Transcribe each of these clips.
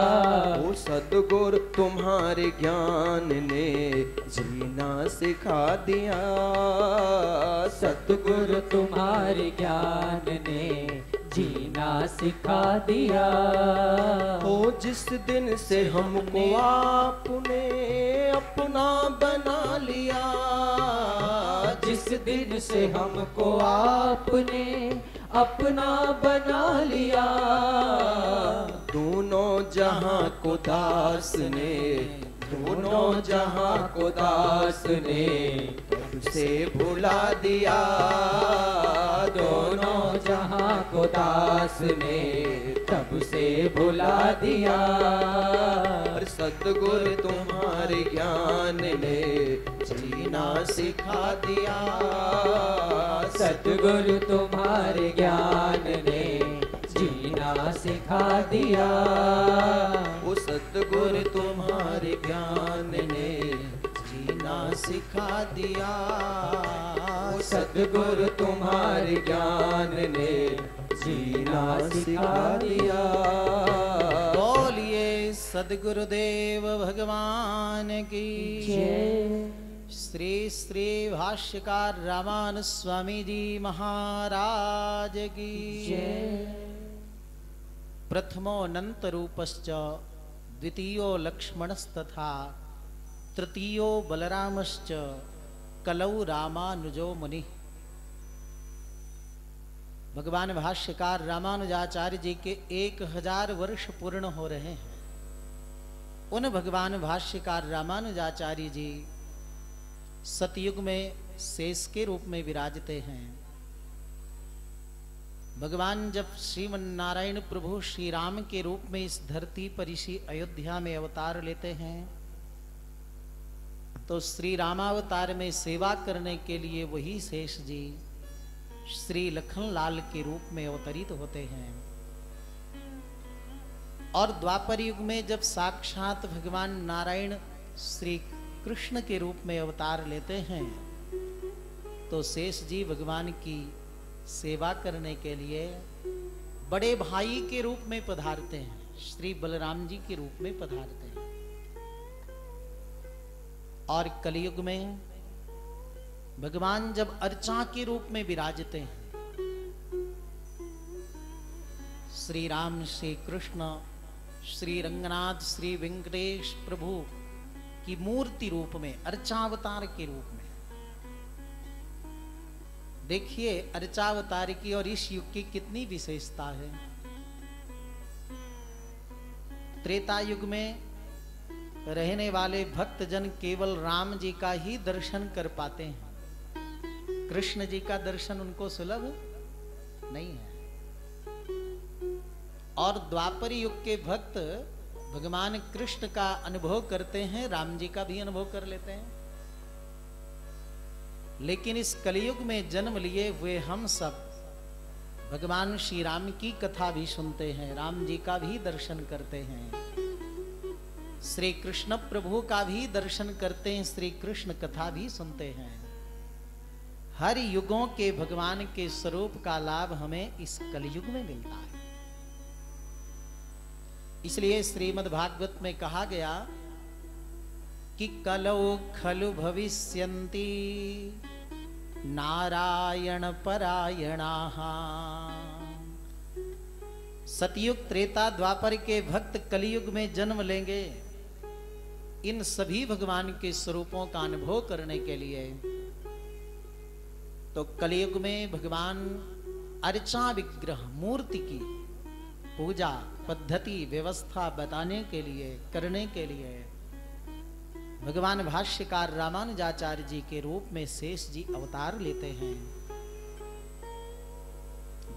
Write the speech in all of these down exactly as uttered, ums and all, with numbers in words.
ओ सतगुरु तुम्हारे ज्ञान ने जीना सिखा दिया, सतगुरु तुम्हारे ज्ञान ने जीना सिखा दिया। ओ जिस दिन से हमको आपने अपना बना लिया, जिस दिन से हमको आपने अपना बना लिया, दोनों जहां को दास ने, दोनों जहां को दास ने तुझसे भुला दिया, दोनों जहां को दास ने तब से भुला दिया। सतगुरु तुम्हारे ज्ञान ने जीना सिखा दिया, सतगुरु तुम्हारे ज्ञान ने जीना सिखा दिया। ओ सतगुरु तुम्हारे ज्ञान ने जीना सिखा दिया, ओ सतगुरु तुम्हारे ज्ञान ने जीना सिखा दिया। बोलिए सतगुरुदेव भगवान की जय। श्री श्री भाष्यकार रामानुज स्वामी जी महाराज की जय। प्रथमो अनंत रूपश्च द्वितीयो लक्ष्मणस्तथा तृतीयो बलरामश्च कलौ रामानुजो मुनि। भगवान भाष्यकार रामानुजाचार्य जी के एक हजार वर्ष पूर्ण हो रहे हैं। उन भगवान भाष्यकार रामानुजाचार्य जी सतयुग में शेष के रूप में विराजते हैं। भगवान जब श्रीमन्नारायण प्रभु श्री राम के रूप में इस धरती पर इसी अयोध्या में अवतार लेते हैं तो श्री रामावतार में सेवा करने के लिए वही शेष जी श्री लखनलाल के रूप में अवतरित होते हैं। और द्वापर युग में जब साक्षात भगवान नारायण श्री कृष्ण के रूप में अवतार लेते हैं तो शेष जी भगवान की सेवा करने के लिए बड़े भाई के रूप में पधारते हैं, श्री बलराम जी के रूप में पधारते हैं। और कलयुग में भगवान जब अर्चा के रूप में विराजते हैं, श्री राम श्री कृष्ण श्री रंगनाथ श्री वेंकटेश प्रभु की मूर्ति रूप में, अर्चावतार के रूप में। देखिए अर्चावतार की और इस युग की कितनी विशेषता है। त्रेता युग में रहने वाले भक्तजन केवल राम जी का ही दर्शन कर पाते हैं, कृष्ण जी का दर्शन उनको सुलभ नहीं है। और द्वापर युग के भक्त भगवान कृष्ण का अनुभव करते हैं, राम जी का भी अनुभव कर लेते हैं। लेकिन इस कलयुग में जन्म लिए हुए हम सब भगवान श्री राम की कथा भी सुनते हैं, राम जी का भी दर्शन करते हैं, श्री कृष्ण प्रभु का भी दर्शन करते हैं, श्री कृष्ण कथा भी सुनते हैं। हर युगों के भगवान के स्वरूप का लाभ हमें इस कलयुग में मिलता है। इसलिए श्रीमद् भागवत में कहा गया कि कलौ खलु भविष्यन्ति नारायण परायणाः। सतयुग त्रेता द्वापर के भक्त कलयुग में जन्म लेंगे। इन सभी भगवान के स्वरूपों का अनुभव करने के लिए तो कलयुग में भगवान अर्चा विग्रह मूर्ति की पूजा पद्धति व्यवस्था बताने के लिए करने के लिए भगवान भाष्यकार रामानुजाचार्य जी के रूप में शेष जी अवतार लेते हैं,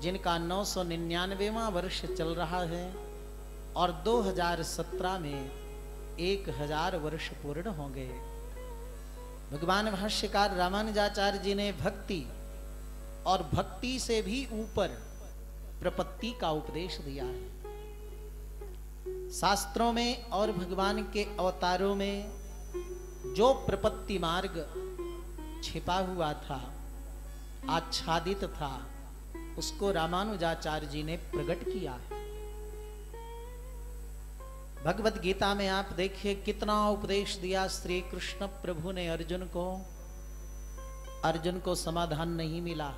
जिनका नौ सौ निन्यानवेवां वर्ष चल रहा है और दो हजार सत्रह में एक हजार वर्ष पूर्ण होंगे। भगवान भाष्यकार रामानुजाचार्य जी ने भक्ति और भक्ति से भी ऊपर प्रपत्ति का उपदेश दिया है। शास्त्रों में और भगवान के अवतारों में जो प्रपत्ति मार्ग छिपा हुआ था, आच्छादित था, उसको रामानुजाचार्य जी ने प्रकट किया है। भगवत गीता में आप देखिए कितना उपदेश दिया श्री कृष्ण प्रभु ने अर्जुन को। अर्जुन को समाधान नहीं मिला।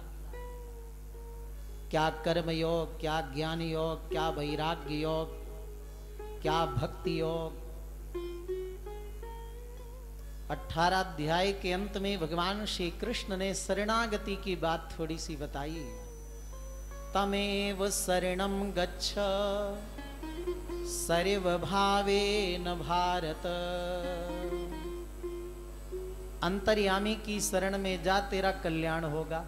क्या कर्म योग, क्या ज्ञान योग, क्या वैराग्य योग, क्या भक्ति योग। अठारह अध्याय के अंत में भगवान श्री कृष्ण ने शरणागति की बात थोड़ी सी बताई। तमेव शरणं गच्छ सर्वभावेन भारत। अंतर्यामी की शरण में जा, तेरा कल्याण होगा।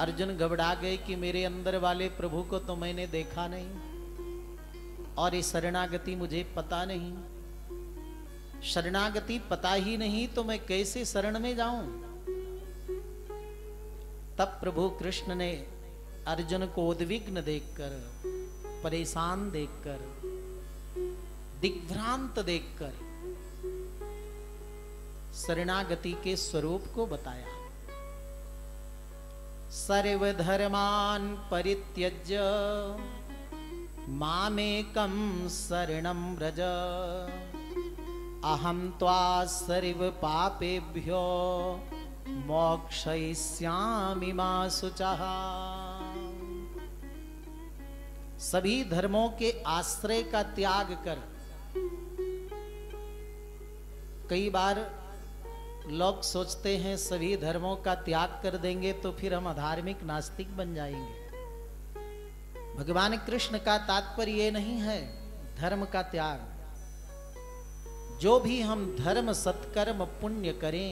अर्जुन घबरा गए कि मेरे अंदर वाले प्रभु को तो मैंने देखा नहीं और ये शरणागति मुझे पता नहीं। शरणागति पता ही नहीं तो मैं कैसे शरण में जाऊं। तब प्रभु कृष्ण ने अर्जुन को उद्विग्न देखकर, परेशान देखकर, दिग्भ्रांत देखकर शरणागति के स्वरूप को बताया। सर्वधर्मान परित्यज्य मामेकं शरणं व्रज। अहं त्वा सर्व पापेभ्यो मोक्षयिष्यामि मा शुचः। सभी धर्मों के आश्रय का त्याग कर। कई बार लोग सोचते हैं सभी धर्मों का त्याग कर देंगे तो फिर हम अधार्मिक नास्तिक बन जाएंगे। भगवान कृष्ण का तात्पर्य ये नहीं है धर्म का त्याग। जो भी हम धर्म सत्कर्म पुण्य करें,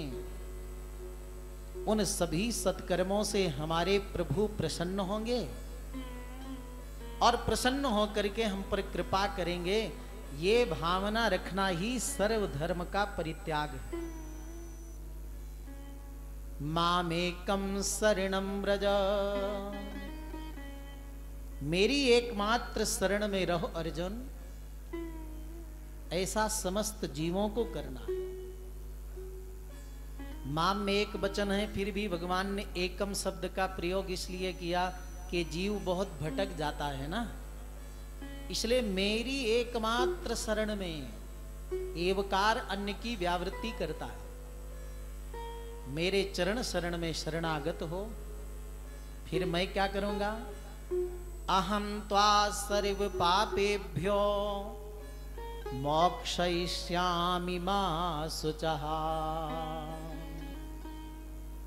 उन सभी सत्कर्मों से हमारे प्रभु प्रसन्न होंगे और प्रसन्न होकर के हम पर कृपा करेंगे। ये भावना रखना ही सर्वधर्म का परित्याग है। मामेकं शरणं व्रज, मेरी एकमात्र शरण में रहो अर्जुन, ऐसा समस्त जीवों को करना है। माम में एक वचन है, फिर भी भगवान ने एकम शब्द का प्रयोग इसलिए किया कि जीव बहुत भटक जाता है ना, इसलिए मेरी एकमात्र शरण में। एवकार अन्य की व्यावृत्ति करता है। मेरे चरण शरण में शरणागत हो, फिर मैं क्या करूंगा। अहं त्वा सर्व पापेभ्यो मोक्षयिष्यामि मा शुचः।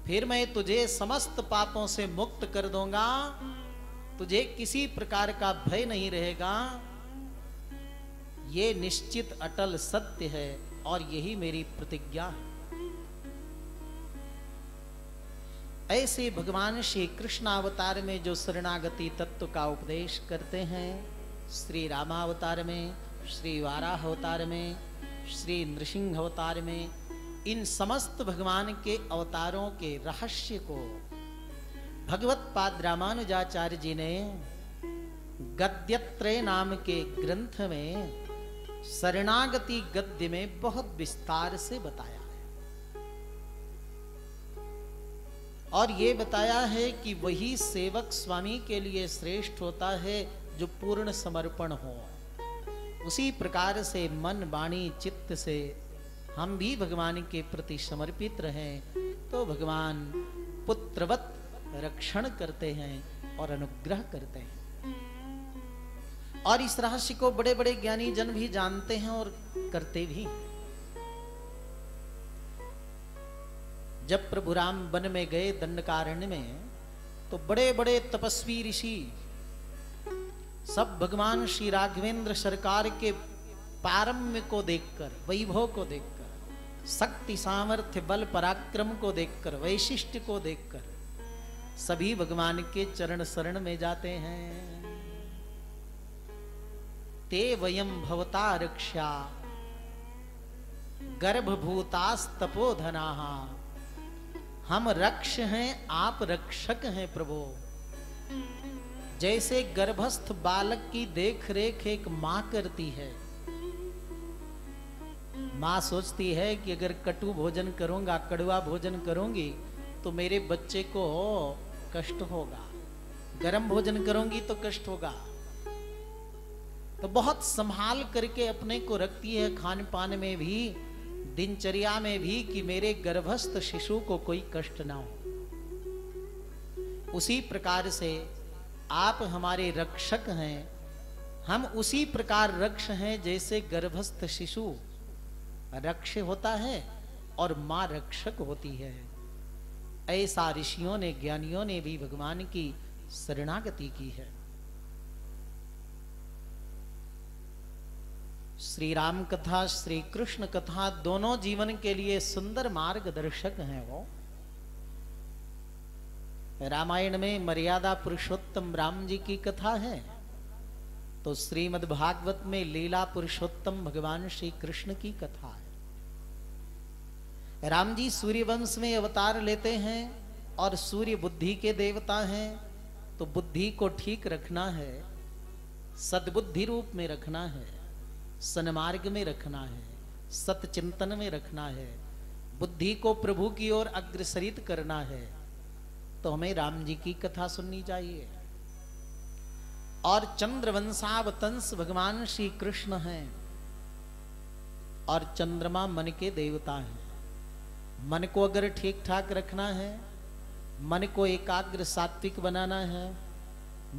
फिर मैं तुझे समस्त पापों से मुक्त कर दूंगा, तुझे किसी प्रकार का भय नहीं रहेगा। ये निश्चित अटल सत्य है और यही मेरी प्रतिज्ञा है। ऐसे भगवान श्री कृष्ण अवतार में जो शरणागति तत्व का उपदेश करते हैं, श्री रामावतार में, श्री वाराह अवतार में, श्री नृसिंह अवतार में, इन समस्त भगवान के अवतारों के रहस्य को भगवत पाद रामानुजाचार्य जी ने गद्यत्रय नाम के ग्रंथ में शरणागति गद्य में बहुत विस्तार से बताया है। और ये बताया है कि वही सेवक स्वामी के लिए श्रेष्ठ होता है जो पूर्ण समर्पण हो। उसी प्रकार से मन वाणी चित्त से हम भी भगवान के प्रति समर्पित रहें तो भगवान पुत्रवत रक्षण करते हैं और अनुग्रह करते हैं। और इस रहस्य को बड़े बड़े ज्ञानी जन भी जानते हैं और करते भी। जब प्रभु राम वन में गए दंडकारण्य में, तो बड़े बड़े तपस्वी ऋषि सब भगवान श्री राघवेंद्र सरकार के पारम्य को देखकर, वैभव को देखकर, शक्ति सामर्थ्य बल पराक्रम को देखकर, वैशिष्ट को देखकर सभी भगवान के चरण शरण में जाते हैं। ते वयम भवता रक्षा गर्भभूतास्तपोधनाः। हम रक्ष हैं, आप रक्षक हैं प्रभु। जैसे गर्भस्थ बालक की देख रेख एक माँ करती है। माँ सोचती है कि अगर कटु भोजन करूंगा, कड़वा भोजन करूंगी तो मेरे बच्चे को कष्ट होगा, गर्म भोजन करूंगी तो कष्ट होगा। तो बहुत संभाल करके अपने को रखती है, खान पान में भी, दिनचर्या में भी, कि मेरे गर्भस्थ शिशु को कोई कष्ट ना हो। उसी प्रकार से आप हमारे रक्षक हैं, हम उसी प्रकार रक्ष हैं जैसे गर्भस्थ शिशु रक्ष होता है और माँ रक्षक होती है। ऐसा ऋषियों ने, ज्ञानियों ने भी भगवान की शरणागति की है। श्री राम कथा, श्री कृष्ण कथा दोनों जीवन के लिए सुंदर मार्गदर्शक हैं। वो रामायण में मर्यादा पुरुषोत्तम राम जी की कथा है, तो श्रीमद् भागवत में लीला पुरुषोत्तम भगवान श्री कृष्ण की कथा है। राम जी सूर्यवंश में अवतार लेते हैं और सूर्य बुद्धि के देवता हैं, तो बुद्धि को ठीक रखना है, सद्बुद्धि रूप में रखना है, सन्मार्ग में रखना है, सतचिंतन में रखना है, बुद्धि को प्रभु की ओर अग्रसरित करना है, तो हमें राम जी की कथा सुननी चाहिए। और चंद्रवंशावतंस भगवान श्री कृष्ण हैं और चंद्रमा मन के देवता हैं। मन को अगर ठीक ठाक रखना है, मन को एकाग्र सात्विक बनाना है,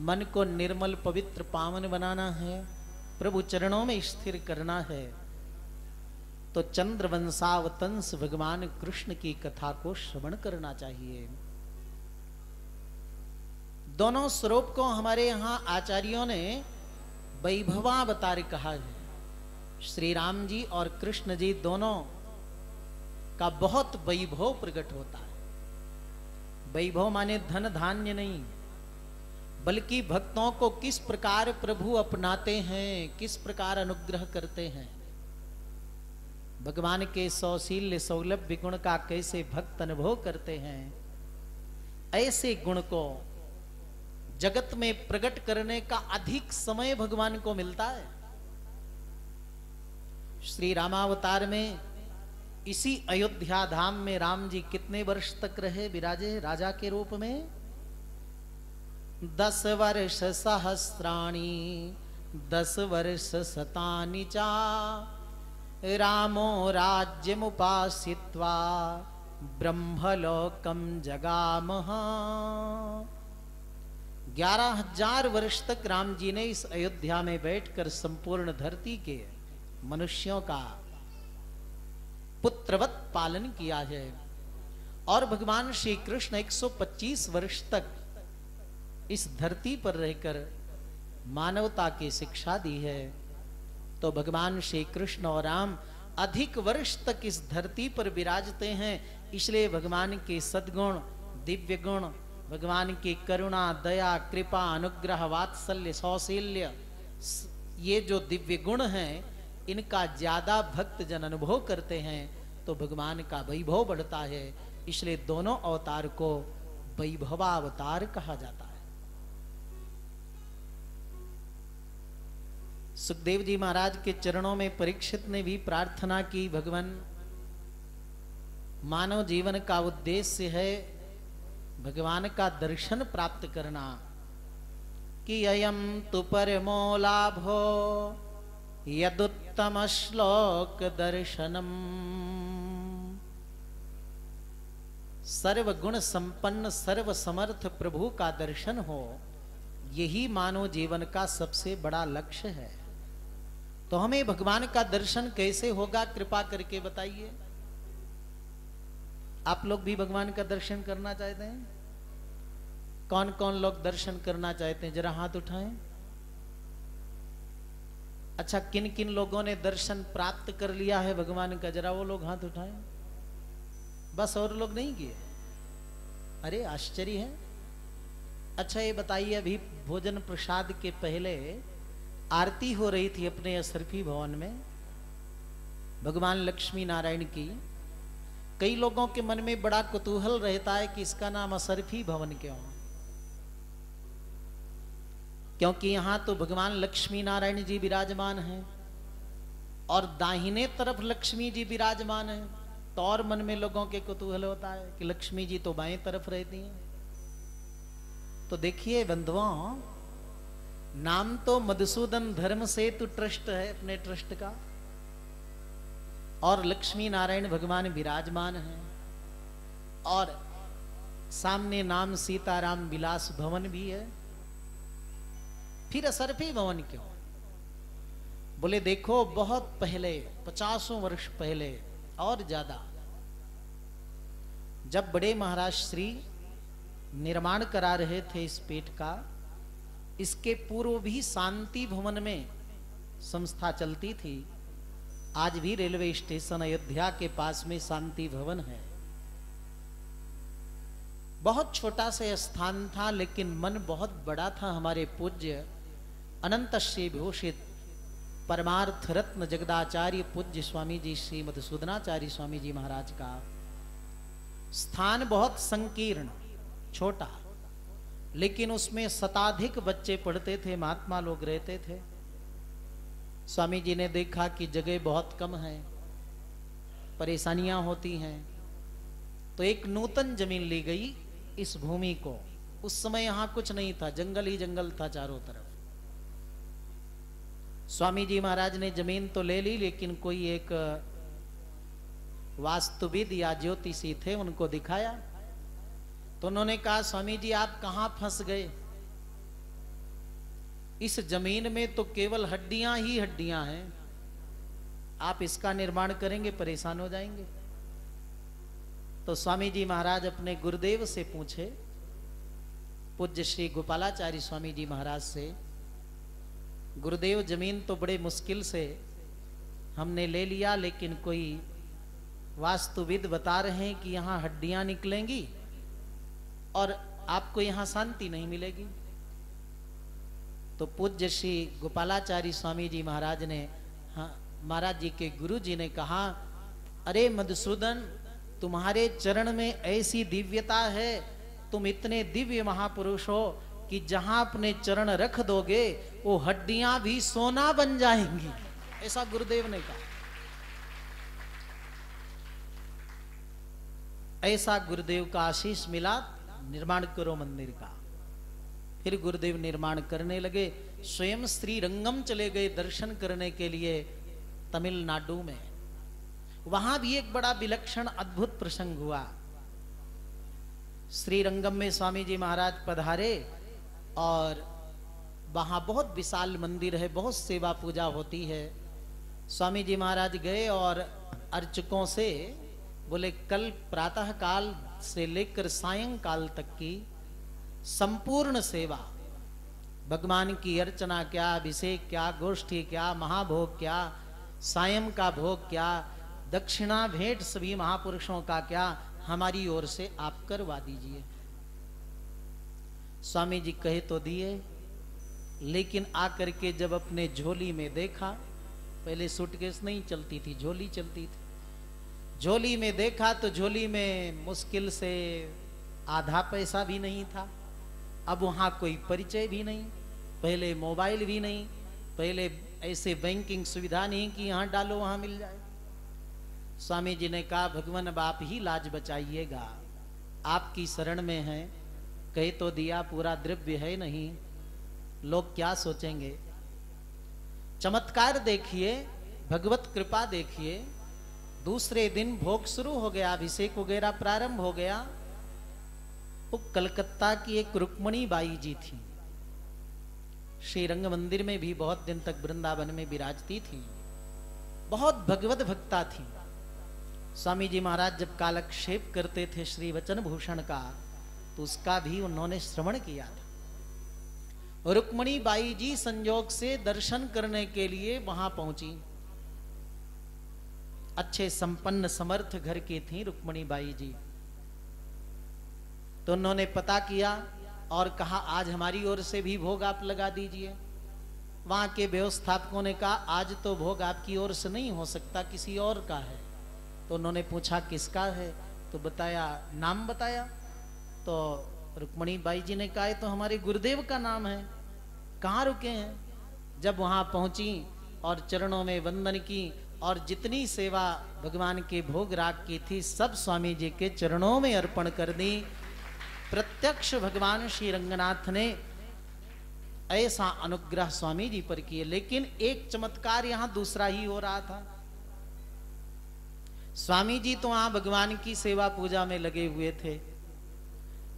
मन को निर्मल पवित्र पावन बनाना है, प्रभु चरणों में स्थिर करना है, तो चंद्रवंशावतंस भगवान कृष्ण की कथा को श्रवण करना चाहिए। दोनों स्वरूप को हमारे यहाँ आचार्यों ने वैभवावतार कहा है। श्री राम जी और कृष्ण जी दोनों का बहुत वैभव प्रकट होता है। वैभव माने धन धान्य नहीं, बल्कि भक्तों को किस प्रकार प्रभु अपनाते हैं, किस प्रकार अनुग्रह करते हैं, भगवान के सौशील्य सौलभ्य गुण का कैसे भक्त अनुभव करते हैं, ऐसे गुण को जगत में प्रकट करने का अधिक समय भगवान को मिलता है। श्री रामावतार में इसी अयोध्या धाम में राम जी कितने वर्ष तक रहे विराजे राजा के रूप में? दस वर्ष सहस्राणी दस वर्ष शतानि चा रामो राज्यमुपासित्वा ब्रह्मलोकम जगामः। ग्यारह हजार वर्ष तक राम जी ने इस अयोध्या में बैठकर संपूर्ण धरती के मनुष्यों का पुत्रवत पालन किया है। और भगवान श्री कृष्ण एक सौ पच्चीस वर्ष तक इस धरती पर रहकर मानवता की शिक्षा दी है। तो भगवान श्री कृष्ण और राम अधिक वर्ष तक इस धरती पर विराजते हैं, इसलिए भगवान के सद्गुण, दिव्य गुण, भगवान की करुणा, दया, कृपा, अनुग्रह, वात्सल्य, सौशील्य, ये जो दिव्य गुण हैं, इनका ज्यादा भक्त जन अनुभव करते हैं, तो भगवान का वैभव बढ़ता है। इसलिए दोनों अवतार को वैभवावतार कहा जाता है। सुखदेव जी महाराज के चरणों में परीक्षित ने भी प्रार्थना की, भगवान, मानव जीवन का उद्देश्य है भगवान का दर्शन प्राप्त करना, कि अयम तु परमो लाभो यदुत्तम श्लोक दर्शनम। सर्वगुण संपन्न सर्वसमर्थ प्रभु का दर्शन हो, यही मानव जीवन का सबसे बड़ा लक्ष्य है। तो हमें भगवान का दर्शन कैसे होगा, कृपा करके बताइए। आप लोग भी भगवान का दर्शन करना चाहते हैं? कौन कौन लोग दर्शन करना चाहते हैं, जरा हाथ उठाएं। अच्छा, किन किन लोगों ने दर्शन प्राप्त कर लिया है भगवान का, जरा वो लोग हाथ उठाएं। बस, और लोग नहीं किए? अरे आश्चर्य है। अच्छा, ये बताइए, अभी भोजन प्रसाद के पहले आरती हो रही थी अपने असरफी भवन में भगवान लक्ष्मी नारायण की। कई लोगों के मन में बड़ा कुतूहल रहता है कि इसका नाम असरफी भवन क्यों? क्योंकि यहां तो भगवान लक्ष्मी नारायण जी विराजमान हैं और दाहिने तरफ लक्ष्मी जी विराजमान हैं, तो और मन में लोगों के कुतूहल होता है कि लक्ष्मी जी तो बाएं तरफ रहती हैं। तो देखिए बंधुओं, नाम तो मधुसूदन धर्म सेतु ट्रस्ट है अपने ट्रस्ट का, और लक्ष्मी नारायण भगवान विराजमान है, और सामने नाम सीताराम विलास भवन भी है, फिर असरफी भवन क्यों? बोले देखो बहुत पहले पचासों वर्ष पहले और ज्यादा, जब बड़े महाराज श्री निर्माण करा रहे थे इस पेट का, इसके पूर्व भी शांति भवन में संस्था चलती थी। आज भी रेलवे स्टेशन अयोध्या के पास में शांति भवन है। बहुत छोटा सा स्थान था लेकिन मन बहुत बड़ा था। हमारे पूज्य अनंत श्री भूषित परमार्थ रत्न जगदाचार्य पूज्य स्वामी जी श्री मधुसूदनाचार्य स्वामी जी महाराज का स्थान बहुत संकीर्ण छोटा, लेकिन उसमें शताधिक बच्चे पढ़ते थे, महात्मा लोग रहते थे। स्वामी जी ने देखा कि जगह बहुत कम है, परेशानियां होती हैं, तो एक नूतन जमीन ली गई इस भूमि को। उस समय यहां कुछ नहीं था, जंगल ही जंगल था चारों तरफ। स्वामी जी महाराज ने जमीन तो ले ली, लेकिन कोई एक वास्तुविद या ज्योतिषी थे, उनको दिखाया तो उन्होंने कहा स्वामी जी आप कहां फंस गए, इस जमीन में तो केवल हड्डियां ही हड्डियां हैं, आप इसका निर्माण करेंगे परेशान हो जाएंगे। तो स्वामी जी महाराज अपने गुरुदेव से पूछे, पूज्य श्री गोपालाचार्य स्वामी जी महाराज से, गुरुदेव जमीन तो बड़े मुश्किल से हमने ले लिया, लेकिन कोई वास्तुविद बता रहे हैं कि यहाँ हड्डियां निकलेंगी और आपको यहाँ शांति नहीं मिलेगी। तो पूज्य श्री गोपालाचार्य स्वामी जी महाराज ने, हाँ, महाराज जी के गुरु जी ने कहा अरे मधुसूदन तुम्हारे चरण में ऐसी दिव्यता है, तुम इतने दिव्य महापुरुष हो कि जहाँ अपने चरण रख दोगे वो हड्डियां भी सोना बन जाएंगी। ऐसा गुरुदेव ने कहा। ऐसा गुरुदेव का आशीष मिला, निर्माण करो मंदिर का। फिर गुरुदेव निर्माण करने लगे, स्वयं श्री रंगम चले गए दर्शन करने के लिए तमिलनाडु में। वहां भी एक बड़ा विलक्षण अद्भुत प्रसंग हुआ। श्री रंगम में स्वामी जी महाराज पधारे और वहां बहुत विशाल मंदिर है, बहुत सेवा पूजा होती है। स्वामी जी महाराज गए और अर्चकों से बोले कल प्रातः काल से लेकर सायंकाल तक की संपूर्ण सेवा, भगवान की अर्चना क्या, अभिषेक क्या, गोष्ठी क्या, महाभोग क्या, सायं का भोग क्या, दक्षिणा भेंट सभी महापुरुषों का क्या, हमारी ओर से आप करवा दीजिए। स्वामी जी कहे तो दिए, लेकिन आकर के जब अपने झोली में देखा, पहले सूटकेस नहीं चलती थी, झोली चलती थी, झोली में देखा तो झोली में मुश्किल से आधा पैसा भी नहीं था। अब वहाँ कोई परिचय भी नहीं, पहले मोबाइल भी नहीं, पहले ऐसे बैंकिंग सुविधा नहीं कि यहाँ डालो वहाँ मिल जाए। स्वामी जी ने कहा भगवान अब आप ही लाज बचाइएगा, आपकी शरण में हैं। कह तो दिया पूरा द्रव्य है नहीं, लोग क्या सोचेंगे। चमत्कार देखिए, भगवत कृपा देखिए। दूसरे दिन भोग शुरू हो गया, अभिषेक वगैरह प्रारंभ हो गया। वो कलकत्ता की एक रुक्मणी बाई जी थी, श्री रंग मंदिर में भी बहुत दिन तक वृंदावन में विराजती थी, बहुत भगवत भक्ता थी। स्वामी जी महाराज जब कालक्षेप करते थे श्री वचन भूषण का, तो उसका भी उन्होंने श्रवण किया था। रुक्मणी बाई जी संयोग से दर्शन करने के लिए वहां पहुंची। अच्छे संपन्न समर्थ घर की थी रुक्मणी बाई जी। तो उन्होंने पता किया और कहा आज हमारी ओर से भी भोग आप लगा दीजिए। वहां के व्यवस्थापकों ने कहा आज तो भोग आपकी ओर से नहीं हो सकता, किसी और का है। तो उन्होंने पूछा किसका है, तो बताया, नाम बताया। तो रुक्मणी बाई जी ने कहा तो हमारे गुरुदेव का नाम है, कहाँ रुके हैं। जब वहां पहुंची और चरणों में वंदन की, और जितनी सेवा भगवान के भोग राग की थी सब स्वामी जी के चरणों में अर्पण कर दी। प्रत्यक्ष भगवान श्री रंगनाथ ने ऐसा अनुग्रह स्वामी जी पर किए। लेकिन एक चमत्कार यहां दूसरा ही हो रहा था। स्वामी जी तो वहां भगवान की सेवा पूजा में लगे हुए थे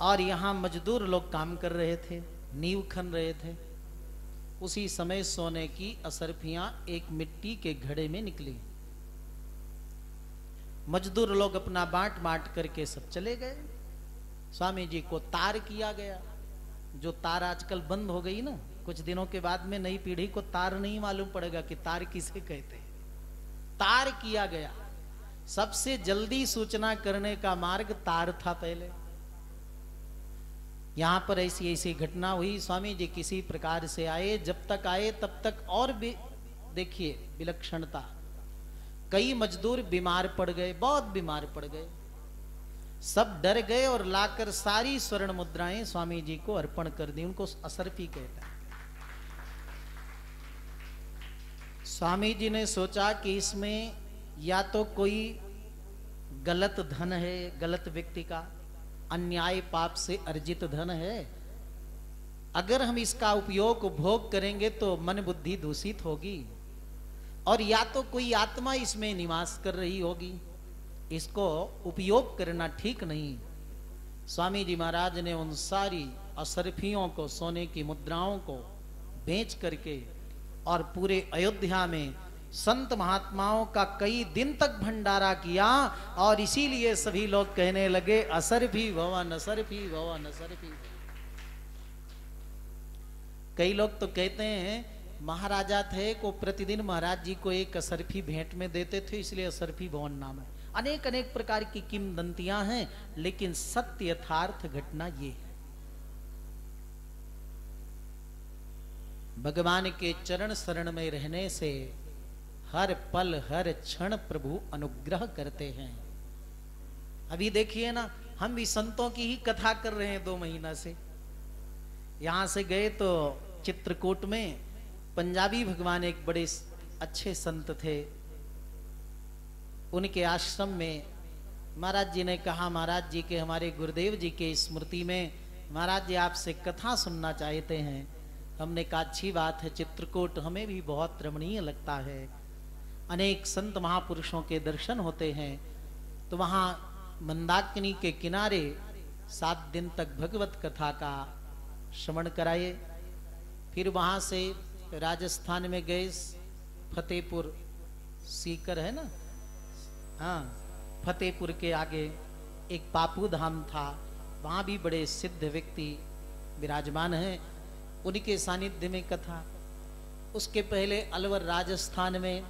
और यहां मजदूर लोग काम कर रहे थे, नींव खन रहे थे। उसी समय सोने की असरफियां एक मिट्टी के घड़े में निकली। मजदूर लोग अपना बांट बांट करके सब चले गए। स्वामी जी को तार किया गया। जो तार आजकल बंद हो गई ना, कुछ दिनों के बाद में नई पीढ़ी को तार नहीं मालूम पड़ेगा कि तार किसे कहते हैं। तार किया गया। सबसे जल्दी सूचना करने का मार्ग तार था पहले। यहां पर ऐसी ऐसी घटना हुई। स्वामी जी किसी प्रकार से आए, जब तक आए तब तक और भी देखिए विलक्षणता। कई मजदूर बीमार पड़ गए, बहुत बीमार पड़ गए। सब डर गए और लाकर सारी स्वर्ण मुद्राएं स्वामी जी को अर्पण कर दी। उनको असरफी कहता है। स्वामी जी ने सोचा कि इसमें या तो कोई गलत धन है, गलत व्यक्ति का अन्याय पाप से अर्जित धन है। अगर हम इसका उपयोग भोग करेंगे तो मन बुद्धि दूषित होगी और या तो कोई आत्मा इसमें निवास कर रही होगी, इसको उपयोग करना ठीक नहीं। स्वामी जी महाराज ने उन सारी असरफियों को, सोने की मुद्राओं को बेच करके और पूरे अयोध्या में संत महात्माओं का कई दिन तक भंडारा किया। और इसीलिए सभी लोग कहने लगे असरफी भवन, असरफी भवन, असरफी भवन। कई लोग तो कहते हैं महाराजा थे को प्रतिदिन महाराज जी को एक असरफी भेंट में देते थे, इसलिए असरफी भवन नाम है। अनेक अनेक प्रकार की किंवदंतियां हैं, लेकिन सत्य यथार्थ घटना ये है। भगवान के चरण शरण में रहने से हर पल हर क्षण प्रभु अनुग्रह करते हैं। अभी देखिए ना, हम भी संतों की ही कथा कर रहे हैं दो महीना से। यहां से गए तो चित्रकूट में पंजाबी भगवान एक बड़े अच्छे संत थे, उनके आश्रम में महाराज जी ने कहा, महाराज जी के हमारे गुरुदेव जी के स्मृति में महाराज जी आपसे कथा सुनना चाहते हैं। हमने कहा अच्छी बात है, चित्रकूट हमें भी बहुत रमणीय लगता है, अनेक संत महापुरुषों के दर्शन होते हैं। तो वहाँ मंदाकिनी के किनारे सात दिन तक भगवत कथा का श्रवण कराए। फिर वहाँ से राजस्थान में गए, फतेहपुर सीकर है ना, हाँ, फतेहपुर के आगे एक पापू धाम था, वहाँ भी बड़े सिद्ध व्यक्ति विराजमान हैं, उनके सानिध्य में कथा। उसके पहले अलवर राजस्थान में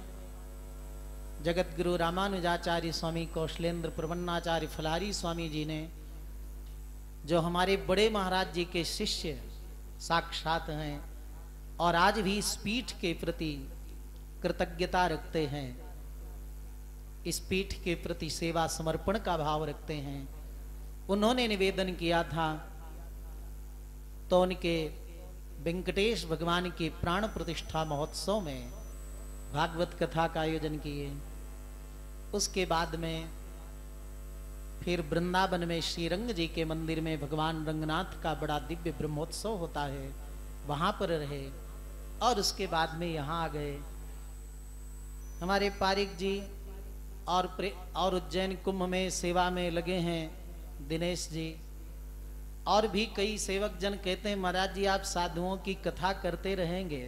जगतगुरु रामानुजाचार्य स्वामी कौशलेंद्र प्रपन्नाचार्य फलारी स्वामी जी ने, जो हमारे बड़े महाराज जी के शिष्य साक्षात हैं और आज भी इस पीठ के प्रति कृतज्ञता रखते हैं, इस पीठ के प्रति सेवा समर्पण का भाव रखते हैं, उन्होंने निवेदन किया था। तो उनके वेंकटेश भगवान के प्राण प्रतिष्ठा महोत्सव में भागवत कथा का आयोजन किए। उसके बाद में फिर वृंदावन में श्री रंग जी के मंदिर में भगवान रंगनाथ का बड़ा दिव्य ब्रह्मोत्सव होता है, वहाँ पर रहे। और उसके बाद में यहाँ आ गए। हमारे पारिक जी और और उज्जैन कुंभ में सेवा में लगे हैं दिनेश जी, और भी कई सेवक जन कहते हैं महाराज जी आप साधुओं की कथा करते रहेंगे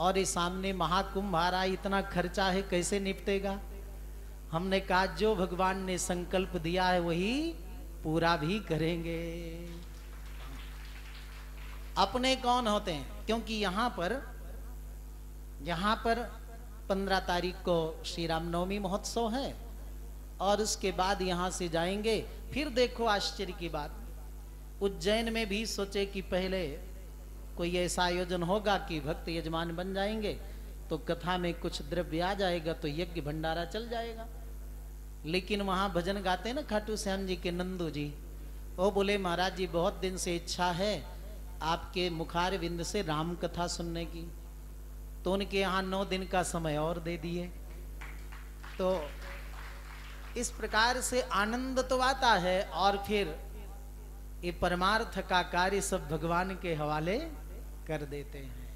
और इस सामने महाकुंभ आ रहा, इतना खर्चा है कैसे निपटेगा। हमने कहा जो भगवान ने संकल्प दिया है वही पूरा भी करेंगे। अपने कौन होते हैं, क्योंकि यहाँ पर यहाँ पर पंद्रह तारीख को श्री रामनवमी महोत्सव है और उसके बाद यहाँ से जाएंगे। फिर देखो आश्चर्य की बात, उज्जैन में भी सोचे कि पहले कोई ऐसा आयोजन होगा कि भक्त यजमान बन जाएंगे तो कथा में कुछ द्रव्य आ जाएगा तो यज्ञ भंडारा चल जाएगा। लेकिन वहाँ भजन गाते ना खाटू श्याम जी के नंदू जी, वो बोले महाराज जी बहुत दिन से इच्छा है आपके मुखार विंद से राम कथा सुनने की। तो उनके यहाँ नौ दिन का समय और दे दिए। तो इस प्रकार से आनंद तो आता है और फिर ये परमार्थ का कार्य सब भगवान के हवाले कर देते हैं।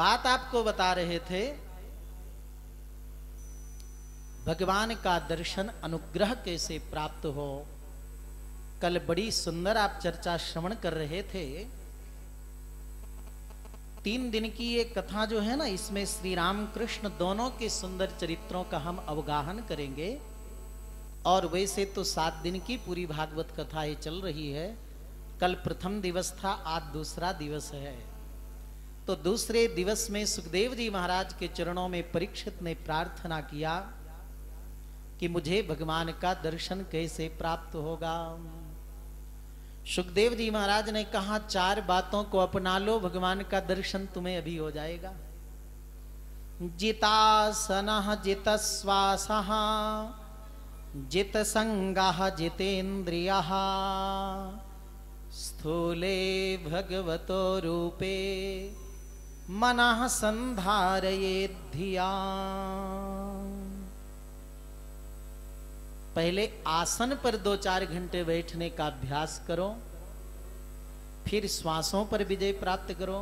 बात आपको बता रहे थे, भगवान का दर्शन अनुग्रह कैसे प्राप्त हो। कल बड़ी सुंदर आप चर्चा श्रवण कर रहे थे। तीन दिन की ये कथा जो है ना, इसमें श्री राम कृष्ण दोनों के सुंदर चरित्रों का हम अवगाहन करेंगे। और वैसे तो सात दिन की पूरी भागवत कथा ये चल रही है। कल प्रथम दिवस था, आज दूसरा दिवस है। तो दूसरे दिवस में सुखदेव जी महाराज के चरणों में परीक्षित ने प्रार्थना किया कि मुझे भगवान का दर्शन कैसे प्राप्त होगा। सुखदेव जी महाराज ने कहा, चार बातों को अपना लो, भगवान का दर्शन तुम्हें अभी हो जाएगा। जितासनः जितश्वासः जितसंगः जितेन्द्रियः स्थूले भगवतो रूपे मनः संधारयेत् धिया। पहले आसन पर दो चार घंटे बैठने का अभ्यास करो, फिर श्वासों पर विजय प्राप्त करो,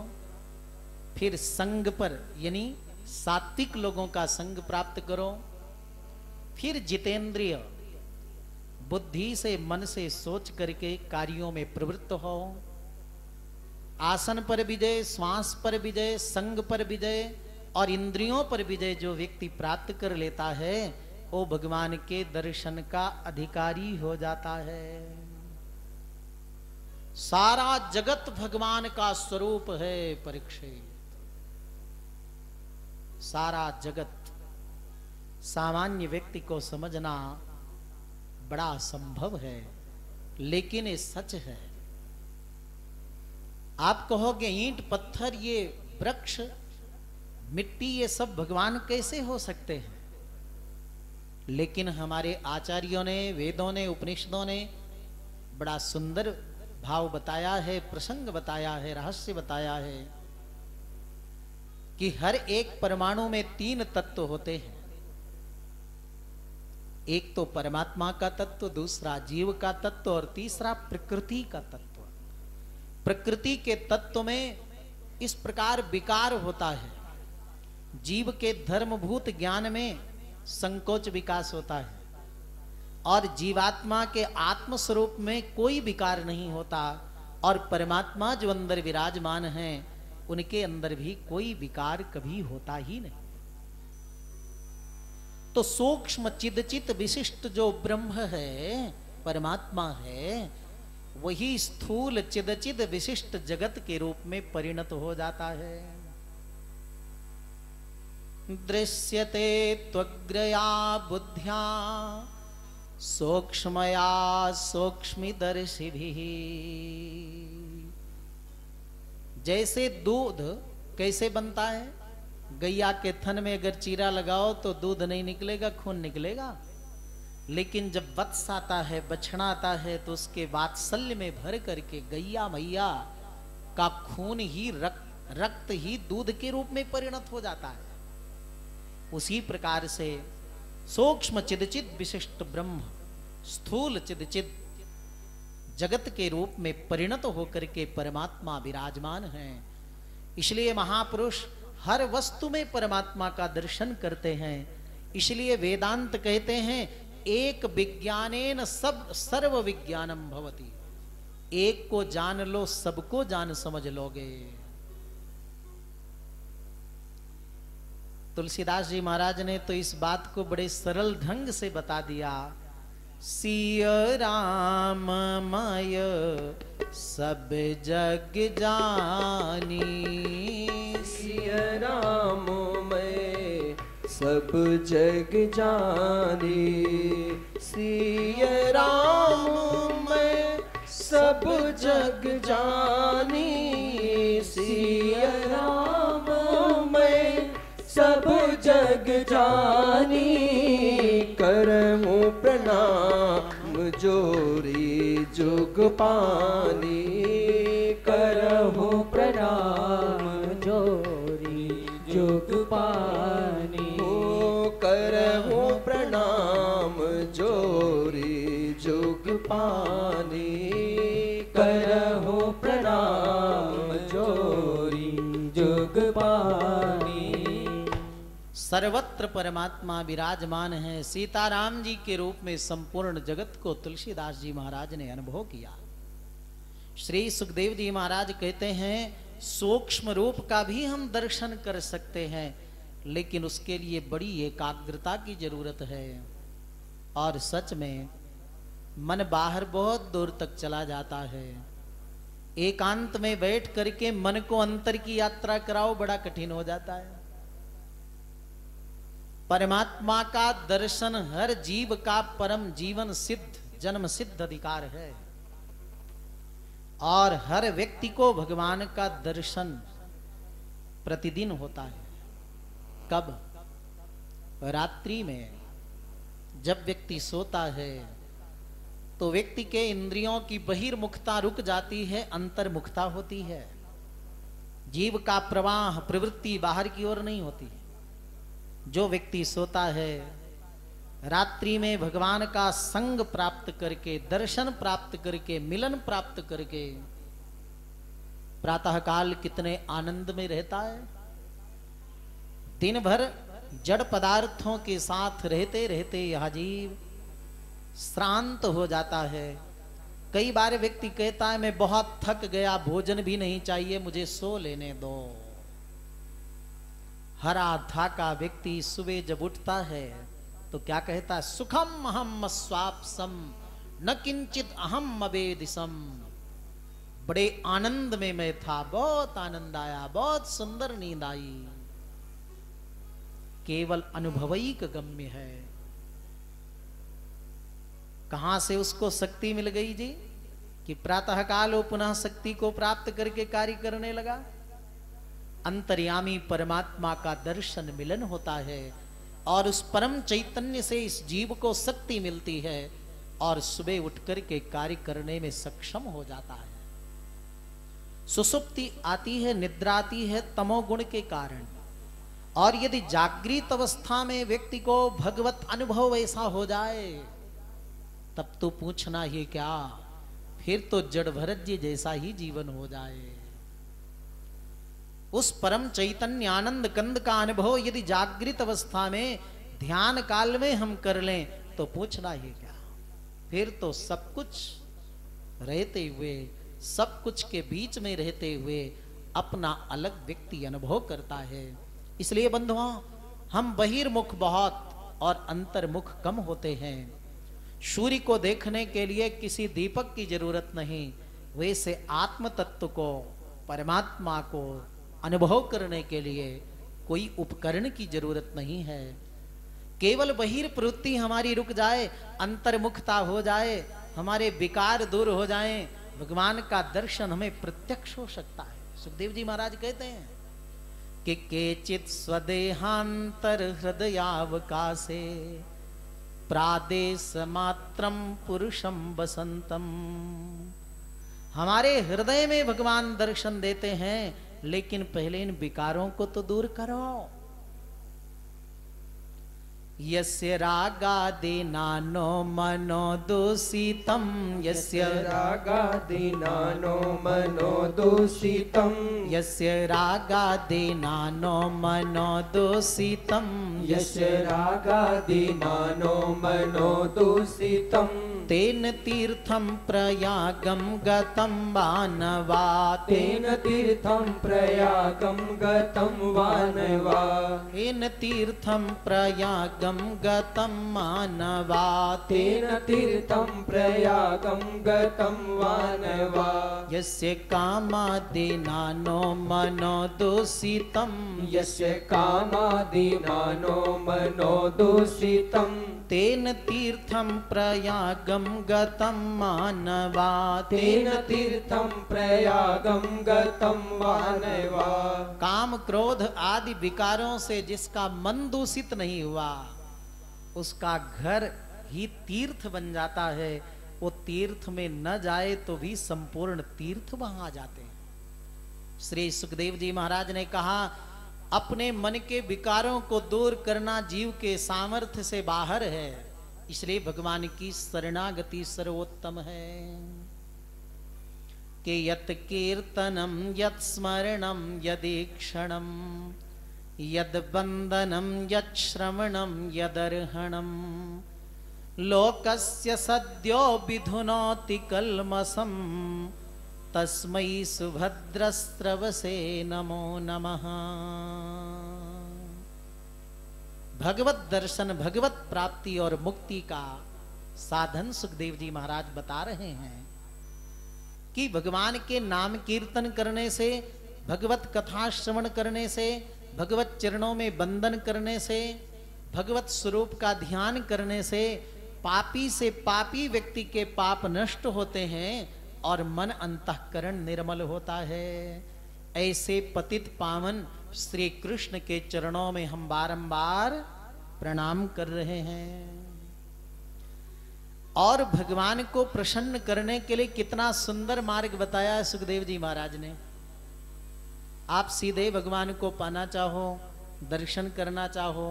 फिर संग पर यानी सात्विक लोगों का संग प्राप्त करो, फिर जितेंद्रिय बुद्धि से मन से सोच करके कार्यों में प्रवृत्त हो। आसन पर विजय, श्वास पर विजय, संग पर विजय और इंद्रियों पर विजय जो व्यक्ति प्राप्त कर लेता है, वो भगवान के दर्शन का अधिकारी हो जाता है। सारा जगत भगवान का स्वरूप है परीक्षित। सारा जगत सामान्य व्यक्ति को समझना बड़ा असंभव है, लेकिन ये सच है। आप कहोगे ईंट पत्थर ये वृक्ष मिट्टी ये सब भगवान कैसे हो सकते हैं, लेकिन हमारे आचार्यों ने, वेदों ने, उपनिषदों ने बड़ा सुंदर भाव बताया है, प्रसंग बताया है, रहस्य बताया है कि हर एक परमाणु में तीन तत्व होते हैं। एक तो परमात्मा का तत्व, दूसरा जीव का तत्व और तीसरा प्रकृति का तत्व। प्रकृति के तत्व में इस प्रकार विकार होता है। जीव के धर्मभूत ज्ञान में संकोच विकास होता है और जीवात्मा के आत्म स्वरूप में कोई विकार नहीं होता। और परमात्मा जो अंदर विराजमान है, उनके अंदर भी कोई विकार कभी होता ही नहीं। तो सूक्ष्म चिदचित विशिष्ट जो ब्रह्म है, परमात्मा है, वही स्थूल चिदचित विशिष्ट जगत के रूप में परिणत हो जाता है। दृश्यते त्वग्रया बुद्ध्या सूक्ष्मया सूक्ष्मिदर्शिभिः। जैसे दूध कैसे बनता है, गैया के थन में अगर चीरा लगाओ तो दूध नहीं निकलेगा, खून निकलेगा। लेकिन जब वत्स आता है, बछड़ा आता है, तो उसके वात्सल्य में भर करके गैया मैया का खून ही रक्त रक्त ही दूध के रूप में परिणत हो जाता है। उसी प्रकार से सूक्ष्म चिदचित विशिष्ट ब्रह्म स्थूल चिदचित जगत के रूप में परिणत होकर के परमात्मा विराजमान है। इसलिए महापुरुष हर वस्तु में परमात्मा का दर्शन करते हैं। इसलिए वेदांत कहते हैं, एक विज्ञानेन सब सर्व विज्ञानम भवति। एक को जान लो, सबको जान समझ लोगे। तुलसीदास जी महाराज ने तो इस बात को बड़े सरल ढंग से बता दिया। सिया राममय सब जग जानी, सिया राममय सब जग जानी, सिया राममय सब जग जानी, सिया राममय सब जग जानी। करहु प्रणाम जोरी जुग पानी, करहु प्रणाम जोरी जुग पानी, करहु प्रणाम जोरी जुग पानी, करहु सर्वत्र परमात्मा विराजमान है। सीताराम जी के रूप में संपूर्ण जगत को तुलसीदास जी महाराज ने अनुभव किया। श्री सुखदेव जी महाराज कहते हैं सूक्ष्म रूप का भी हम दर्शन कर सकते हैं, लेकिन उसके लिए बड़ी एकाग्रता की जरूरत है। और सच में मन बाहर बहुत दूर तक चला जाता है। एकांत में बैठ करके मन को अंतर की यात्रा कराओ, बड़ा कठिन हो जाता है। परमात्मा का दर्शन हर जीव का परम जीवन सिद्ध जन्म सिद्ध अधिकार है, और हर व्यक्ति को भगवान का दर्शन प्रतिदिन होता है। कब? रात्रि में जब व्यक्ति सोता है तो व्यक्ति के इंद्रियों की बहिर्मुखता रुक जाती है, अंतर्मुखता होती है। जीव का प्रवाह प्रवृत्ति बाहर की ओर नहीं होती। जो व्यक्ति सोता है रात्रि में भगवान का संग प्राप्त करके, दर्शन प्राप्त करके, मिलन प्राप्त करके प्रातःकाल कितने आनंद में रहता है। दिन भर जड़ पदार्थों के साथ रहते रहते यह जीव श्रांत हो जाता है। कई बार व्यक्ति कहता है मैं बहुत थक गया, भोजन भी नहीं चाहिए, मुझे सो लेने दो। हरा थाका व्यक्ति सुबह जब उठता है तो क्या कहता है? सुखम अहम अस्वापसम न किंचित अहम अवेदिसम। बड़े आनंद में मैं था, बहुत आनंद आया, बहुत सुंदर नींद आई। केवल अनुभवैक गम्य है। कहां से उसको शक्ति मिल गई जी कि प्रातःकाल वो पुनः शक्ति को प्राप्त करके कार्य करने लगा? अंतर्यामी परमात्मा का दर्शन मिलन होता है, और उस परम चैतन्य से इस जीव को शक्ति मिलती है और सुबह उठकर के कार्य करने में सक्षम हो जाता है। सुसुप्ति आती है, निद्रा आती है तमोगुण के कारण। और यदि जागृत अवस्था में व्यक्ति को भगवत अनुभव वैसा हो जाए तब तो पूछना ही क्या, फिर तो जड़ भरत जी जैसा ही जीवन हो जाए। उस परम चैतन्य आनंद कंद का अनुभव यदि जागृत अवस्था में ध्यान काल में हम कर लें तो पूछना ही क्या, फिर तो सब कुछ रहते हुए, सब कुछ के बीच में रहते हुए अपना अलग व्यक्ति अनुभव करता है। इसलिए बंधुओं, हम बहिर्मुख बहुत और अंतर्मुख कम होते हैं। सूर्य को देखने के लिए किसी दीपक की जरूरत नहीं, वैसे आत्म तत्व को, परमात्मा को अनुभव करने के लिए कोई उपकरण की जरूरत नहीं है। केवल बहिर् प्रवृत्ति हमारी रुक जाए, अंतर्मुखता हो जाए, हमारे विकार दूर हो जाएं, भगवान का दर्शन हमें प्रत्यक्ष हो सकता है। सुखदेव जी महाराज कहते हैं कि केचित स्वदेहांतर हृदयावकाशे प्रादेश मात्रम पुरुषम बसंतम। हमारे हृदय में भगवान दर्शन देते हैं, लेकिन पहले इन विकारों को तो दूर करो। यस्य रागादिनानो मनो दूषितम, यस्य रागादिनानो मनो दूषितम, यस्य रागादिनानो मनो दूषितम, यस्य रागादिनानो मनो दूषितम। तेन तीर्थं प्रयागं गतं वानवा, तेन तीर्थं प्रयागं गतं वानवा, तेन तीर्थं प्रयागं गतं मानवा, तेन तीर्थं प्रयागं गतं वानवा। यस्य कामादिनानो मनो दूषितं, यस्य कामादिनानो मनो दूषितं। तेन तीर्थं प्रयागं गतं मानवा, तेन तीर्थं प्रयागं गतं मानवा। काम क्रोध आदि विकारों से जिसका मन दूषित नहीं हुआ, उसका घर ही तीर्थ बन जाता है। वो तीर्थ में न जाए तो भी संपूर्ण तीर्थ वहां आ जाते हैं। श्री सुखदेव जी महाराज ने कहा अपने मन के विकारों को दूर करना जीव के सामर्थ्य से बाहर है, इसलिए भगवान की शरणागति सर्वोत्तम है। कि यत् कीर्तनम यत् स्मरणम यदीक्षणम यद बंधनम यश्रवणम यदर्हणम लोकस्य सद्यो विधुनोति कल्मसम तस्मै सुभद्रस्त्रवसे नमो नमः। भगवत दर्शन, भगवत प्राप्ति और मुक्ति का साधन सुखदेव जी महाराज बता रहे हैं कि भगवान के नाम कीर्तन करने से, भगवत कथा श्रवण करने से, भगवत चरणों में बंधन करने से, भगवत स्वरूप का ध्यान करने से पापी से पापी व्यक्ति के पाप नष्ट होते हैं और मन अंतःकरण निर्मल होता है। ऐसे पतित पावन श्री कृष्ण के चरणों में हम बारंबार प्रणाम कर रहे हैं। और भगवान को प्रसन्न करने के लिए कितना सुंदर मार्ग बताया है सुखदेव जी महाराज ने। आप सीधे भगवान को पाना चाहो, दर्शन करना चाहो,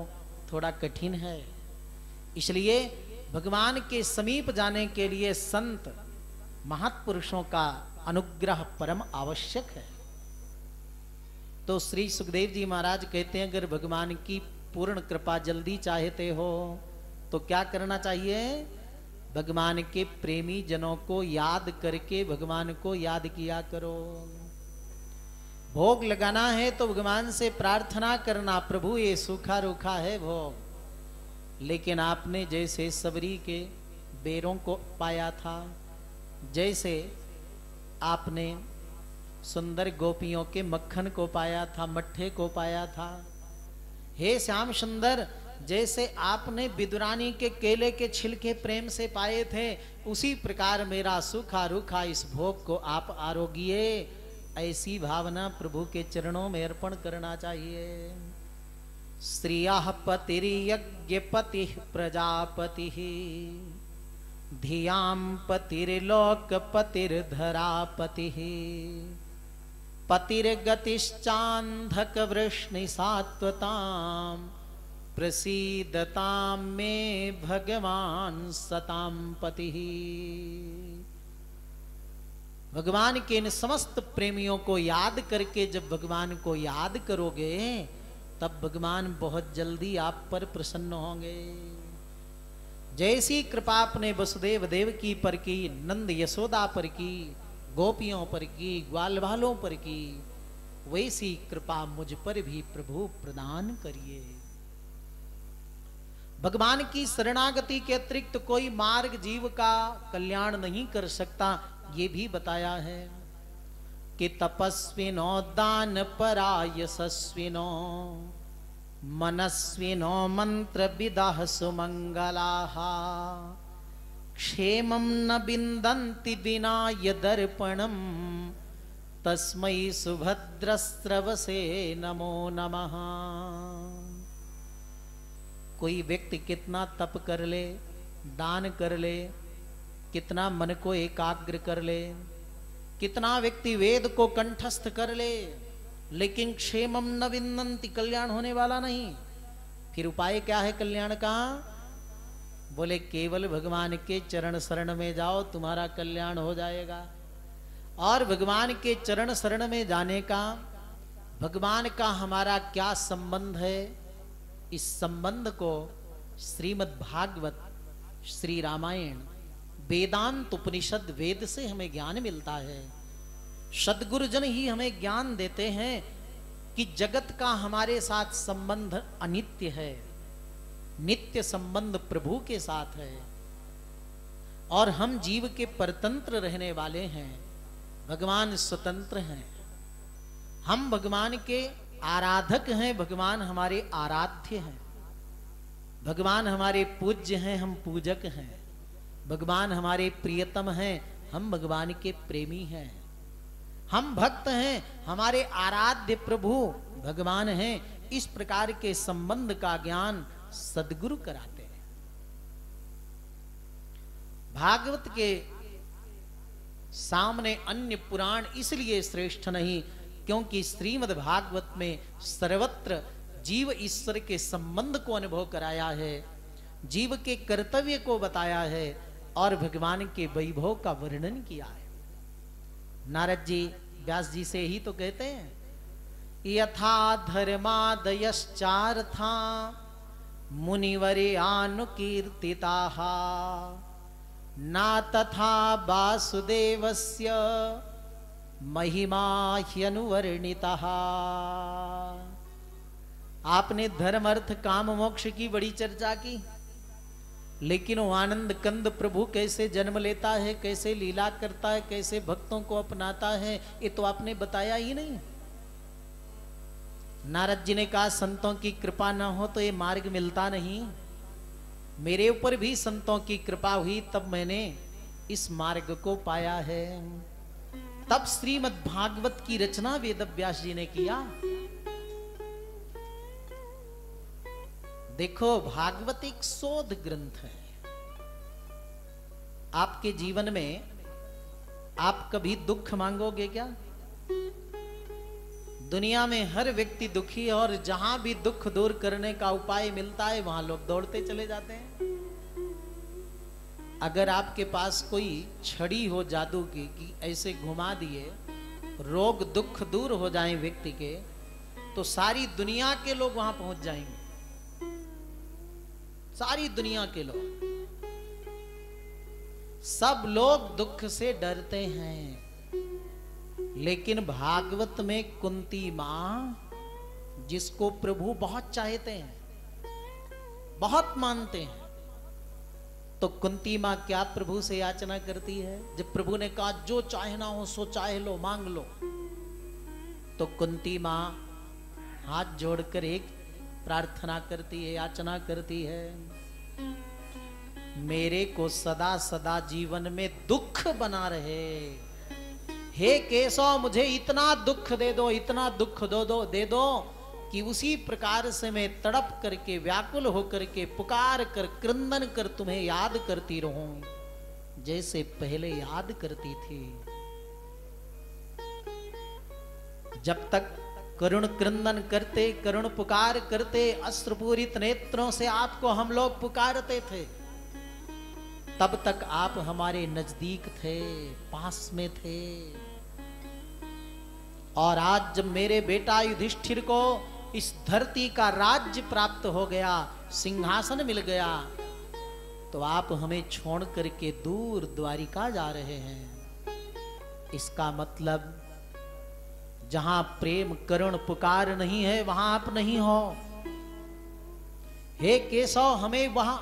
थोड़ा कठिन है। इसलिए भगवान के समीप जाने के लिए संत महापुरुषों का अनुग्रह परम आवश्यक है। तो श्री सुखदेव जी महाराज कहते हैं, अगर भगवान की पूर्ण कृपा जल्दी चाहते हो तो क्या करना चाहिए? भगवान के प्रेमी जनों को याद करके भगवान को याद किया करो। भोग लगाना है तो भगवान से प्रार्थना करना, प्रभु ये सूखा रूखा है भोग, लेकिन आपने जैसे सबरी के बेरों को पाया था, जैसे आपने सुंदर गोपियों के मक्खन को पाया था, मट्ठे को पाया था, हे श्याम सुंदर, जैसे आपने विदुरानी के केले के छिलके प्रेम से पाए थे, उसी प्रकार मेरा सूखा रूखा इस भोग को आप आरोगिए। ऐसी भावना प्रभु के चरणों में अर्पण करना चाहिए। श्रियः पतिर्यज्ञपतिः प्रजापतिः धियां पतिर्लोकपतिर्धरापतिः पतिर्गतिश्चान्धकवृष्णिसात्वतां प्रसीदतां मे भगवान् सतां पतिः। भगवान के इन समस्त प्रेमियों को याद करके जब भगवान को याद करोगे तब भगवान बहुत जल्दी आप पर प्रसन्न होंगे। जैसी कृपा आपने वसुदेव देव की पर की, नंद यशोदा पर की, गोपियों पर की, ग्वाल वालों पर की, वैसी कृपा मुझ पर भी प्रभु प्रदान करिए। भगवान की शरणागति के अतिरिक्त कोई मार्ग जीव का कल्याण नहीं कर सकता। ये भी बताया है कि तपस्विनो दान परायसस्विनो मनस्विनो मंत्र विदाह सुमंगलाः क्षेमं न बिंदन्ति बिना यदर्पणं तस्मै सुभद्रस्त्रवसे नमो नमः। कोई व्यक्ति कितना तप कर ले, दान कर ले, कितना मन को एकाग्र कर ले, कितना व्यक्ति वेद को कंठस्थ कर ले, लेकिन क्षेमम न विन्दन्ति कल्याण होने वाला नहीं। फिर उपाय क्या है कल्याण का? बोले केवल भगवान के चरण शरण में जाओ, तुम्हारा कल्याण हो जाएगा। और भगवान के चरण शरण में जाने का, भगवान का हमारा क्या संबंध है, इस संबंध को श्रीमद् भागवत, श्री रामायण, वेदांत उपनिषद, वेद से हमें ज्ञान मिलता है। सद्गुरुजन ही हमें ज्ञान देते हैं कि जगत का हमारे साथ संबंध अनित्य है, नित्य संबंध प्रभु के साथ है, और हम जीव के परतंत्र रहने वाले हैं, भगवान स्वतंत्र हैं। हम भगवान के आराधक हैं, भगवान हमारे आराध्य हैं, भगवान हमारे पूज्य हैं, हम पूजक हैं, भगवान हमारे प्रियतम हैं, हम भगवान के प्रेमी हैं, हम भक्त हैं, हमारे आराध्य प्रभु भगवान हैं। इस प्रकार के संबंध का ज्ञान सद्गुरु कराते हैं। भागवत के सामने अन्य पुराण इसलिए श्रेष्ठ नहीं क्योंकि श्रीमद् भागवत में सर्वत्र जीव ईश्वर के संबंध को अनुभव कराया है, जीव के कर्तव्य को बताया है और भगवान के वैभव का वर्णन किया है। नारद जी व्यास जी से ही तो कहते हैं यथा धर्मादयश्चार्था मुनिवर्यानुकीर्तिताः ना तथा वासुदेवस्य महिमा ह्यनुवर्णितः। आपने धर्म अर्थ काम मोक्ष की बड़ी चर्चा की, लेकिन वो आनंद कंद प्रभु कैसे जन्म लेता है, कैसे लीला करता है, कैसे भक्तों को अपनाता है, ये तो आपने बताया ही नहीं। नारद जी ने कहा संतों की कृपा ना हो तो ये मार्ग मिलता नहीं। मेरे ऊपर भी संतों की कृपा हुई, तब मैंने इस मार्ग को पाया है। तब श्रीमद् भागवत की रचना वेदव्यास जी ने किया। देखो, भागवत एक शोध ग्रंथ है। आपके जीवन में आप कभी दुख मांगोगे क्या? दुनिया में हर व्यक्ति दुखी है और जहां भी दुख दूर करने का उपाय मिलता है वहां लोग दौड़ते चले जाते हैं। अगर आपके पास कोई छड़ी हो जादू की कि ऐसे घुमा दिए रोग दुख दूर हो जाए व्यक्ति के, तो सारी दुनिया के लोग वहां पहुंच जाएंगे। सारी दुनिया के लोग, सब लोग दुख से डरते हैं, लेकिन भागवत में कुंती माँ, जिसको प्रभु बहुत चाहते हैं, बहुत मानते हैं, तो कुंती माँ क्या प्रभु से याचना करती है? जब प्रभु ने कहा जो चाहना हो सो चाहे लो, मांग लो, तो कुंती माँ हाथ जोड़कर एक प्रार्थना करती है, याचना करती है, मेरे को सदा सदा जीवन में दुख बना रहे, हे केशव मुझे इतना दुख दे दो, इतना दुख दो दो दे दो कि उसी प्रकार से मैं तड़प करके, व्याकुल होकर के, पुकार कर, क्रंदन कर तुम्हें याद करती रहूं, जैसे पहले याद करती थी। जब तक करुण क्रंदन करते, करुण पुकार करते, अश्रुपूरित नेत्रों से आपको हम लोग पुकारते थे, तब तक आप हमारे नजदीक थे, पास में थे। और आज जब मेरे बेटा युधिष्ठिर को इस धरती का राज्य प्राप्त हो गया, सिंहासन मिल गया, तो आप हमें छोड़ करके दूर द्वारिका जा रहे हैं। इसका मतलब जहां प्रेम करुण पुकार नहीं है वहां आप नहीं हो। हे केशव, हमें वहां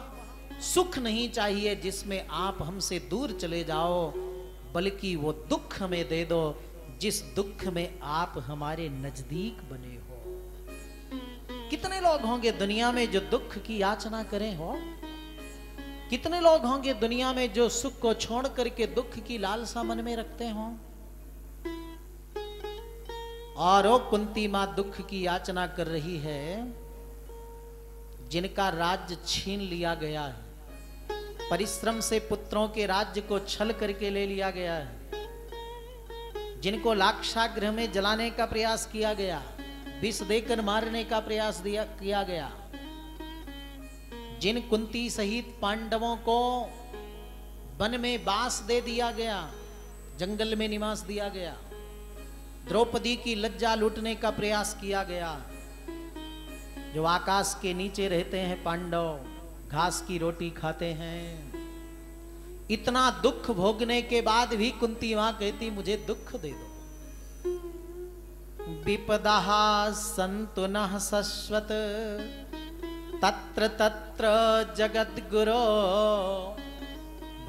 सुख नहीं चाहिए जिसमें आप हमसे दूर चले जाओ, बल्कि वो दुख हमें दे दो जिस दुख में आप हमारे नजदीक बने हो। कितने लोग होंगे दुनिया में जो दुख की याचना करें हो? कितने लोग होंगे दुनिया में जो सुख को छोड़ करके दुख की लालसा मन में रखते हो? और वो कुंती माँ दुख की याचना कर रही है, जिनका राज्य छीन लिया गया है, परिश्रम से पुत्रों के राज्य को छल करके ले लिया गया है, जिनको लाक्षागृह में जलाने का प्रयास किया गया, विष देकर मारने का प्रयास दिया किया गया, जिन कुंती सहित पांडवों को वन में बास दे दिया गया, जंगल में निवास दिया गया, द्रौपदी की लज्जा लूटने का प्रयास किया गया, जो आकाश के नीचे रहते हैं पांडव, घास की रोटी खाते हैं। इतना दुख भोगने के बाद भी कुंती मां कहती मुझे दुख दे दो। विपदाः सन्तु न शश्वत तत्र तत्र जगद्गुरो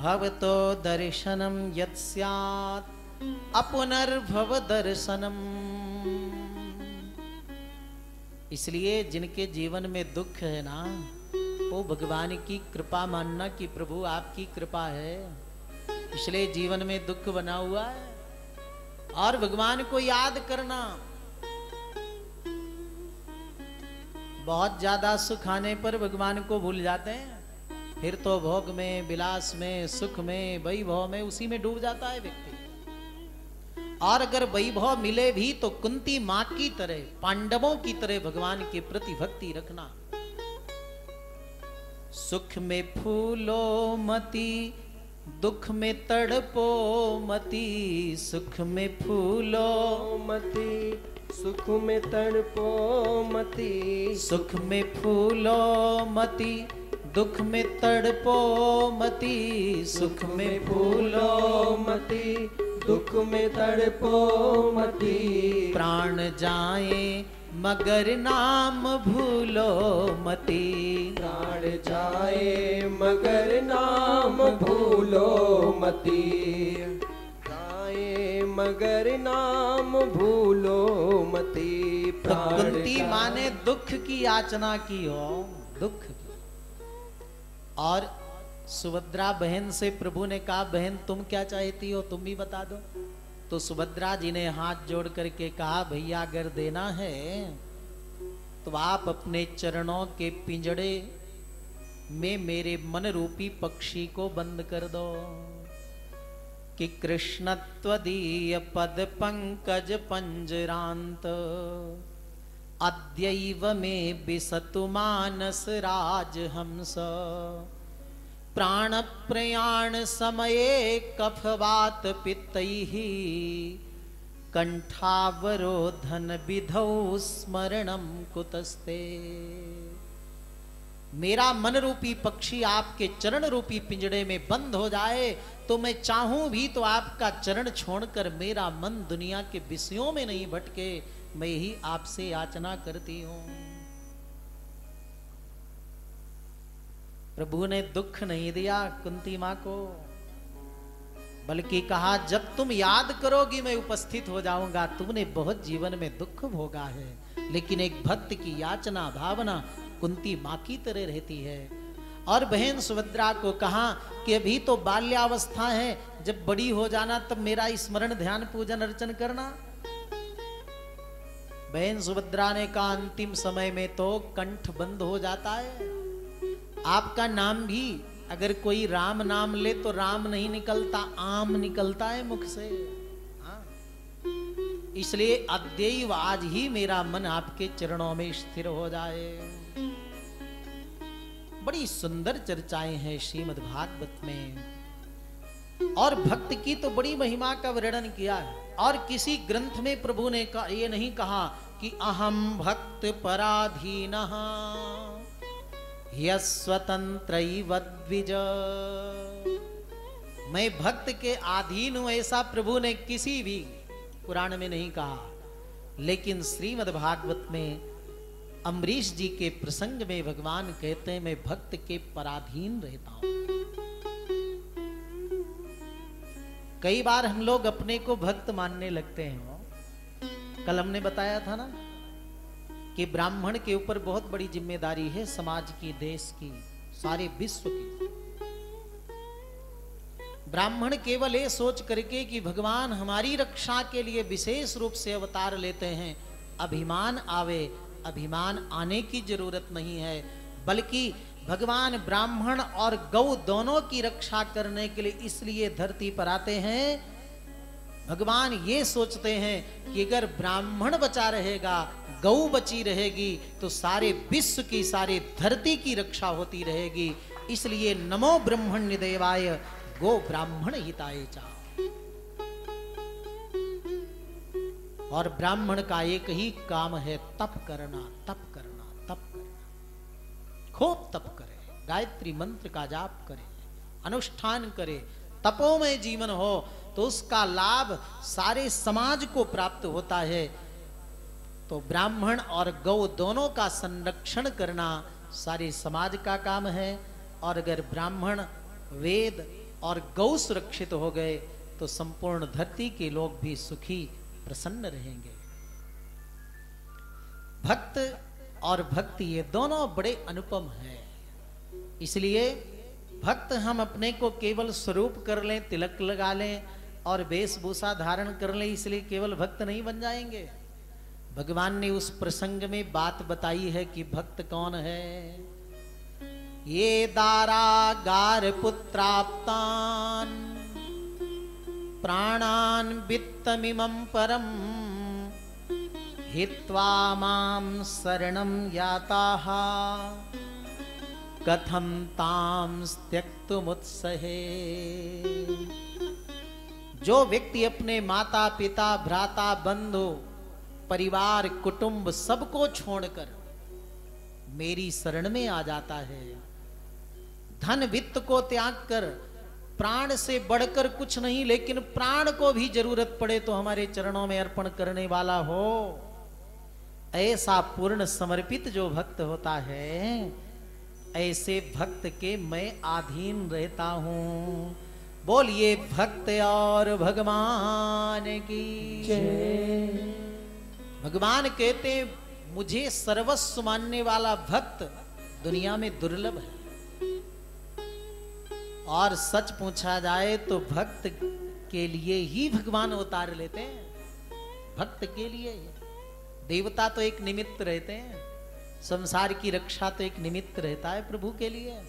भवतो दर्शनम यत्स्यात् अपुनर्भव दर्शनम। इसलिए जिनके जीवन में दुख है ना, वो भगवान की कृपा मानना कि प्रभु आपकी कृपा है, इसलिए जीवन में दुख बना हुआ है, और भगवान को याद करना। बहुत ज्यादा सुख आने पर भगवान को भूल जाते हैं, फिर तो भोग में, विलास में, सुख में, वैभव में, उसी में डूब जाता है व्यक्ति। और अगर वैभव मिले भी तो कुंती माँ की तरह, पांडवों की तरह भगवान के प्रति भक्ति रखना। सुख में फूलो मती, दुख में तड़पो मती, सुख में फूलो मती, सुख में तड़पो मती, सुख में फूलो मती, दुख में तड़पो मती, सुख में फूलो मती, दुख में तड़पो मती, प्राण जाए मगर नाम भूलो मती, प्राण जाए मगर नाम भूलो मती, जाए मगर नाम भूलो मती। प्रकृति माने दुख की याचना की हो, दुख। और सुभद्रा बहन से प्रभु ने कहा, बहन तुम क्या चाहती हो, तुम भी बता दो। तो सुभद्रा जी ने हाथ जोड़ करके कहा, भैया अगर देना है तो आप अपने चरणों के पिंजड़े में मेरे मन रूपी पक्षी को बंद कर दो। कि कृष्ण त्वदीय पद पंकज पंजरांत, अद्यैव में बिसतु मानस राज हंस, प्राण प्रयाण समये कफवात पित्तैः, कंठावरोधन विधौ स्मरणं कुतस्ते। मेरा मन रूपी पक्षी आपके चरण रूपी पिंजड़े में बंद हो जाए तो मैं चाहूं भी तो आपका चरण छोड़कर मेरा मन दुनिया के विषयों में नहीं भटके, मैं ही आपसे याचना करती हूं। प्रभु ने दुख नहीं दिया कुंती मां को, बल्कि कहा जब तुम याद करोगी मैं उपस्थित हो जाऊंगा। तुमने बहुत जीवन में दुख भोगा है, लेकिन एक भक्त की याचना भावना कुंती मां की तरह रहती है। और बहन सुभद्रा को कहा कि अभी तो बाल्यावस्था है, जब बड़ी हो जाना तब मेरा स्मरण ध्यान पूजन अर्चन करना। बहन सुभद्रा ने कहा अंतिम समय में तो कंठ बंद हो जाता है, आपका नाम भी अगर कोई राम नाम ले तो राम नहीं निकलता, आम निकलता है मुख से। हाँ, इसलिए अद्यैव आज ही मेरा मन आपके चरणों में स्थिर हो जाए। बड़ी सुंदर चर्चाएं हैं श्रीमद् भागवत में, और भक्त की तो बड़ी महिमा का वर्णन किया है। और किसी ग्रंथ में प्रभु ने ये नहीं कहा कि अहम भक्त पराधीनः यस्वतन्त्रैव द्विज, मैं भक्त के अधीन हूं, ऐसा प्रभु ने किसी भी पुराण में नहीं कहा। लेकिन श्रीमद् भागवत में अम्बरीश जी के प्रसंग में भगवान कहते हैं मैं भक्त के पराधीन रहता हूं। कई बार हम लोग अपने को भक्त मानने लगते हैं। कल हमने बताया था ना कि ब्राह्मण के ऊपर बहुत बड़ी जिम्मेदारी है, समाज की, देश की, सारे विश्व की। ब्राह्मण केवल ये सोच करके कि भगवान हमारी रक्षा के लिए विशेष रूप से अवतार लेते हैं, अभिमान आवे, अभिमान आने की जरूरत नहीं है, बल्कि भगवान ब्राह्मण और गौ दोनों की रक्षा करने के लिए इसलिए धरती पर आते हैं। भगवान ये सोचते हैं कि अगर ब्राह्मण बचा रहेगा, गौ बची रहेगी, तो सारे विश्व की, सारे धरती की रक्षा होती रहेगी। इसलिए नमो ब्रह्मण्य देवाय गो ब्राह्मण हिताय चा। और ब्राह्मण का एक ही काम है, तप करना, तप करना, तप करना, खूब तप करे, गायत्री मंत्र का जाप करे, अनुष्ठान करे, तपों में जीवन हो तो उसका लाभ सारे समाज को प्राप्त होता है। तो ब्राह्मण और गौ दोनों का संरक्षण करना सारे समाज का काम है। और अगर ब्राह्मण वेद और गौ सुरक्षित हो गए तो संपूर्ण धरती के लोग भी सुखी प्रसन्न रहेंगे। भक्त और भक्ति ये दोनों बड़े अनुपम हैं। इसलिए भक्त हम अपने को केवल स्वरूप कर लें, तिलक लगा लें और वेशभूषा धारण कर लें, इसलिए केवल भक्त नहीं बन जाएंगे। भगवान ने उस प्रसंग में बात बताई है कि भक्त कौन है। ये दारागार पुत्राप्तान प्राणान वित्तमिमं परम हित्वा मां शरणं याताः कथं तां त्यक्तुमुत्सहे। जो व्यक्ति अपने माता पिता, भ्राता, बंधु परिवार कुटुंब सबको छोड़कर मेरी शरण में आ जाता है, धन वित्त को त्याग कर, प्राण से बढ़कर कुछ नहीं लेकिन प्राण को भी जरूरत पड़े तो हमारे चरणों में अर्पण करने वाला हो, ऐसा पूर्ण समर्पित जो भक्त होता है, ऐसे भक्त के मैं आधीन रहता हूं। बोलिए भक्त और भगवान की जय। भगवान कहते मुझे सर्वस्व मानने वाला भक्त दुनिया में दुर्लभ है, और सच पूछा जाए तो भक्त के लिए ही भगवान अवतार लेते हैं, भक्त के लिए ही। देवता तो एक निमित्त रहते हैं, संसार की रक्षा तो एक निमित्त रहता है प्रभु के लिए,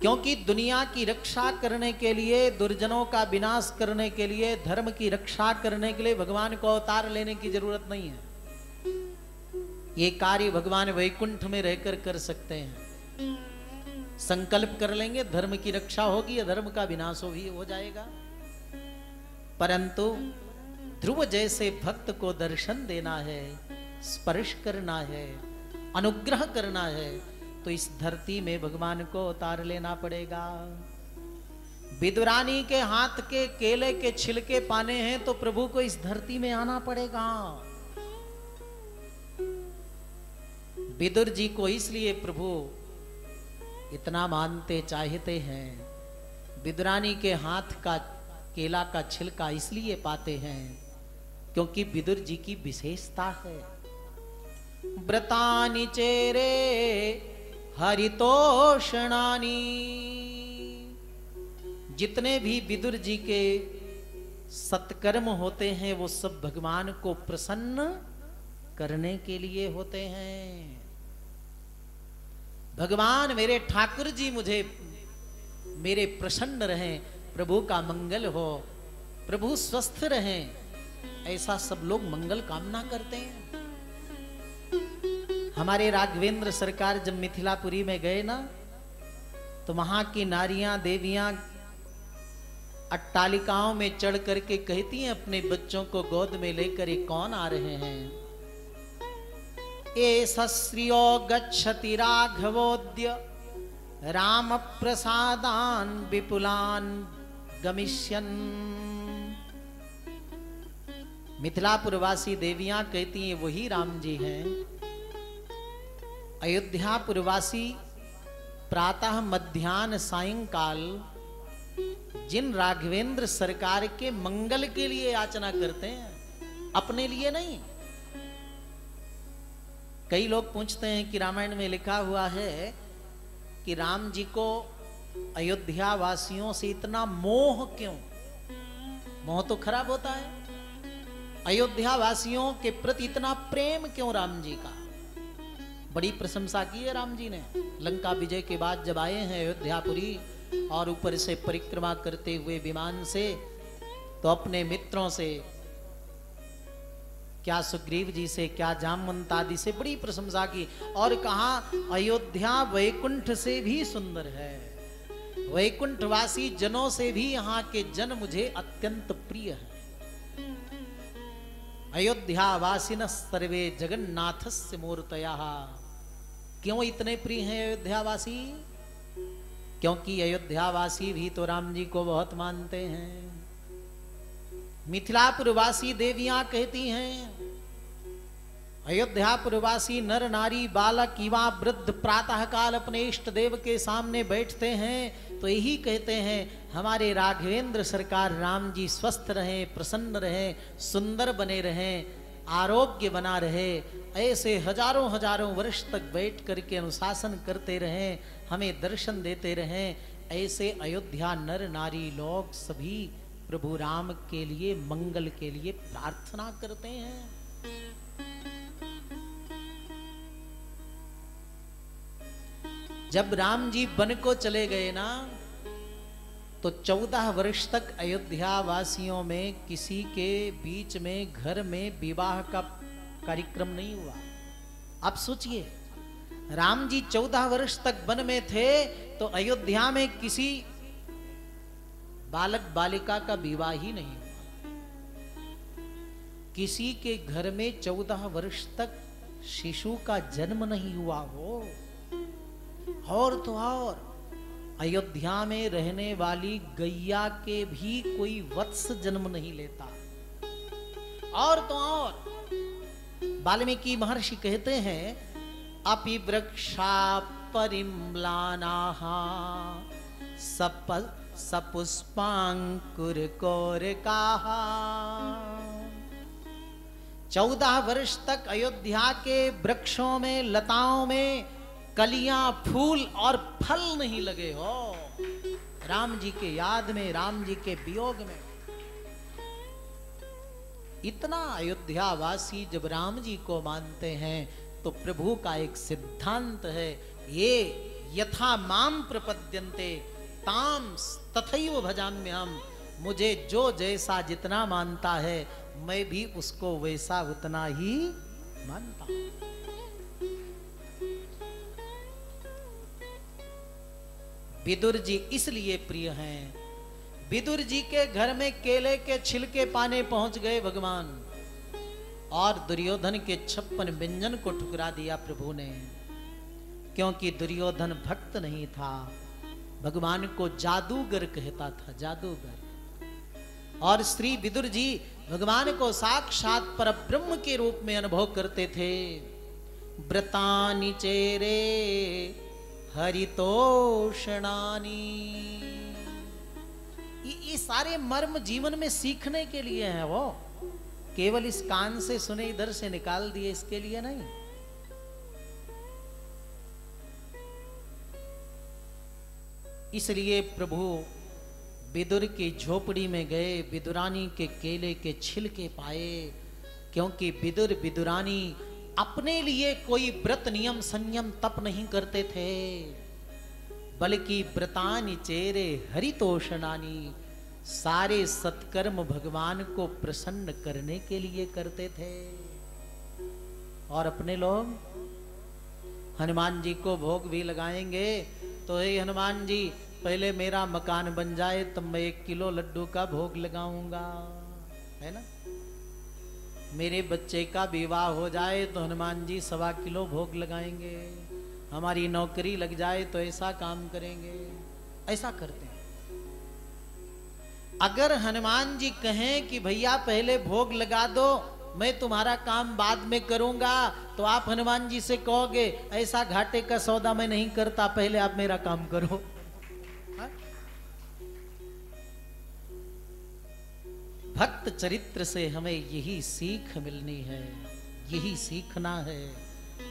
क्योंकि दुनिया की रक्षा करने के लिए, दुर्जनों का विनाश करने के लिए, धर्म की रक्षा करने के लिए भगवान को अवतार लेने की जरूरत नहीं है। ये कार्य भगवान वैकुंठ में रहकर कर सकते हैं। संकल्प कर लेंगे, धर्म की रक्षा होगी, धर्म का विनाश हो भी हो जाएगा। परंतु ध्रुव जैसे भक्त को दर्शन देना है, स्पर्श करना है, अनुग्रह करना है, तो इस धरती में भगवान को उतार लेना पड़ेगा। विदुरानी के हाथ के केले के छिलके पाने हैं तो प्रभु को इस धरती में आना पड़ेगा। विदुर जी को इसलिए प्रभु इतना मानते चाहते हैं, विदुरानी के हाथ का केला का छिलका इसलिए पाते हैं क्योंकि विदुर जी की विशेषता है। व्रतानि चेरे हरितोषणानि, जितने भी विदुर जी के सत्कर्म होते हैं वो सब भगवान को प्रसन्न करने के लिए होते हैं। भगवान मेरे ठाकुर जी मुझे मेरे प्रसन्न रहें, प्रभु का मंगल हो, प्रभु स्वस्थ रहें, ऐसा सब लोग मंगल कामना करते हैं। हमारे राघवेंद्र सरकार जब मिथिलापुरी में गए ना तो वहां की नारियां देवियां अट्टालिकाओं में चढ़ करके कहती हैं अपने बच्चों को गोद में लेकर, ये कौन आ रहे हैं? ए सस्रियो गच्छति राघवोद्य राम प्रसादान विपुलान गमिष्यन्। मिथिलापुरवासी देवियां कहती हैं वही राम जी हैं। अयोध्यापुरवासी प्रातः मध्यान्ह सायंकाल जिन राघवेंद्र सरकार के मंगल के लिए याचना करते हैं, अपने लिए नहीं। कई लोग पूछते हैं कि रामायण में लिखा हुआ है कि राम जी को अयोध्या वासियों से इतना मोह क्यों? मोह तो खराब होता है। अयोध्या वासियों के प्रति इतना प्रेम क्यों राम जी का? बड़ी प्रशंसा की है राम जी ने। लंका विजय के बाद जब आए हैं अयोध्यापुरी और ऊपर से परिक्रमा करते हुए विमान से, तो अपने मित्रों से, क्या सुग्रीव जी से, क्या जामवंतादि से बड़ी प्रशंसा की और कहा अयोध्या वैकुंठ से भी सुंदर है, वैकुंठवासी जनों से भी यहाँ के जन मुझे अत्यंत प्रिय है। अयोध्यावासिनः सर्वे जगन्नाथस्य मूर्तयः। क्यों इतने प्रिय हैं अयोध्यावासी? क्योंकि अयोध्यावासी भी तो राम जी को बहुत मानते हैं। मिथिलापुरवासी देवियां कहती हैं अयोध्यापुरवासी नर नारी बालक युवा वृद्ध प्रातः काल अपने इष्ट देव के सामने बैठते हैं तो यही कहते हैं हमारे राघवेंद्र सरकार राम जी स्वस्थ रहें, प्रसन्न रहें, सुंदर बने रहें, आरोग्य बना रहे, ऐसे हजारों हजारों वर्ष तक बैठ करके अनुशासन करते रहें, हमें दर्शन देते रहें। ऐसे अयोध्या नर नारी लोग सभी प्रभु राम के लिए, मंगल के लिए प्रार्थना करते हैं। जब राम जी वन को चले गए ना तो चौदह वर्ष तक अयोध्या वासियों में किसी के बीच में घर में विवाह का कार्यक्रम नहीं हुआ। आप सोचिए राम जी चौदह वर्ष तक वन में थे तो अयोध्या में किसी बालक बालिका का विवाह ही नहीं हुआ। किसी के घर में चौदह वर्ष तक शिशु का जन्म नहीं हुआ हो, और तो और अयोध्या में रहने वाली गैया के भी कोई वत्स जन्म नहीं लेता। और तो और वाल्मीकि महर्षि कहते हैं अपि वृक्षा परिम्लानाः सप सपुष्पांकुरकोरकाः। चौदह वर्ष तक अयोध्या के वृक्षों में, लताओं में कलियां, फूल और फल नहीं लगे हो, राम जी के याद में, राम जी के वियोग में। इतना अयोध्यावासी जब राम जी को मानते हैं तो प्रभु का एक सिद्धांत है, ये यथा माम प्रपद्यन्ते ताम तथैव भजाम्यहम्। मुझे जो जैसा जितना मानता है मैं भी उसको वैसा उतना ही मानता हूं। विदुर जी इसलिए प्रिय हैं, विदुर जी के घर में केले के छिलके पाने पहुंच गए भगवान, और दुर्योधन के छप्पन व्यंजन को ठुकरा दिया प्रभु ने, क्योंकि दुर्योधन भक्त नहीं था, भगवान को जादूगर कहता था, जादूगर। और श्री विदुर जी भगवान को साक्षात परब्रह्म के रूप में अनुभव करते थे। व्रतानि चेरे हरितोषणानि, ये सारे मर्म जीवन में सीखने के लिए हैं। वो केवल इस कान से सुने, इधर से निकाल दिए, इसके लिए नहीं। इसलिए प्रभु विदुर की झोपड़ी में गए, विदुरानी के केले के छिलके पाए, क्योंकि विदुर विदुरानी अपने लिए कोई व्रत, नियम, संयम, तप नहीं करते थे, बल्कि व्रतानि चेरे हरितोषणानि, सारे सत्कर्म भगवान को प्रसन्न करने के लिए करते थे। और अपने लोग हनुमान जी को भोग भी लगाएंगे तो हे हनुमान जी पहले मेरा मकान बन जाए तब मैं एक किलो लड्डू का भोग लगाऊंगा, है ना। मेरे बच्चे का विवाह हो जाए तो हनुमान जी सवा किलो भोग लगाएंगे। हमारी नौकरी लग जाए तो ऐसा काम करेंगे, ऐसा करते हैं। अगर हनुमान जी कहें कि भैया पहले भोग लगा दो, मैं तुम्हारा काम बाद में करूंगा, तो आप हनुमान जी से कहोगे ऐसा घाटे का सौदा मैं नहीं करता, पहले आप मेरा काम करो। हा? भक्त चरित्र से हमें यही सीख मिलनी है, यही सीखना है।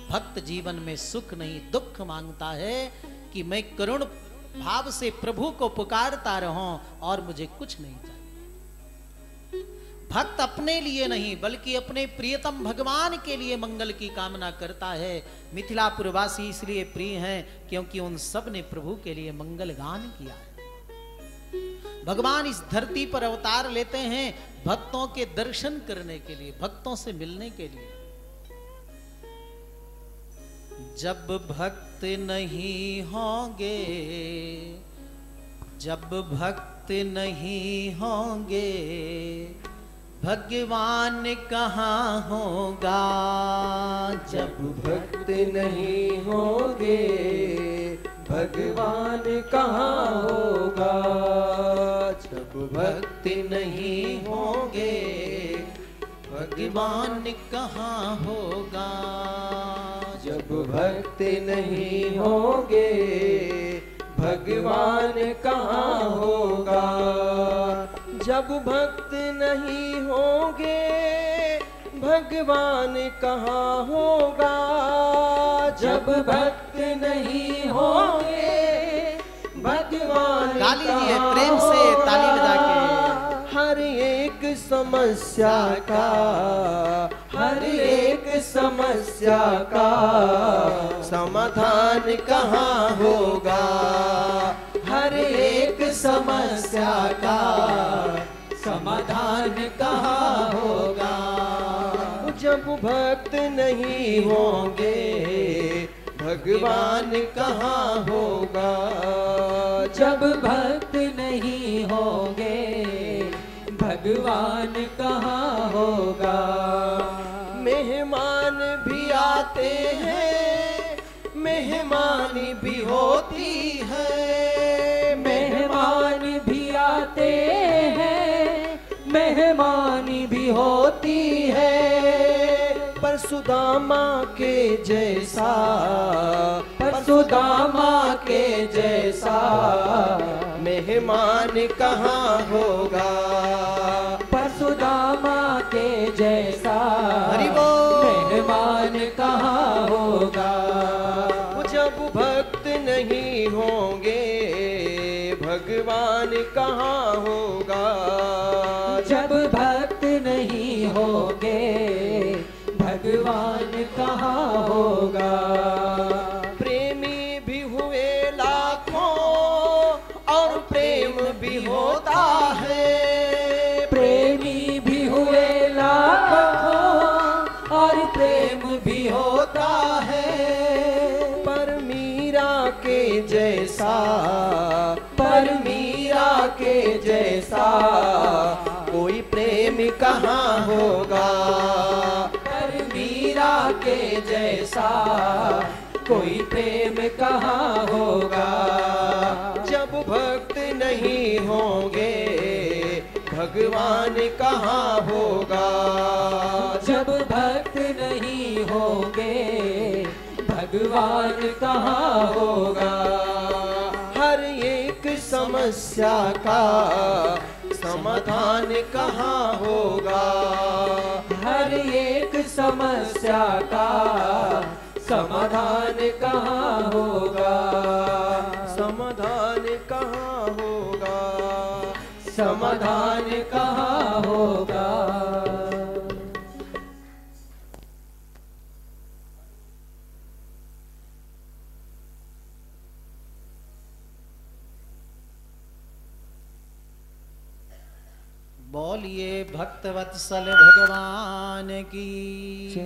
भक्त जीवन में सुख नहीं दुख मांगता है कि मैं करुण भाव से प्रभु को पुकारता रहूं और मुझे कुछ नहीं चाहिए। भक्त अपने लिए नहीं बल्कि अपने प्रियतम भगवान के लिए मंगल की कामना करता है। मिथिलापुरवासी इसलिए प्रिय हैं क्योंकि उन सब ने प्रभु के लिए मंगल गान किया है। भगवान इस धरती पर अवतार लेते हैं भक्तों के दर्शन करने के लिए, भक्तों से मिलने के लिए। जब भक्त नहीं होंगे, जब भक्त नहीं होंगे भगवान कहाँ होगा। जब भक्त नहीं होंगे भगवान कहाँ होगा। जब भक्त नहीं होंगे भगवान कहाँ होगा। जब भक्त नहीं होंगे भगवान कहाँ होगा। जब भक्त नहीं होंगे भगवान कहाँ होगा। जब भक्त नहीं होंगे भगवान कहाँ प्रेम से ताली बजा के। हर एक समस्या का, हर एक समस्या का समाधान कहाँ होगा। हर एक समस्या का समाधान कहाँ होगा। जब भक्त नहीं होंगे भगवान कहाँ होगा। जब भक्त नहीं होंगे भगवान कहाँ होगा। मेहमान भी आते हैं, मेहमानी भी होती है, मेहमान भी आते हैं, मेहमानी भी होती है। पर सुदामा के जैसा, पर सुदामा के जैसा मेहमान कहाँ होगा। पर सुदामा के जैसा मेहमान कहाँ होगा। जब भक्त नहीं होंगे भगवान कहाँ होगा। जब भक्त नहीं होंगे भगवान कहाँ होगा। पर मीरा के जैसा कोई प्रेमी कहाँ होगा। पर मीरा के जैसा कोई प्रेम कहाँ होगा। जब भक्त नहीं होंगे भगवान कहाँ होगा। जब भक्त नहीं होंगे भगवान कहाँ होगा। समस्या का समाधान कहाँ होगा। हर एक समस्या का समाधान कहाँ होगा। समाधान कहाँ होगा। समाधान कहाँ होगा। बोलिए भक्तवत्सल भगवान की।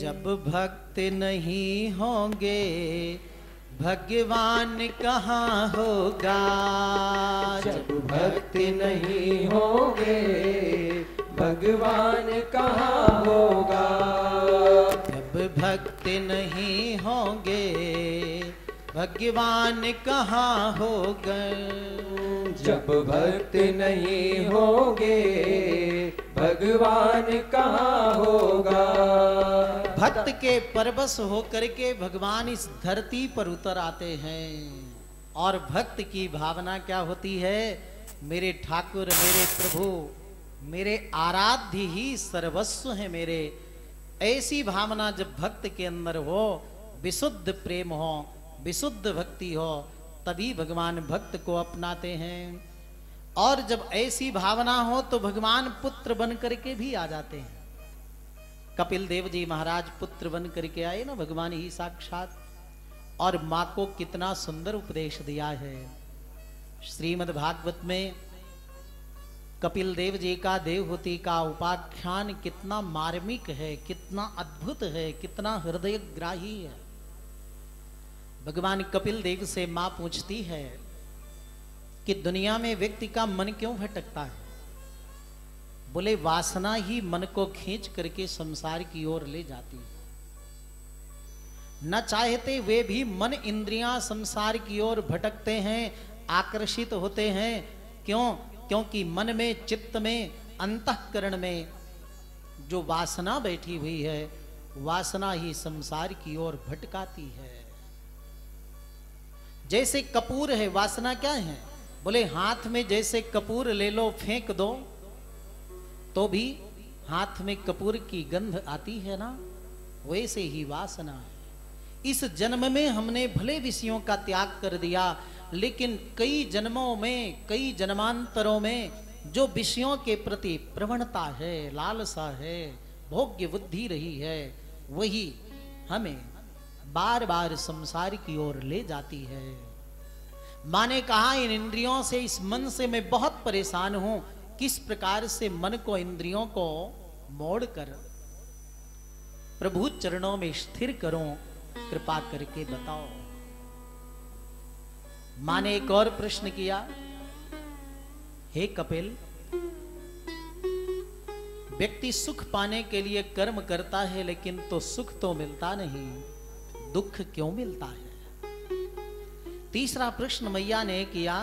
जब भक्त नहीं होंगे भगवान कहाँ होगा। जब भक्त नहीं होंगे भगवान कहाँ होगा। जब भक्त नहीं होंगे भगवान कहाँ होगा। जब भक्त नहीं होंगे भगवान कहाँ होगा। भक्त के परवश होकर के भगवान इस धरती पर उतर आते हैं और भक्त की भावना क्या होती है। मेरे ठाकुर मेरे प्रभु मेरे आराध्य ही सर्वस्व है मेरे। ऐसी भावना जब भक्त के अंदर हो, विशुद्ध प्रेम हो, विशुद्ध भक्ति हो, तभी भगवान भक्त को अपनाते हैं। और जब ऐसी भावना हो तो भगवान पुत्र बन करके भी आ जाते हैं। कपिल देव जी महाराज पुत्र बन करके आए ना भगवान ही साक्षात। और माँ को कितना सुंदर उपदेश दिया है श्रीमद् भागवत में। कपिल देव जी का देवहूति का उपाख्यान कितना मार्मिक है, कितना अद्भुत है, कितना हृदयग्राही है। भगवान कपिल देव से माँ पूछती है कि दुनिया में व्यक्ति का मन क्यों भटकता है। बोले वासना ही मन को खींच करके संसार की ओर ले जाती है। न चाहते वे भी मन इंद्रियां संसार की ओर भटकते हैं, आकर्षित होते हैं। क्यों? क्योंकि मन में, चित्त में, अंतःकरण में जो वासना बैठी हुई है, वासना ही संसार की ओर भटकाती है। जैसे कपूर है, वासना क्या है। बोले हाथ में जैसे कपूर ले लो, फेंक दो तो भी हाथ में कपूर की गंध आती है ना, वैसे ही वासना है। इस जन्म में हमने भले विषयों का त्याग कर दिया, लेकिन कई जन्मों में, कई जन्मांतरों में जो विषयों के प्रति प्रवणता है, लालसा है, भोग्य बुद्धि रही है, वही हमें बार बार संसार की ओर ले जाती है। माँ ने कहा इन इंद्रियों से, इस मन से मैं बहुत परेशान हूं। किस प्रकार से मन को, इंद्रियों को मोड़कर प्रभु चरणों में स्थिर करूं, कृपा करके बताओ। माँ ने एक और प्रश्न किया, हे कपिल व्यक्ति सुख पाने के लिए कर्म करता है, लेकिन तो सुख तो मिलता नहीं, दुख क्यों मिलता है? तीसरा प्रश्न मैया ने किया,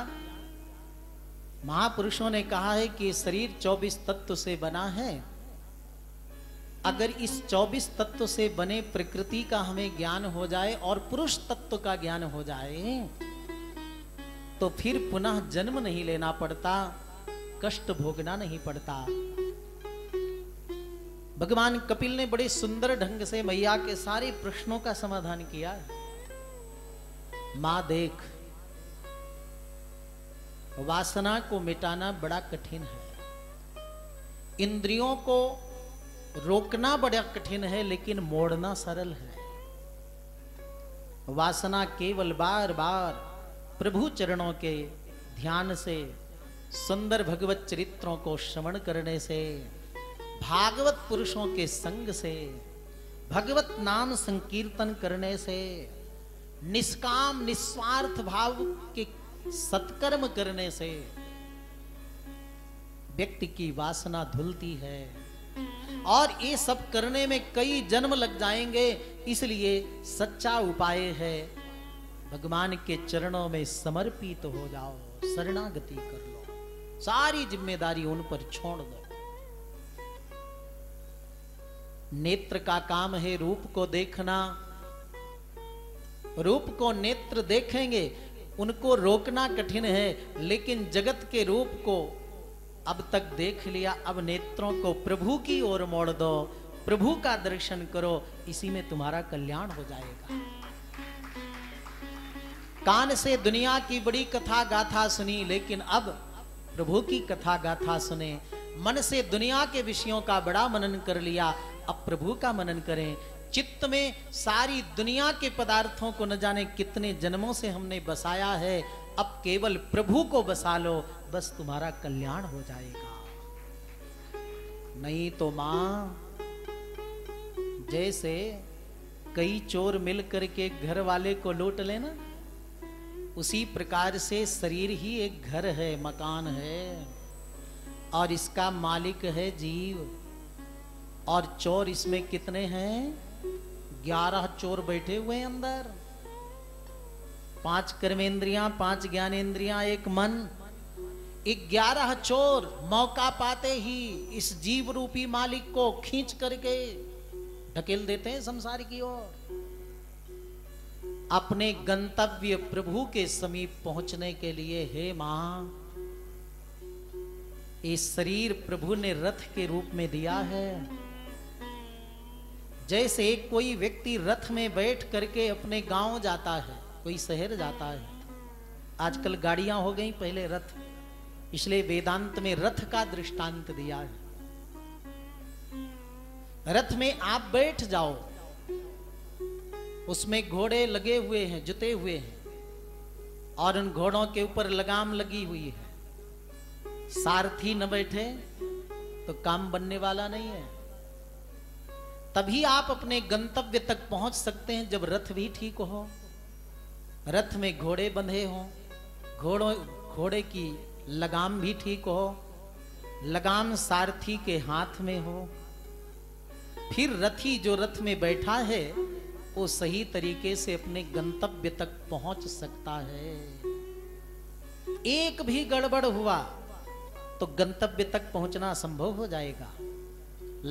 महापुरुषों ने कहा है कि शरीर चौबीस तत्व से बना है। अगर इस चौबीस तत्व से बने प्रकृति का हमें ज्ञान हो जाए और पुरुष तत्व का ज्ञान हो जाए तो फिर पुनः जन्म नहीं लेना पड़ता, कष्ट भोगना नहीं पड़ता। भगवान कपिल ने बड़े सुंदर ढंग से मैया के सारे प्रश्नों का समाधान किया है। मां देख, वासना को मिटाना बड़ा कठिन है, इंद्रियों को रोकना बड़ा कठिन है, लेकिन मोड़ना सरल है। वासना केवल बार बार प्रभु चरणों के ध्यान से, सुंदर भगवत चरित्रों को श्रवण करने से, भागवत पुरुषों के संग से, भगवत नाम संकीर्तन करने से, निष्काम निस्वार्थ भाव के सत्कर्म करने से व्यक्ति की वासना धुलती है। और ये सब करने में कई जन्म लग जाएंगे, इसलिए सच्चा उपाय है भगवान के चरणों में समर्पित हो जाओ, शरणागति कर लो, सारी जिम्मेदारी उन पर छोड़ दो। नेत्र का काम है रूप को देखना, रूप को नेत्र देखेंगे, उनको रोकना कठिन है, लेकिन जगत के रूप को अब तक देख लिया, अब नेत्रों को प्रभु की ओर मोड़ दो, प्रभु का दर्शन करो, इसी में तुम्हारा कल्याण हो जाएगा। कान से दुनिया की बड़ी कथा गाथा सुनी, लेकिन अब प्रभु की कथा गाथा सुने। मन से दुनिया के विषयों का बड़ा मनन कर लिया, अब प्रभु का मनन करें। चित्त में सारी दुनिया के पदार्थों को न जाने कितने जन्मों से हमने बसाया है, अब केवल प्रभु को बसा लो, बस तुम्हारा कल्याण हो जाएगा। नहीं तो मां, जैसे कई चोर मिल करके घर वाले को लूट लेना, उसी प्रकार से शरीर ही एक घर है, मकान है, और इसका मालिक है जीव, और चोर इसमें कितने हैं? ग्यारह चोर बैठे हुए हैं अंदर। पांच कर्मेंद्रियां, पांच ज्ञानेंद्रियां, एक मन, ग्यारह चोर मौका पाते ही इस जीव रूपी मालिक को खींच करके ढकेल देते हैं संसार की ओर। अपने गंतव्य प्रभु के समीप पहुंचने के लिए, हे मां, इस शरीर प्रभु ने रथ के रूप में दिया है। जैसे कोई व्यक्ति रथ में बैठ करके अपने गांव जाता है, कोई शहर जाता है, आजकल गाड़ियां हो गई, पहले रथ, इसलिए वेदांत में रथ का दृष्टांत दिया है। रथ में आप बैठ जाओ, उसमें घोड़े लगे हुए हैं, जुते हुए हैं, और उन घोड़ों के ऊपर लगाम लगी हुई है। सारथी न बैठे तो काम बनने वाला नहीं है। तभी आप अपने गंतव्य तक पहुंच सकते हैं जब रथ भी ठीक हो, रथ में घोड़े बंधे हों, घोड़ों घोड़े की लगाम भी ठीक हो, लगाम सारथी के हाथ में हो, फिर रथी जो रथ में बैठा है वो सही तरीके से अपने गंतव्य तक पहुंच सकता है। एक भी गड़बड़ हुआ तो गंतव्य तक पहुंचना संभव हो जाएगा।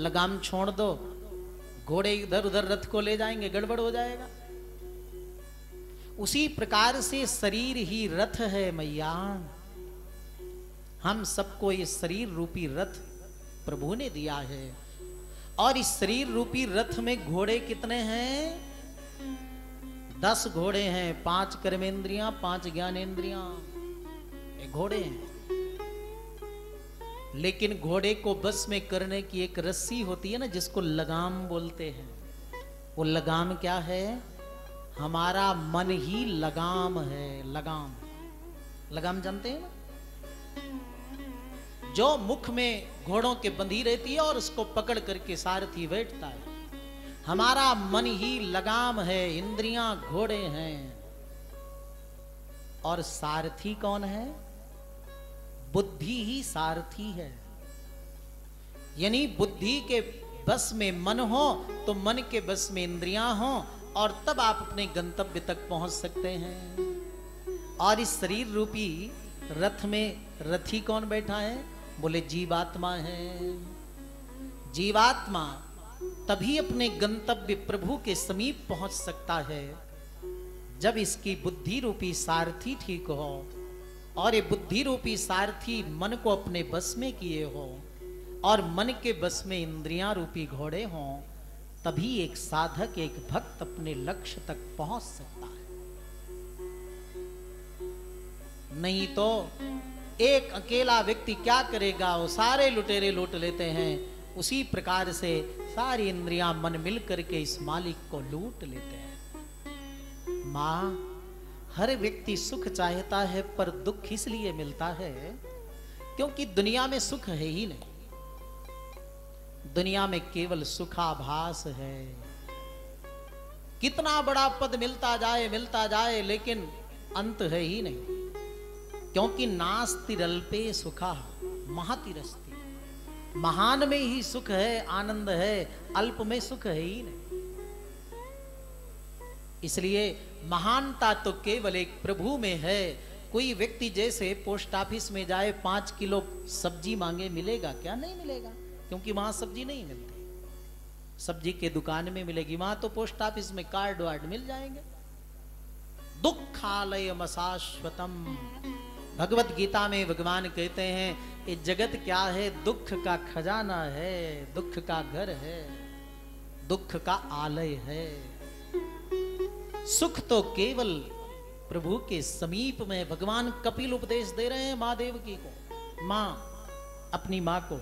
लगाम छोड़ दो, घोड़े इधर उधर रथ को ले जाएंगे, गड़बड़ हो जाएगा। उसी प्रकार से शरीर ही रथ है मैया। हम सबको ये शरीर रूपी रथ प्रभु ने दिया है, और इस शरीर रूपी रथ में घोड़े कितने हैं? दस घोड़े हैं, पांच कर्मेंद्रियां, पांच ज्ञानेंद्रियां, ये घोड़े हैं। लेकिन घोड़े को बस में करने की एक रस्सी होती है ना, जिसको लगाम बोलते हैं। वो लगाम क्या है? हमारा मन ही लगाम है। लगाम, लगाम जानते हैं ना, जो मुख में घोड़ों के बंधी रहती है और उसको पकड़ करके सारथी बैठता है। हमारा मन ही लगाम है, इंद्रियां घोड़े हैं, और सारथी कौन है? बुद्धि ही सारथी है। यानी बुद्धि के बस में मन हो तो मन के बस में इंद्रियां हो और तब आप अपने गंतव्य तक पहुंच सकते हैं। और इस शरीर रूपी रथ में रथी कौन बैठा है? बोले जीवात्मा है। जीवात्मा तभी अपने गंतव्य प्रभु के समीप पहुंच सकता है जब इसकी बुद्धि रूपी सारथी ठीक हो और ये बुद्धि रूपी सारथी मन को अपने बस में किए हो और मन के बस में इंद्रियां रूपी घोड़े हों, तभी एक साधक एक भक्त अपने लक्ष्य तक पहुंच सकता है। नहीं तो एक अकेला व्यक्ति क्या करेगा? वो सारे लुटेरे लूट लेते हैं, उसी प्रकार से सारी इंद्रियां मन मिल करके इस मालिक को लूट लेते हैं। मां, हर व्यक्ति सुख चाहता है पर दुख इसलिए मिलता है क्योंकि दुनिया में सुख है ही नहीं। दुनिया में केवल सुखाभास है। कितना बड़ा पद मिलता जाए मिलता जाए लेकिन अंत है ही नहीं, क्योंकि नास्ति रल्पे सुखा महतिरस्ति। महान में ही सुख है, आनंद है, अल्प में सुख है ही नहीं। इसलिए महानता तो केवल एक प्रभु में है। कोई व्यक्ति जैसे पोस्ट ऑफिस में जाए, पांच किलो सब्जी मांगे, मिलेगा क्या? नहीं मिलेगा, क्योंकि वहां सब्जी नहीं मिलती। सब्जी के दुकान में मिलेगी, वहां तो पोस्ट ऑफिस में कार्ड वार्ड मिल जाएंगे। दुखालयम अशाश्वतम, भगवत गीता में भगवान कहते हैं ये जगत क्या है? दुख का खजाना है, दुख का घर है, दुख का आलय है। सुख तो केवल प्रभु के समीप में। भगवान कपिल उपदेश दे रहे हैं मां देवकी को, मां अपनी मां को।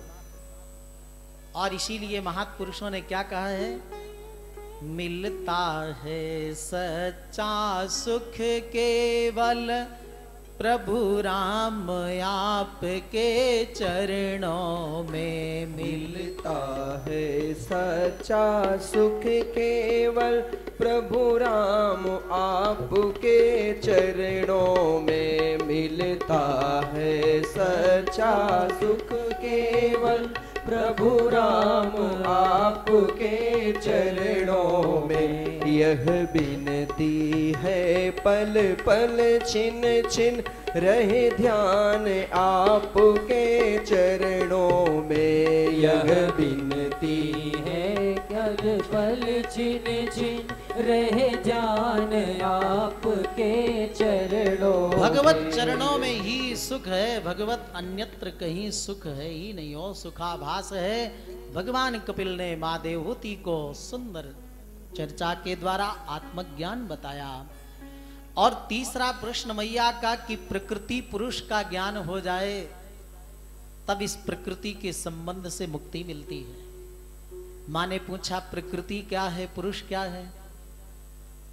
और इसीलिए महापुरुषों ने क्या कहा है? मिलता है सच्चा सुख केवल प्रभु राम आपके चरणों में। मिलता है सच्चा सुख केवल प्रभु राम आपके चरणों में। मिलता है सच्चा सुख केवल प्रभु राम आपके चरणों में। यह बिनती है पल पल छिन छिन रहे ध्यान आपके चरणों में। यह बिनती है पल पल छिन छिन रहे ध्यान आपके चरणों। भगवत चरणों में ही सुख है, भगवत अन्यत्र कहीं सुख है ही नहीं। हो सुखाभास है। भगवान कपिल ने मां देवहूति को सुंदर चर्चा के द्वारा आत्मज्ञान बताया। और तीसरा प्रश्न मैया का कि प्रकृति पुरुष का ज्ञान हो जाए तब इस प्रकृति के संबंध से मुक्ति मिलती है। मां ने पूछा प्रकृति क्या है, पुरुष क्या है?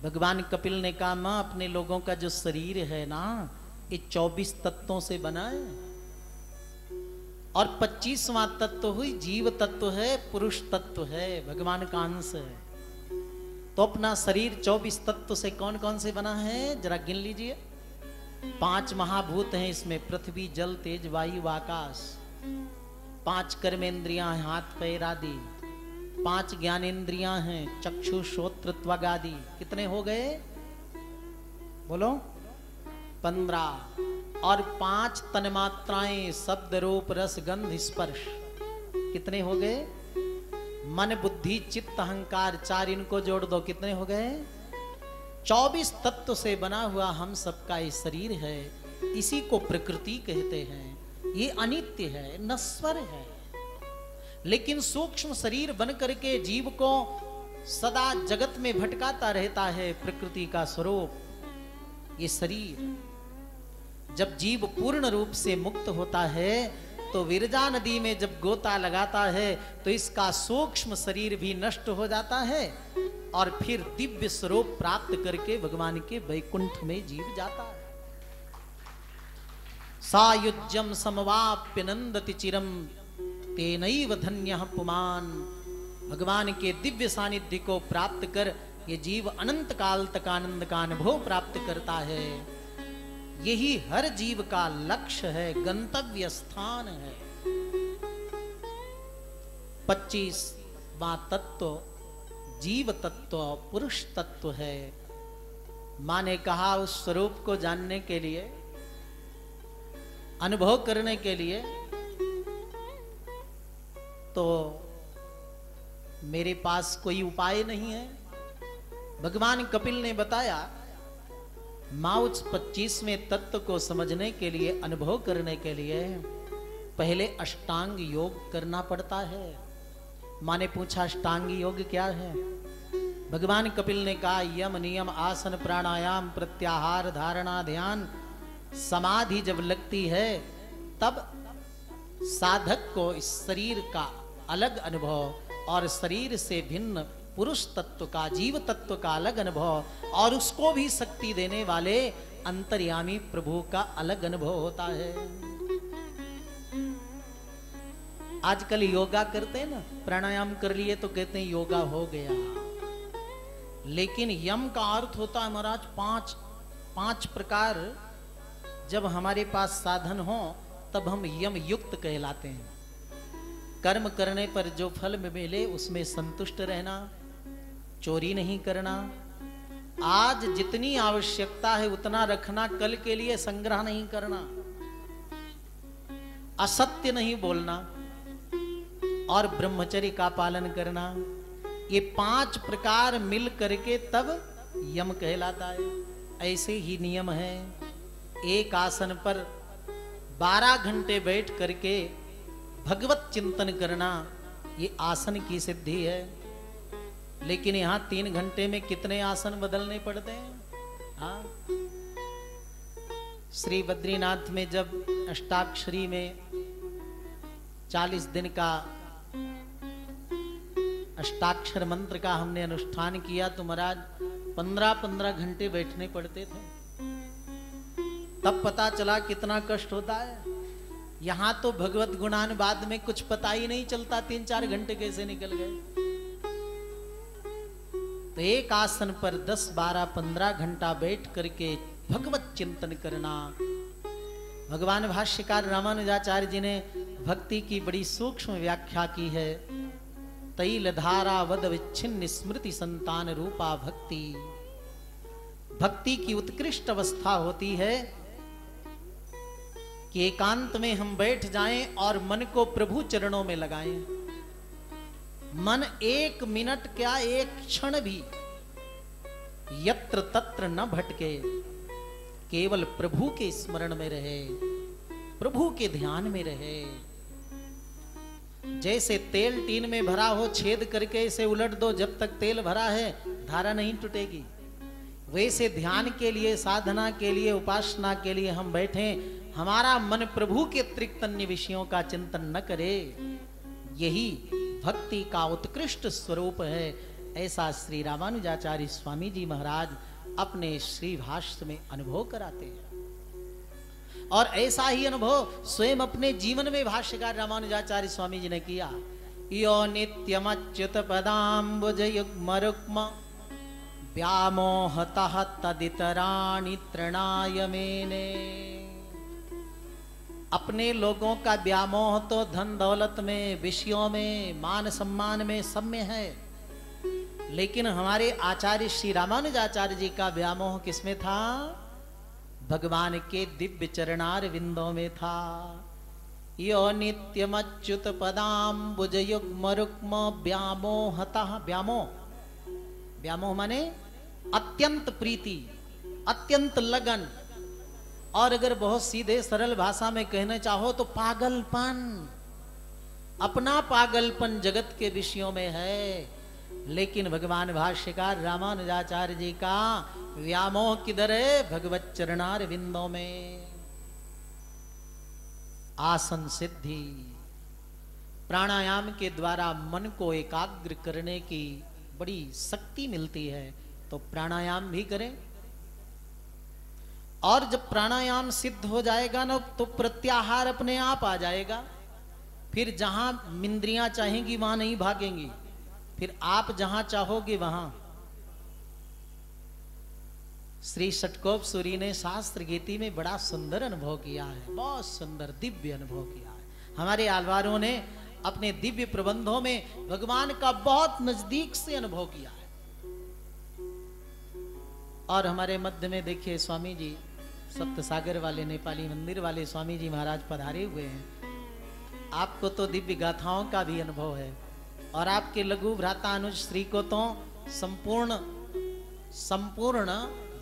भगवान कपिल ने कहा मां अपने लोगों का जो शरीर है ना, ये चौबीस तत्वों से बना है और पच्चीसवां तत्व हुई जीव तत्व है, पुरुष तत्व है, भगवान का अंश है। तो अपना शरीर चौबीस तत्व से कौन कौन से बना है जरा गिन लीजिए। पांच महाभूत हैं इसमें, पृथ्वी जल तेज वायु आकाश। पांच कर्मेंद्रियां हैं, हाथ पैर आदि। पांच ज्ञानेन्द्रियां हैं, चक्षु श्रोत्र त्वग आदि। कितने हो गए बोलो? पंद्रह। और पांच तन्मात्राएं, शब्द रूप रस गंध स्पर्श। कितने हो गए? मन बुद्धि चित्त अहंकार चार, इनको जोड़ दो, कितने हो गए? चौबीस तत्व से बना हुआ हम सबका ये शरीर है। इसी को प्रकृति कहते हैं। ये अनित्य है, नश्वर है, लेकिन सूक्ष्म शरीर बन करके जीव को सदा जगत में भटकाता रहता है। प्रकृति का स्वरूप ये शरीर। जब जीव पूर्ण रूप से मुक्त होता है तो विरजा नदी में जब गोता लगाता है तो इसका सूक्ष्म शरीर भी नष्ट हो जाता है और फिर दिव्य स्वरूप प्राप्त करके भगवान के वैकुंठ में जीव जाता है। सायुज्यम समवाप्य नंदति चिरम तेनैव धन्यः पुमान। भगवान के दिव्य सानिध्य को प्राप्त कर ये जीव अनंत काल तक आनंद का अनुभव प्राप्त करता है। यही हर जीव का लक्ष्य है, गंतव्य स्थान है। पच्चीस मां तत्व, जीव तत्व, पुरुष तत्व है। मां ने कहा उस स्वरूप को जानने के लिए, अनुभव करने के लिए तो मेरे पास कोई उपाय नहीं है। भगवान कपिल ने बताया, मां उस पच्चीसवें तत्व को समझने के लिए, अनुभव करने के लिए पहले अष्टांग योग करना पड़ता है। मां ने पूछा अष्टांग योग क्या है? भगवान कपिल ने कहा यम नियम आसन प्राणायाम प्रत्याहार धारणा ध्यान समाधि जब लगती है तब साधक को इस शरीर का अलग अनुभव और शरीर से भिन्न पुरुष तत्व का, जीव तत्व का अलग अनुभव और उसको भी शक्ति देने वाले अंतर्यामी प्रभु का अलग अनुभव होता है। आजकल योगा करते हैं ना, प्राणायाम कर लिए तो कहते हैं योगा हो गया, लेकिन यम का अर्थ होता है महाराज पांच पांच प्रकार। जब हमारे पास साधन हो तब हम यम युक्त कहलाते हैं। कर्म करने पर जो फल मिले उसमें संतुष्ट रहना, चोरी नहीं करना, आज जितनी आवश्यकता है उतना रखना, कल के लिए संग्रह नहीं करना, असत्य नहीं बोलना और ब्रह्मचर्य का पालन करना। ये पांच प्रकार मिल करके तब यम कहलाता है। ऐसे ही नियम है, एक आसन पर बारह घंटे बैठ करके भगवत चिंतन करना, ये आसन की सिद्धि है। लेकिन यहाँ तीन घंटे में कितने आसन बदलने पड़ते हैं। हाँ, श्री बद्रीनाथ में जब अष्टाक्षरी में चालीस दिन का अष्टाक्षर मंत्र का हमने अनुष्ठान किया तो महाराज पंद्रह पंद्रह घंटे बैठने पड़ते थे। तब पता चला कितना कष्ट होता है। यहाँ तो भगवत गुणान बाद में कुछ पता ही नहीं चलता, तीन चार घंटे कैसे निकल गए। तो एक आसन पर दस बारह पंद्रह घंटा बैठ करके भगवत चिंतन करना। भगवान भाष्यकार रामानुजाचार्य जी ने भक्ति की बड़ी सूक्ष्म व्याख्या की है। तैल धारा वद विच्छिन्न स्मृति संतान रूपा भक्ति। भक्ति की उत्कृष्ट अवस्था होती है कि एकांत में हम बैठ जाएं और मन को प्रभु चरणों में लगाएं। मन एक मिनट क्या एक क्षण भी यत्र तत्र न भटके, केवल प्रभु के स्मरण में रहे, प्रभु के ध्यान में रहे। जैसे तेल टीन में भरा हो, छेद करके इसे उलट दो, जब तक तेल भरा है धारा नहीं टूटेगी। वैसे ध्यान के लिए, साधना के लिए, उपासना के लिए हम बैठें, हमारा मन प्रभु के त्रिकतन्य विषयों का चिंतन न करे, यही भक्ति का उत्कृष्ट स्वरूप है। ऐसा श्री रामानुजाचार्य स्वामी जी महाराज अपने श्री भाष्य में अनुभव कराते हैं और ऐसा ही अनुभव स्वयं अपने जीवन में भाष्यकार रामानुजाचार्य स्वामी जी ने किया। यो नित्यमच्युत पदाम्बुज युग्म रुक्म व्यामोहतः तदितराणि तृणायमेने। अपने लोगों का व्यामोह तो धन दौलत में, विषयों में, मान सम्मान में, सब में है, लेकिन हमारे आचार्य श्री रामानुजाचार्य जी का व्यामोह किसमें था? भगवान के दिव्य चरणार विंदों में था। यो नित्यमच्युत पदाम्बुज युग्म रुक्म व्यामोहतः। व्यामोह, व्यामोह माने अत्यंत प्रीति, अत्यंत लगन, और अगर बहुत सीधे सरल भाषा में कहना चाहो तो पागलपन। अपना पागलपन जगत के विषयों में है, लेकिन भगवान भाष्यकार रामानुजाचार्य जी का व्यामोह किधर है? भगवत चरणार विंदों में। आसन सिद्धि, प्राणायाम के द्वारा मन को एकाग्र करने की बड़ी शक्ति मिलती है, तो प्राणायाम भी करें। और जब प्राणायाम सिद्ध हो जाएगा ना तो प्रत्याहार अपने आप आ जाएगा। फिर जहां इंद्रियां चाहेंगी वहां नहीं भागेंगी, फिर आप जहां चाहोगे वहां। श्री षटकोप सूरी ने शास्त्र गीति में बड़ा सुंदर अनुभव किया है, बहुत सुंदर दिव्य अनुभव किया है। हमारे आलवारों ने अपने दिव्य प्रबंधों में भगवान का बहुत नजदीक से अनुभव किया है। और हमारे मध्य में देखिए स्वामी जी सप्त सागर वाले, नेपाली मंदिर वाले स्वामी जी महाराज पधारे हुए हैं। आपको तो दिव्य गाथाओं का भी अनुभव है और आपके लघु भ्राता अनुज श्री को तो संपूर्ण संपूर्ण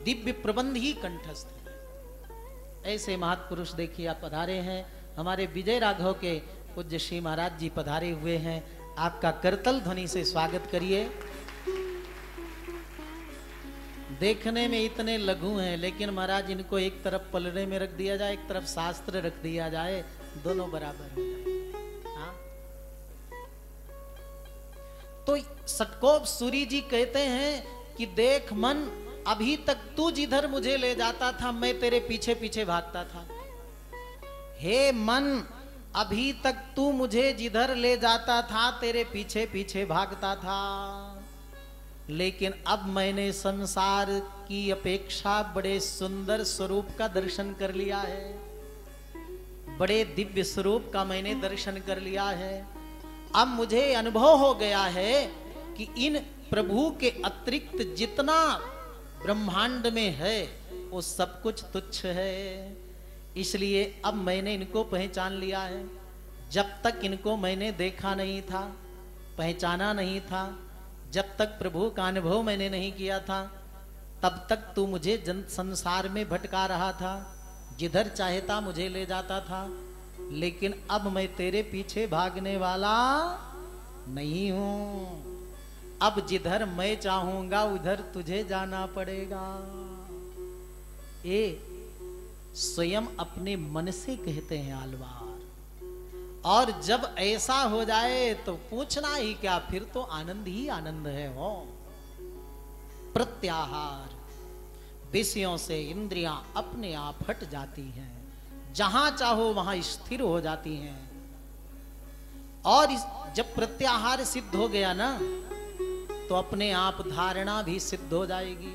दिव्य प्रबंध ही कंठस्थ है। ऐसे महापुरुष देखिए आप पधारे हैं। हमारे विजय राघव के पूज्य श्री महाराज जी पधारे हुए हैं। आपका करतल ध्वनि से स्वागत करिए। देखने में इतने लघु हैं लेकिन महाराज इनको एक तरफ पलड़े में रख दिया जाए, एक तरफ शास्त्र रख दिया जाए, दोनों बराबर हो जाए। हाँ, तो सटकोप सूरी जी कहते हैं कि देख मन, अभी तक तू जिधर मुझे ले जाता था मैं तेरे पीछे पीछे भागता था। हे मन, अभी तक तू मुझे जिधर ले जाता था तेरे पीछे पीछे भागता था, लेकिन अब मैंने संसार की अपेक्षा बड़े सुंदर स्वरूप का दर्शन कर लिया है, बड़े दिव्य स्वरूप का मैंने दर्शन कर लिया है। अब मुझे अनुभव हो गया है कि इन प्रभु के अतिरिक्त जितना ब्रह्मांड में है वो सब कुछ तुच्छ है। इसलिए अब मैंने इनको पहचान लिया है। जब तक इनको मैंने देखा नहीं था, पहचाना नहीं था, जब तक प्रभु का अनुभव मैंने नहीं किया था, तब तक तू मुझे जन संसार में भटका रहा था, जिधर चाहता मुझे ले जाता था, लेकिन अब मैं तेरे पीछे भागने वाला नहीं हूं। अब जिधर मैं चाहूंगा उधर तुझे जाना पड़ेगा। ये स्वयं अपने मन से कहते हैं आलवार। और जब ऐसा हो जाए तो पूछना ही क्या, फिर तो आनंद ही आनंद है। हो प्रत्याहार, विषयों से इंद्रियां अपने आप हट जाती हैं, जहां चाहो वहां स्थिर हो जाती हैं। और जब प्रत्याहार सिद्ध हो गया ना तो अपने आप धारणा भी सिद्ध हो जाएगी।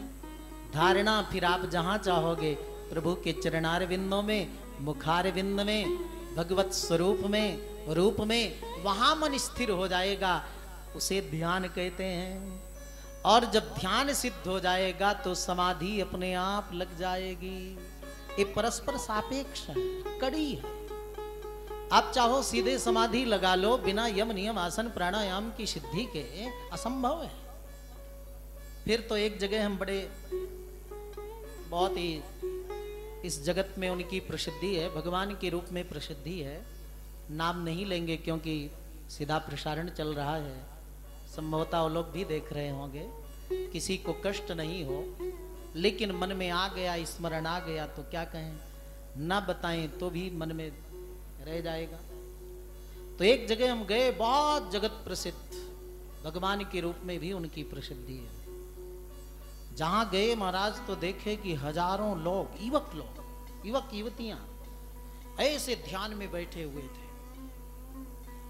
धारणा, फिर आप जहां चाहोगे प्रभु के चरणारविंदों में, मुखारविंद में, भगवत स्वरूप में, रूप में, वहां मन स्थिर हो जाएगा। उसे ध्यान कहते हैं। और जब ध्यान सिद्ध हो जाएगा तो समाधि अपने आप लग जाएगी। ये परस्पर सापेक्ष है, कड़ी है। आप चाहो सीधे समाधि लगा लो बिना यम नियम आसन प्राणायाम की सिद्धि के, असंभव है। फिर तो एक जगह हम बड़े बहुत ही इस जगत में उनकी प्रसिद्धि है, भगवान के रूप में प्रसिद्धि है, नाम नहीं लेंगे क्योंकि सीधा प्रसारण चल रहा है, संभवतः वो लोग भी देख रहे होंगे, किसी को कष्ट नहीं हो। लेकिन मन में आ गया, स्मरण आ गया तो क्या कहें, ना बताएं तो भी मन में रह जाएगा। तो एक जगह हम गए, बहुत जगत प्रसिद्ध, भगवान के रूप में भी उनकी प्रसिद्धि है। जहां गए महाराज तो देखे कि हजारों लोग, युवक लोग, युवक युवतियां ऐसे ध्यान में बैठे हुए थे।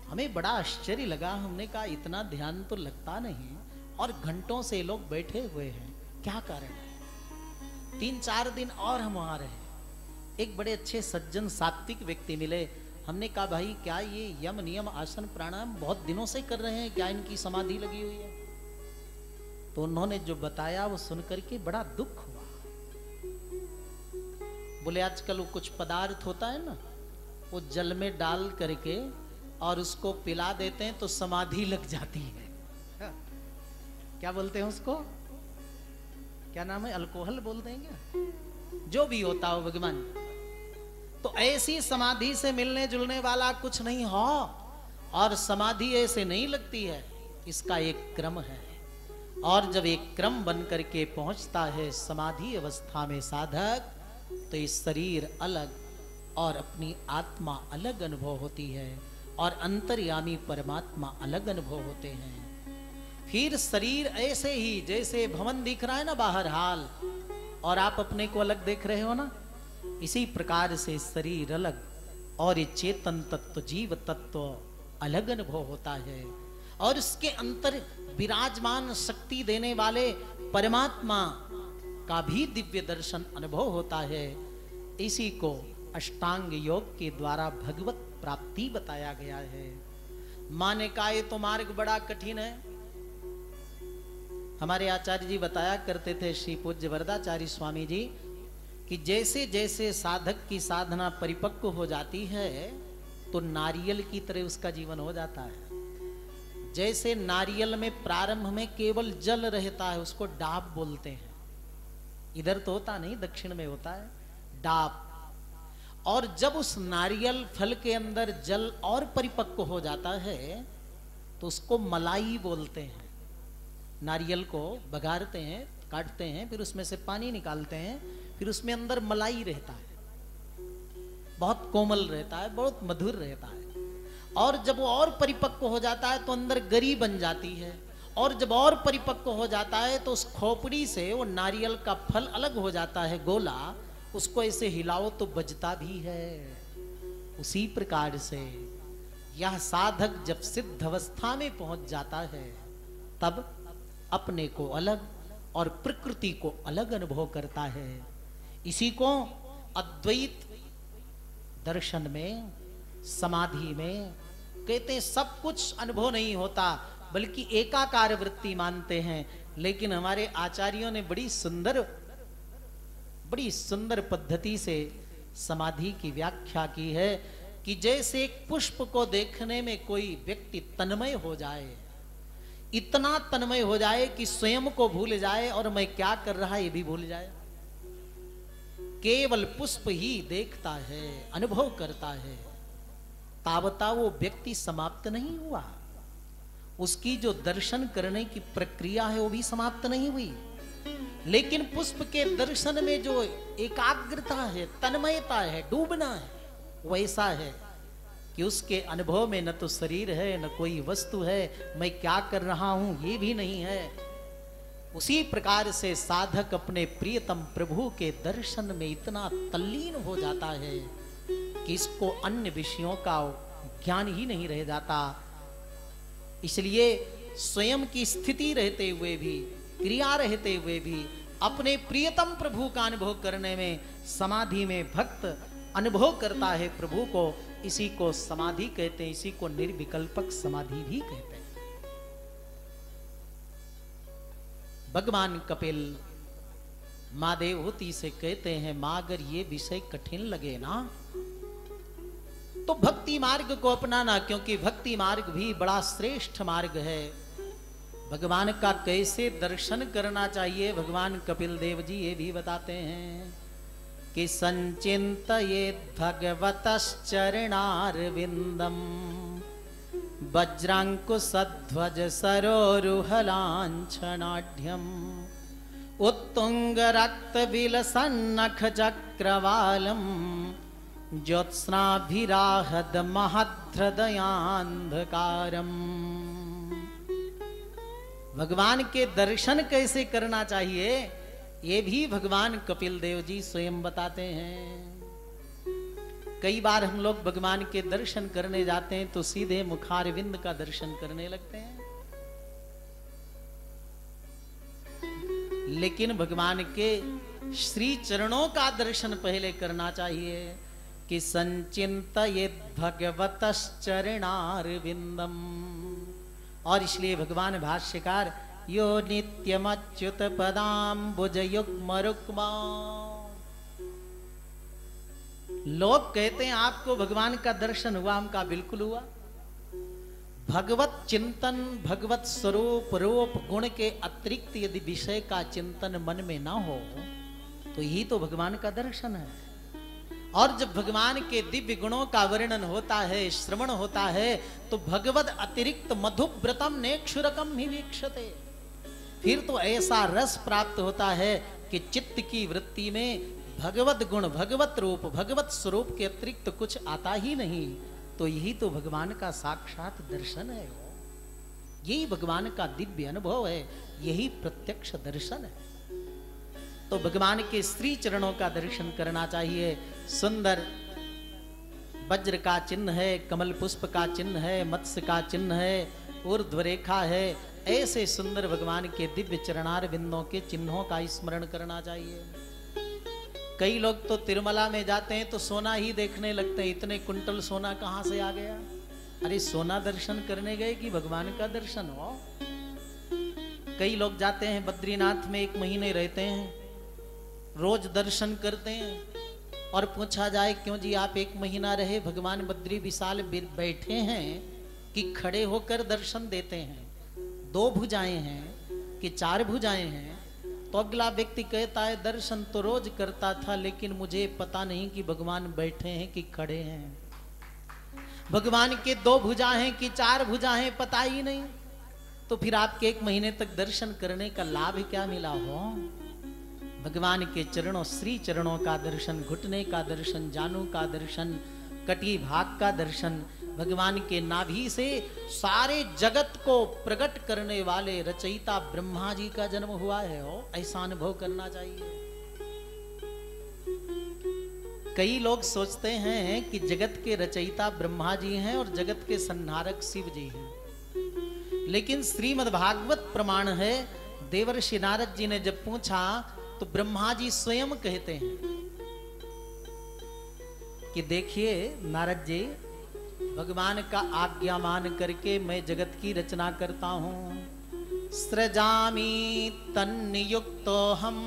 हमें बड़ा आश्चर्य लगा। हमने कहा इतना ध्यान तो लगता नहीं और घंटों से लोग बैठे हुए हैं, क्या कारण है। तीन चार दिन और हम वहां रहे। एक बड़े अच्छे सज्जन सात्विक व्यक्ति मिले। हमने कहा भाई क्या ये यम नियम आसन प्राणायाम बहुत दिनों से कर रहे हैं, क्या इनकी समाधि लगी हुई है। तो उन्होंने जो बताया वो सुनकर के बड़ा दुख हुआ। बोले आजकल वो कुछ पदार्थ होता है ना, वो जल में डाल करके और उसको पिला देते हैं तो समाधि लग जाती है। क्या बोलते हैं उसको, क्या नाम है, अल्कोहल बोल देंगे, जो भी होता हो भगवान। तो ऐसी समाधि से मिलने जुलने वाला कुछ नहीं हो। और समाधि ऐसे नहीं लगती है, इसका एक क्रम है। और जब एक क्रम बन करके पहुंचता है समाधि अवस्था में साधक, तो इस शरीर अलग और अपनी आत्मा अलग अनुभव होती है और अंतर्यामी परमात्मा अलग अनुभव होते हैं। फिर शरीर ऐसे ही जैसे भवन दिख रहा है ना बाहर हाल, और आप अपने को अलग देख रहे हो ना, इसी प्रकार से शरीर अलग और ये चेतन तत्व, जीव तत्व अलग अनुभव होता है। और इसके अंतर विराजमान शक्ति देने वाले परमात्मा का भी दिव्य दर्शन अनुभव होता है। इसी को अष्टांग योग के द्वारा भगवत प्राप्ति बताया गया है। माँ ने कहा ये तो मार्ग बड़ा कठिन है। हमारे आचार्य जी बताया करते थे श्री पूज्य वरदाचार्य स्वामी जी कि जैसे जैसे साधक की साधना परिपक्व हो जाती है तो नारियल की तरह उसका जीवन हो जाता है। जैसे नारियल में प्रारंभ में केवल जल रहता है, उसको डाब बोलते हैं, इधर तो होता नहीं, दक्षिण में होता है डाब। और जब उस नारियल फल के अंदर जल और परिपक्व हो जाता है तो उसको मलाई बोलते हैं। नारियल को बघारते हैं, काटते हैं, फिर उसमें से पानी निकालते हैं, फिर उसमें अंदर मलाई रहता है, बहुत कोमल रहता है, बहुत मधुर रहता है। और जब वो और परिपक्व हो जाता है तो अंदर गरी बन जाती है। और जब और परिपक्व हो जाता है तो उस खोपड़ी से वो नारियल का फल अलग हो जाता है, गोला, उसको ऐसे हिलाओ तो बजता भी है। उसी प्रकार से यह साधक जब सिद्ध अवस्था में पहुंच जाता है तब अपने को अलग और प्रकृति को अलग अनुभव करता है। इसी को अद्वैत दर्शन में, समाधि में कहते हैं। सब कुछ अनुभव नहीं होता बल्कि एकाकार वृत्ति मानते हैं, लेकिन हमारे आचार्यों ने बड़ी सुंदर बड़ी सुंदर पद्धति से समाधि की व्याख्या की है कि जैसे एक पुष्प को देखने में कोई व्यक्ति तन्मय हो जाए, इतना तन्मय हो जाए कि स्वयं को भूल जाए और मैं क्या कर रहा है ये भी भूल जाए, केवल पुष्प ही देखता है, अनुभव करता है, तावता वो व्यक्ति समाप्त नहीं हुआ, उसकी जो दर्शन करने की प्रक्रिया है वो भी समाप्त नहीं हुई। लेकिन पुष्प के दर्शन में जो एकाग्रता है, तन्मयता है, डूबना है, वैसा है कि उसके अनुभव में न तो शरीर है न कोई वस्तु है, मैं क्या कर रहा हूं ये भी नहीं है। उसी प्रकार से साधक अपने प्रियतम प्रभु के दर्शन में इतना तल्लीन हो जाता है कि इसको अन्य विषयों का ज्ञान ही नहीं रह जाता। इसलिए स्वयं की स्थिति रहते हुए भी, क्रिया रहते हुए भी अपने प्रियतम प्रभु का अनुभव करने में समाधि में भक्त अनुभव करता है प्रभु को। इसी को समाधि कहते हैं, इसी को निर्विकल्पक समाधि भी कहते हैं। भगवान कपिल मां देवहूति से कहते हैं, मां अगर ये विषय कठिन लगे ना तो भक्ति मार्ग को अपनाना, क्योंकि भक्ति मार्ग भी बड़ा श्रेष्ठ मार्ग है। भगवान का कैसे दर्शन करना चाहिए भगवान कपिल देव जी ये भी बताते हैं कि संचिंतयेत् भगवतश्चरणारविंदम वज्रांकुशध्वज सरोरुहलांछनाढ्यम् उत्तुंग रक्त विलसन्नख चक्रवालम ज्योत्स्नाभिराहद महद्रदयांधकारम्। भगवान के दर्शन कैसे करना चाहिए ये भी भगवान कपिल देव जी स्वयं बताते हैं। कई बार हम लोग भगवान के दर्शन करने जाते हैं तो सीधे मुखारविंद का दर्शन करने लगते हैं, लेकिन भगवान के श्री चरणों का दर्शन पहले करना चाहिए कि संचिंतयेत् भगवतश्चरणारविंदम। और इसलिए भगवान भाष्यकार यो नित्यम अच्युत पदाम्बुजयुग्म रुक्मा, लोग कहते हैं आपको भगवान का दर्शन हुआ, हमका बिल्कुल हुआ। भगवत चिंतन, भगवत स्वरूप रूप गुण के अतिरिक्त यदि विषय का चिंतन मन में ना हो तो यही तो भगवान का दर्शन है। और जब भगवान के दिव्य गुणों का वर्णन होता है, श्रवण होता है, तो भगवद अतिरिक्त मधुव्रतम नेक्षुरकम ही वीक्षते, फिर तो ऐसा रस प्राप्त होता है कि चित्त की वृत्ति में भगवत गुण, भगवत रूप, भगवत स्वरूप के अतिरिक्त कुछ आता ही नहीं। तो यही तो भगवान का साक्षात दर्शन है, यही भगवान का दिव्य अनुभव है, यही प्रत्यक्ष दर्शन है। तो भगवान के श्री चरणों का दर्शन करना चाहिए। सुंदर वज्र का चिन्ह है, कमल पुष्प का चिन्ह है, मत्स्य का चिन्ह है, ऊर्ध्व रेखा है, ऐसे सुंदर भगवान के दिव्य चरणारविंदों के चिन्हों का स्मरण करना चाहिए। कई लोग तो तिरुमला में जाते हैं तो सोना ही देखने लगते हैं, इतने कुंटल सोना कहां से आ गया। अरे सोना दर्शन करने गए कि भगवान का दर्शन हो। कई लोग जाते हैं बद्रीनाथ में, एक महीने रहते हैं, रोज दर्शन करते हैं, और पूछा जाए क्यों जी आप एक महीना रहे, भगवान बद्री विशाल बैठे हैं कि खड़े होकर दर्शन देते हैं, दो भुजाएं हैं कि चार भुजाएं हैं। तो अगला व्यक्ति कहता है दर्शन तो रोज करता था, लेकिन मुझे पता नहीं कि भगवान बैठे हैं कि खड़े हैं, भगवान के दो भुजा हैं कि चार भुजा हैं, पता ही नहीं। तो फिर आपके एक महीने तक दर्शन करने का लाभ क्या मिला हो? भगवान के चरणों, श्री चरणों का दर्शन, घुटने का दर्शन, जानू का दर्शन, कटी भाग का दर्शन, भगवान के नाभि से सारे जगत को प्रकट करने वाले रचयिता ब्रह्मा जी का जन्म हुआ है। हो, ऐसा अनुभव करना चाहिए। कई लोग सोचते हैं कि जगत के रचयिता ब्रह्मा जी हैं और जगत के संहारक शिव जी हैं, लेकिन श्रीमद् भागवत प्रमाण है। देवर्षि नारद जी ने जब पूछा तो ब्रह्मा जी स्वयं कहते हैं कि देखिए नारद जी, भगवान का आज्ञा मान करके मैं जगत की रचना करता हूं। सृजामि तन्नियुक्तो हम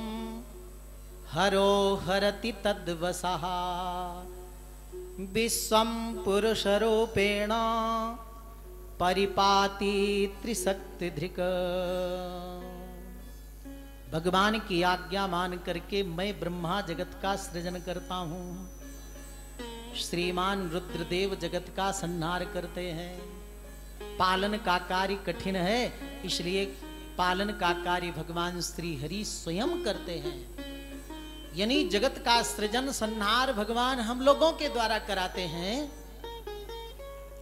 हरो हरति तद्वसः विश्वं पुरुषरूपेण परिपाति त्रिशक्तिधृक्। भगवान की आज्ञा मान करके मैं ब्रह्मा जगत का सृजन करता हूँ, श्रीमान रुद्रदेव जगत का संहार करते हैं। पालन का कार्य कठिन है, इसलिए पालन का कार्य भगवान श्री हरि स्वयं करते हैं। यानी जगत का सृजन संहार भगवान हम लोगों के द्वारा कराते हैं।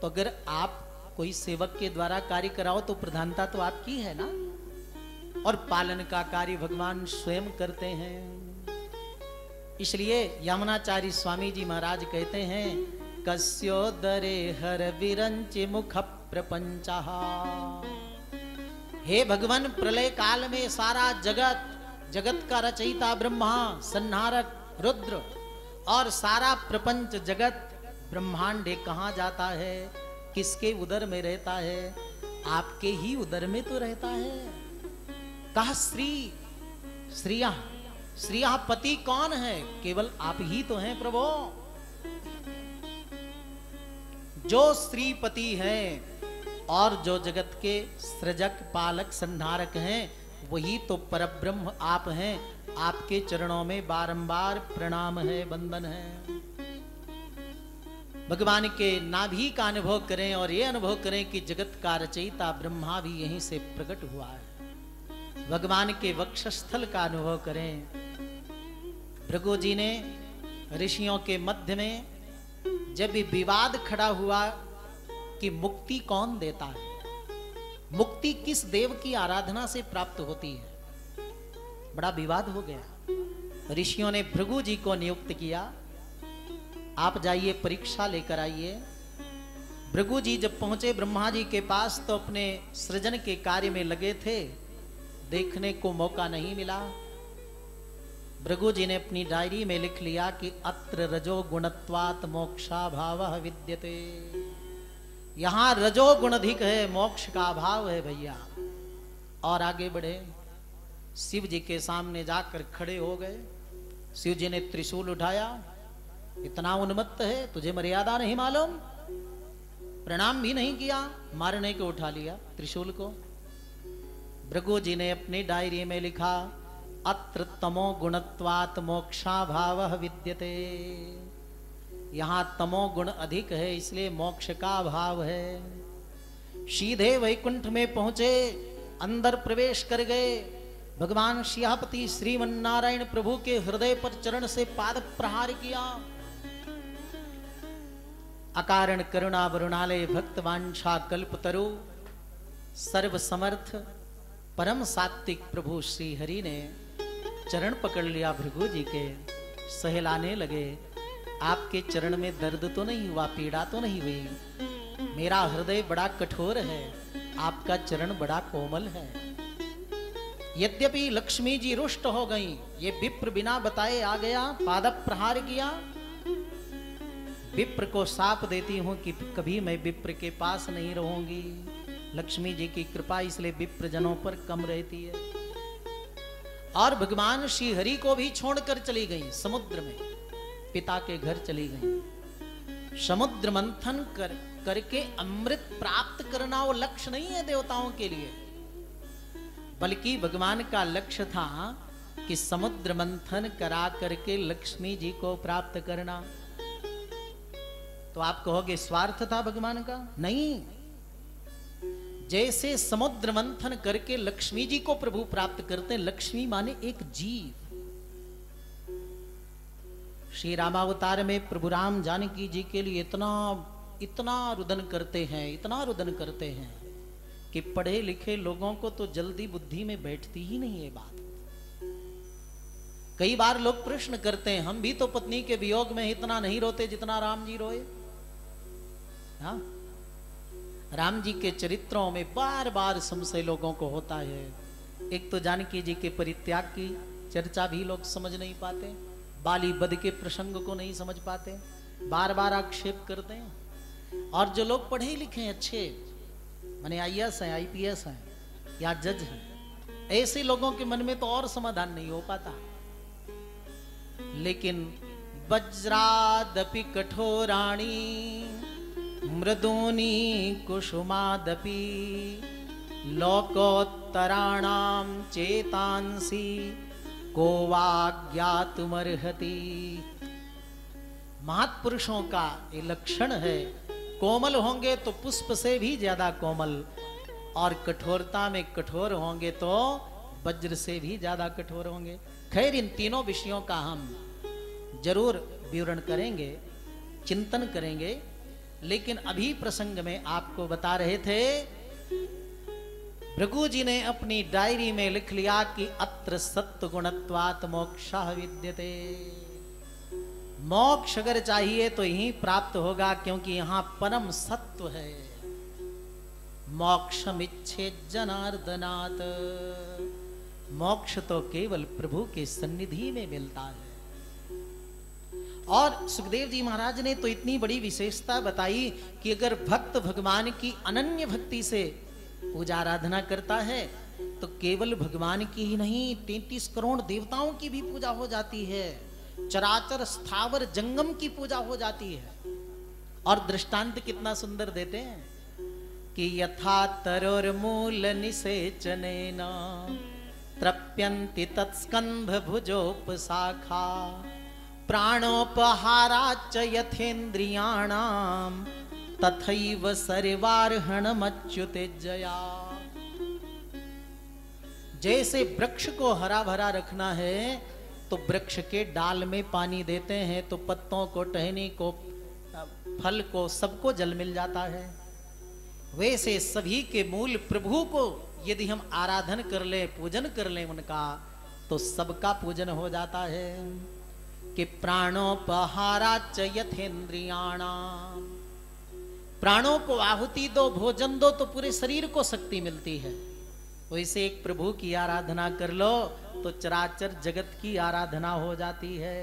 तो अगर आप कोई सेवक के द्वारा कार्य कराओ तो प्रधानता तो आपकी है ना, और पालन का कार्य भगवान स्वयं करते हैं। इसलिए यमुनाचार्य स्वामी जी महाराज कहते हैं कस्योदरे हर विरंचि मुख प्रपंचा। हे भगवान, प्रलय काल में सारा जगत, जगत का रचयिता ब्रह्मा, संहारक रुद्र, और सारा प्रपंच जगत ब्रह्मांड कहाँ जाता है? किसके उदर में रहता है? आपके ही उदर में तो रहता है। कहा श्री श्रिया, श्रिया पति कौन है? केवल आप ही तो हैं प्रभु। जो श्रीपति हैं और जो जगत के सृजक, पालक, संहारक हैं, वही तो परब्रह्म आप हैं। आपके चरणों में बारंबार प्रणाम है, बंदन है। भगवान के नाभि का अनुभव करें और ये अनुभव करें कि जगत का रचयिता ब्रह्मा भी यहीं से प्रकट हुआ है। भगवान के वक्षस्थल का अनुभव करें। भृगु जी ने ऋषियों के मध्य में जब भी विवाद खड़ा हुआ कि मुक्ति कौन देता है, मुक्ति किस देव की आराधना से प्राप्त होती है, बड़ा विवाद हो गया। ऋषियों ने भृगु जी को नियुक्त किया, आप जाइए परीक्षा लेकर आइए। भृगु जी जब पहुंचे ब्रह्मा जी के पास तो अपने सृजन के कार्य में लगे थे, देखने को मौका नहीं मिला। भृगु जी ने अपनी डायरी में लिख लिया कि अत्र रजो गुणत्वात् मोक्षा भावः विद्यते। यहाँ रजोगुण अधिक है, मोक्ष का अभाव है भैया। और आगे बढ़े, शिव जी के सामने जाकर खड़े हो गए। शिव जी ने त्रिशूल उठाया, इतना उन्मत्त है, तुझे मर्यादा नहीं मालूम। प्रणाम भी नहीं किया, मारने को उठा लिया त्रिशूल को। भृगु जी ने अपनी डायरी में लिखा अत्र तमो गुणत्वात् मोक्षा भावः विद्यते। यहाँ तमो गुण अधिक है, इसलिए मोक्ष का अभाव है। सीधे वैकुंठ में पहुंचे, अंदर प्रवेश कर गए। भगवान श्यापति श्रीमन्नारायण प्रभु के हृदय पर चरण से पाद प्रहार किया। अकारण करुणा वरुणालय भक्त वांछा कल्पतरु सर्व समर्थ परम सात्विक प्रभु श्री हरि ने चरण पकड़ लिया भृगु जी के, सहलाने लगे। आपके चरण में दर्द तो नहीं हुआ, पीड़ा तो नहीं हुई, मेरा हृदय बड़ा कठोर है, आपका चरण बड़ा कोमल है। यद्यपि लक्ष्मी जी रुष्ट हो गईं, ये विप्र बिना बताए आ गया, पाद प्रहार किया। विप्र को साप देती हूँ कि कभी मैं विप्र के पास नहीं रहूंगी। लक्ष्मी जी की कृपा इसलिए विप्र जनों पर कम रहती है। और भगवान श्री हरि को भी छोड़कर चली गई समुद्र में, पिता के घर चली गई। समुद्र मंथन कर करके अमृत प्राप्त करना वो लक्ष्य नहीं है देवताओं के लिए, बल्कि भगवान का लक्ष्य था कि समुद्र मंथन करा करके लक्ष्मी जी को प्राप्त करना। तो आप कहोगे स्वार्थ था भगवान का? नहीं, जैसे समुद्र मंथन करके लक्ष्मी जी को प्रभु प्राप्त करते हैं, लक्ष्मी माने एक जीव। श्री रामावतार में प्रभु राम जानकी जी के लिए इतना इतना रुदन करते हैं, इतना रुदन करते हैं कि पढ़े लिखे लोगों को तो जल्दी बुद्धि में बैठती ही नहीं है बात। कई बार लोग प्रश्न करते हैं, हम भी तो पत्नी के वियोग में इतना नहीं रोते जितना राम जी रोए। हाँ, राम जी के चरित्रों में बार बार संशय लोगों को होता है। एक तो जानकी जी के परित्याग की चर्चा भी लोग समझ नहीं पाते, बाली बद के प्रसंग को नहीं समझ पाते, बार बार आक्षेप करते हैं। और जो लोग पढ़े लिखे हैं, अच्छे माने आई ए एस हैं, आई पी एस हैं या जज हैं, ऐसे लोगों के मन में तो और समाधान नहीं हो पाता। लेकिन वज्रादपि कठोराणी मृदूनी कुसुमादपि लोकोत्तराणां चेतांसि को वा ज्ञातुमर्हति। महापुरुषों का ये लक्षण है, कोमल होंगे तो पुष्प से भी ज्यादा कोमल, और कठोरता में कठोर होंगे तो वज्र से भी ज्यादा कठोर होंगे। खैर, इन तीनों विषयों का हम जरूर विवरण करेंगे, चिंतन करेंगे, लेकिन अभी प्रसंग में आपको बता रहे थे, भृगु जी ने अपनी डायरी में लिख लिया कि अत्र सत्त्वगुणत्वात् मोक्षः विद्यते। मोक्ष अगर चाहिए तो यही प्राप्त होगा, क्योंकि यहां परम सत्व है। मोक्षमिच्छेत् जनार्दनात्। मोक्ष तो केवल प्रभु के सन्निधि में मिलता है। और सुखदेव जी महाराज ने तो इतनी बड़ी विशेषता बताई कि अगर भक्त भगवान की अनन्य भक्ति से पूजा आराधना करता है तो केवल भगवान की ही नहीं, तैंतीस करोड़ देवताओं की भी पूजा हो जाती है, चराचर स्थावर जंगम की पूजा हो जाती है। और दृष्टांत कितना सुंदर देते हैं कि यथा तरोर्मूल निषेचनेन तृप्यन्ति तत्स्कंध भुजोपशाखा प्राणोपहाराच यथेन्द्रियाणां तथैव सर्वार्हणमच्युतेजया। जैसे वृक्ष को हरा भरा रखना है तो वृक्ष के डाल में पानी देते हैं तो पत्तों को, टहनी को, फल को, सबको जल मिल जाता है। वैसे सभी के मूल प्रभु को यदि हम आराधन कर ले, पूजन कर ले उनका, तो सबका पूजन हो जाता है। कि प्राणोपहाराच यथेन्द्रियाणाम्, प्राणों को आहुति दो, भोजन दो तो पूरे शरीर को शक्ति मिलती है। वैसे एक प्रभु की आराधना कर लो तो चराचर जगत की आराधना हो जाती है।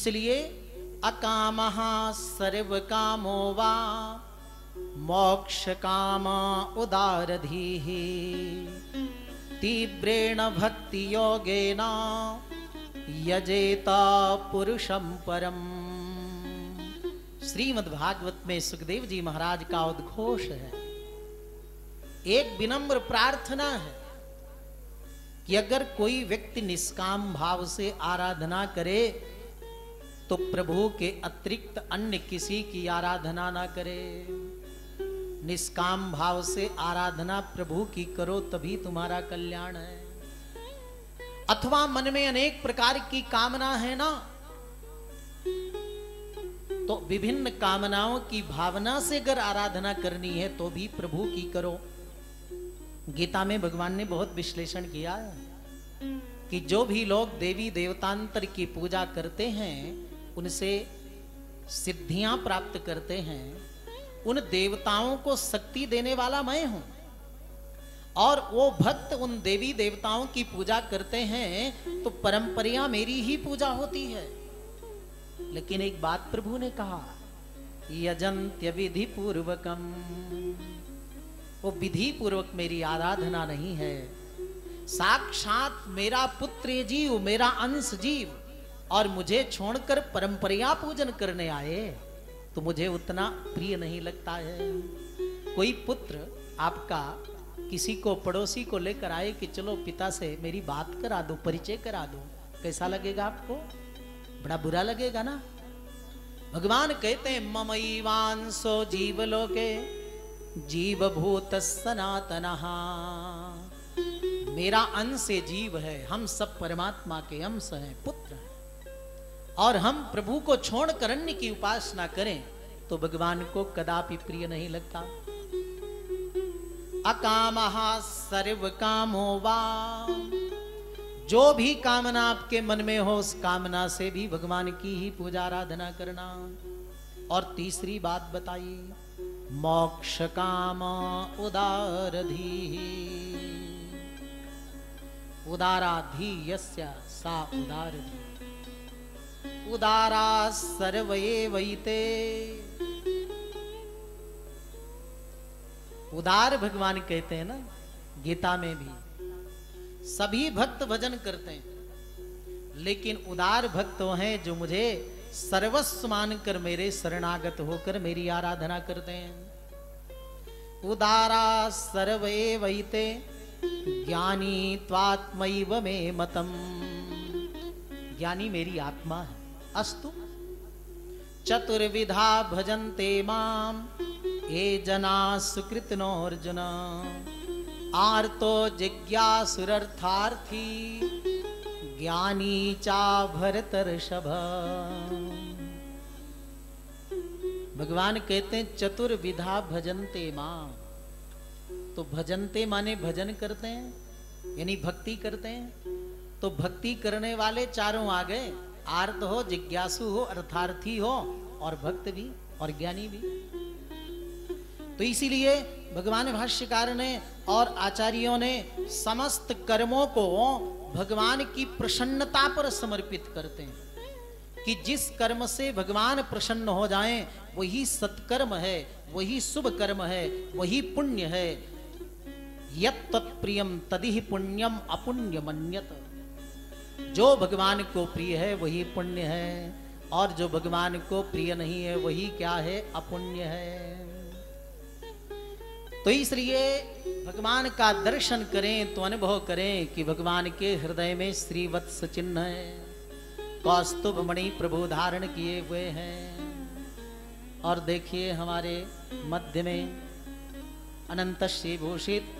इसलिए अकामः सर्वकामो वा मोक्ष काम उदारधीः तीव्रेण भक्ति योगेन यजेत पुरुषं परम। श्रीमद् भागवत में सुखदेव जी महाराज का उद्घोष है, एक विनम्र प्रार्थना है कि अगर कोई व्यक्ति निष्काम भाव से आराधना करे तो प्रभु के अतिरिक्त अन्य किसी की आराधना ना करे। निष्काम भाव से आराधना प्रभु की करो तभी तुम्हारा कल्याण है। अथवा मन में अनेक प्रकार की कामना है ना, तो विभिन्न कामनाओं की भावना से अगर आराधना करनी है तो भी प्रभु की करो। गीता में भगवान ने बहुत विश्लेषण किया है कि जो भी लोग देवी देवतांतर की पूजा करते हैं, उनसे सिद्धियां प्राप्त करते हैं, उन देवताओं को शक्ति देने वाला मैं हूं। और वो भक्त उन देवी देवताओं की पूजा करते हैं तो परंपरा मेरी ही पूजा होती है। लेकिन एक बात प्रभु ने कहा, यजन्त्य विधि पूर्वकम, वो विधि पूर्वक मेरी आराधना नहीं है। साक्षात मेरा पुत्र जीव, मेरा अंश जीव और मुझे छोड़कर परंपरिया पूजन करने आए तो मुझे उतना प्रिय नहीं लगता है। कोई पुत्र आपका किसी को पड़ोसी को लेकर आए कि चलो पिता से मेरी बात करा दो, परिचय करा दो, कैसा लगेगा आपको? बड़ा बुरा लगेगा ना। भगवान कहते हैं ममैवांसो जीवलोके जीवभूत सनातनः, मेरा अंश जीव है, हम सब परमात्मा के अंश हैं, पुत्र हैं, और हम प्रभु को छोड़कर अन्य की उपासना करें तो भगवान को कदापि प्रिय नहीं लगता। अकामः सर्व कामो वा, जो भी कामना आपके मन में हो उस कामना से भी भगवान की ही पूजा आराधना करना। और तीसरी बात बताई, मोक्ष काम उदारधी, उदाराधी यस्य सा उदारधी, उदारा सर्वे वैते, उदार भगवान कहते हैं ना गीता में भी। सभी भक्त भजन करते हैं लेकिन उदार भक्त वो हैं जो मुझे सर्वस्व मानकर मेरे शरणागत होकर मेरी आराधना करते हैं। उदारा सर्वे वैते ज्ञानी त्वात्मैव मे मतम, ज्ञानी मेरी आत्मा है। अस्तु चतुर्विधा भजन्ते माम ये जना सुकृतनो अर्जुन, आर्तो जिज्ञासुरर्थार्थी ज्ञानी चा भरतर्षभ। भगवान कहते हैं चतुर्विधा भजन्ते मां, तो भजन्ते माने भजन करते हैं यानी भक्ति करते हैं, तो भक्ति करने वाले चारों आ गए, आर्त हो, जिज्ञासु हो, अर्थार्थी हो और भक्त भी और ज्ञानी भी। तो इसीलिए भगवान भाष्यकार ने और आचार्यों ने समस्त कर्मों को भगवान की प्रसन्नता पर समर्पित करते हैं कि जिस कर्म से भगवान प्रसन्न हो जाएं वही सत्कर्म है, वही शुभ कर्म है, वही पुण्य है। यत् तत्प्रियम तदिहि पुण्यम अपुण्यमन्यत, जो भगवान को प्रिय है वही पुण्य है और जो भगवान को प्रिय नहीं है वही क्या है? अपुण्य है। तो इसलिए भगवान का दर्शन करें तो अनुभव करें कि भगवान के हृदय में श्रीवत्स चिन्ह है, कौस्तुभ मणि प्रभु धारण किए हुए हैं। और देखिए हमारे मध्य में अनंतश्री भूषित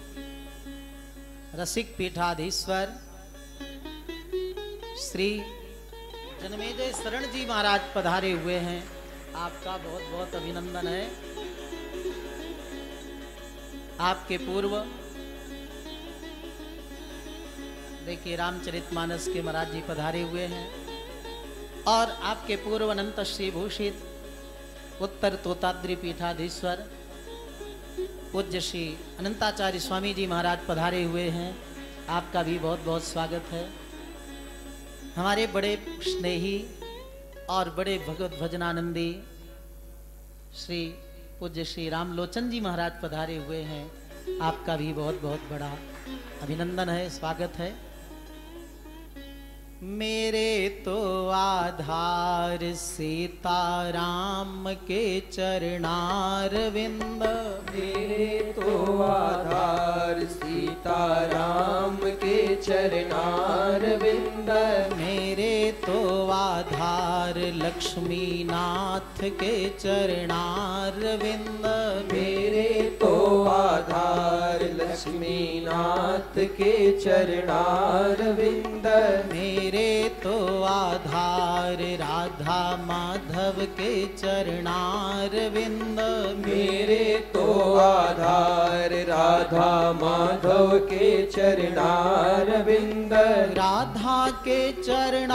रसिक पीठाधीश्वर श्री जन्मेजय शरण जी महाराज पधारे हुए हैं, आपका बहुत बहुत अभिनंदन है। आपके पूर्व देखिए रामचरितमानस के महाराज जी पधारे हुए हैं और आपके पूर्व अनंत श्री भूषित उत्तर तोताद्री पीठाधीश्वर पूज्य श्री अनंताचार्य स्वामी जी महाराज पधारे हुए हैं, आपका भी बहुत बहुत स्वागत है। हमारे बड़े स्नेही और बड़े भगवत भजनानंदी श्री पूज्य श्री रामलोचन जी महाराज पधारे हुए हैं, आपका भी बहुत बहुत बड़ा अभिनंदन है, स्वागत है। मेरे तो आधार सीताराम के चरणारविंद, मेरे तो आधार सीताराम के चरणारविंद, मेरे तो आधार लक्ष्मीनाथ के चरणारविंद, मेरे तो आधार लक्ष्मीनाथ के चरणारविंद, मेरे तो आधार राधा माधव के चरणारविंद, मेरे तो आधार राधा माधव के चरणारविंद, राधा के चरणारविंद,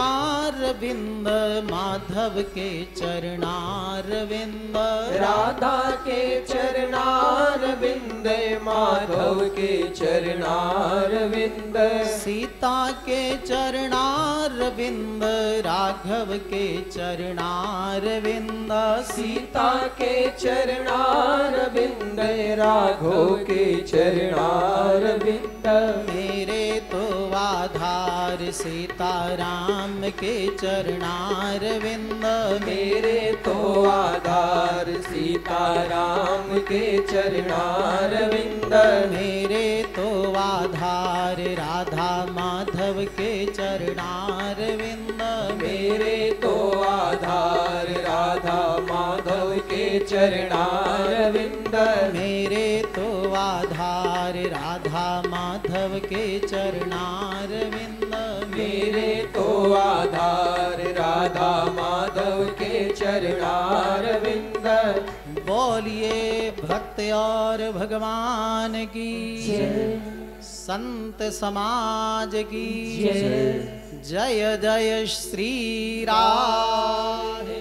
माधव के चरणारविंद, राधा के चरणारविंद, माधव के चरणारविंद, सीता पिता के चरणारविंद, राघव के चरणारविंद, सीता के चरणारविंद, राघव के चरणारविंद, मेरे तो आधार सीताराम के चरणारविंद, मेरे तो आधार सीताराम के चरणारविंद, मेरे तो आधार राधा माधव के चरणारविंद, मेरे तो आधार राधा माधव के चरणारविंद, मेरे तो आधार राधा माधव के चरणारविंद, मेरे तो आधार राधा माधव के चरणारविंद। बोलिए भक्त और भगवान की जय, संत समाज की जय, जय जय श्री राधे।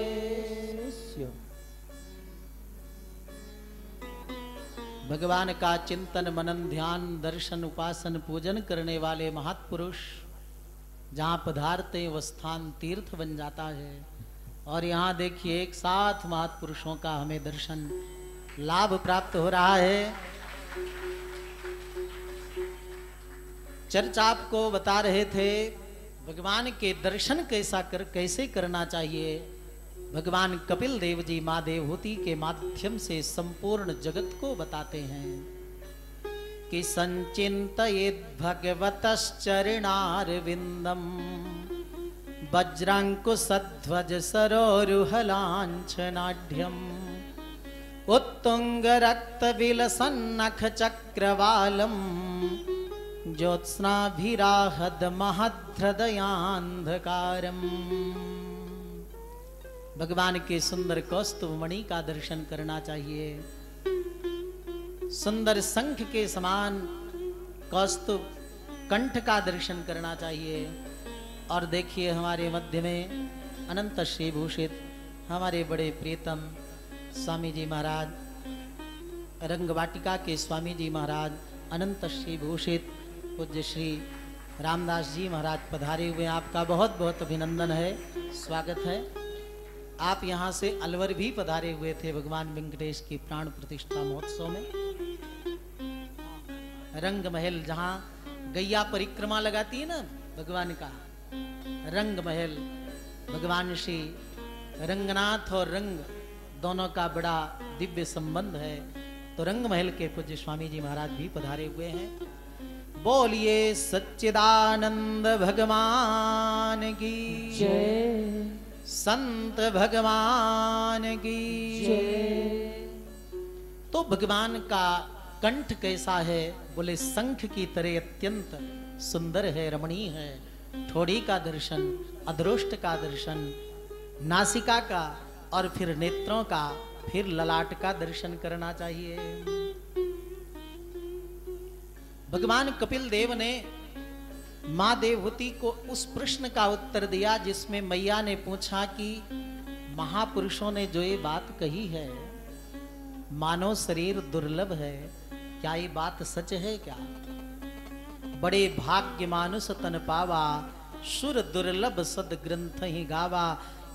भगवान का चिंतन मनन ध्यान दर्शन उपासन पूजन करने वाले महापुरुष जहाँ पधारते वह स्थान तीर्थ बन जाता है। और यहाँ देखिए एक साथ महापुरुषों का हमें दर्शन लाभ प्राप्त हो रहा है। चर्चा आपको बता रहे थे भगवान के दर्शन कैसा कर कैसे करना चाहिए। भगवान कपिल देव जी माँ देवहूति के माध्यम से संपूर्ण जगत को बताते हैं कि संचिंतयेत् भगवतश्चरणारविंदम् वज्रांकुशध्वज सरोरुहलांछनाढ्यम् उत्तुंगरक्तविलसन्नखचक्रवालम् ज्योत्स्नाभिराहतमहद्हृदयांधकारम्। भगवान के सुंदर कौस्तुभमणि का दर्शन करना चाहिए। सुंदर शंख के समान कौस्तुभ कंठ का दर्शन करना चाहिए। और देखिए हमारे मध्य में अनंत श्री भूषित हमारे बड़े प्रियतम स्वामी जी महाराज, रंगवाटिका के स्वामी जी महाराज अनंत श्री भूषित पूज्य श्री रामदास जी महाराज पधारे हुए। आपका बहुत बहुत अभिनंदन है, स्वागत है। आप यहाँ से अलवर भी पधारे हुए थे भगवान वेंकटेश की प्राण प्रतिष्ठा महोत्सव में। रंग महल जहाँ गैया परिक्रमा लगाती है ना भगवान का, रंग महल भगवान श्री रंगनाथ और रंग दोनों का बड़ा दिव्य संबंध है। तो रंग महल के पूज्य स्वामी जी महाराज भी पधारे हुए हैं। बोलिए सच्चिदानंद भगवान की जय, संत भगवान की जय। तो भगवान का कंठ कैसा है? बोले शंख की तरह अत्यंत सुंदर है, रमणीय है। ठोड़ी का दर्शन, अधरोष्ट का दर्शन, नासिका का और फिर नेत्रों का, फिर ललाट का दर्शन करना चाहिए। भगवान कपिल देव ने माँ देवहूति को उस प्रश्न का उत्तर दिया जिसमें मैया ने पूछा कि महापुरुषों ने जो ये बात कही है, मानव शरीर दुर्लभ है, क्या ये बात सच है? क्या बड़े भाग्य मानुष तन पावा, सुर दुर्लभ सद ग्रंथ ही गावा।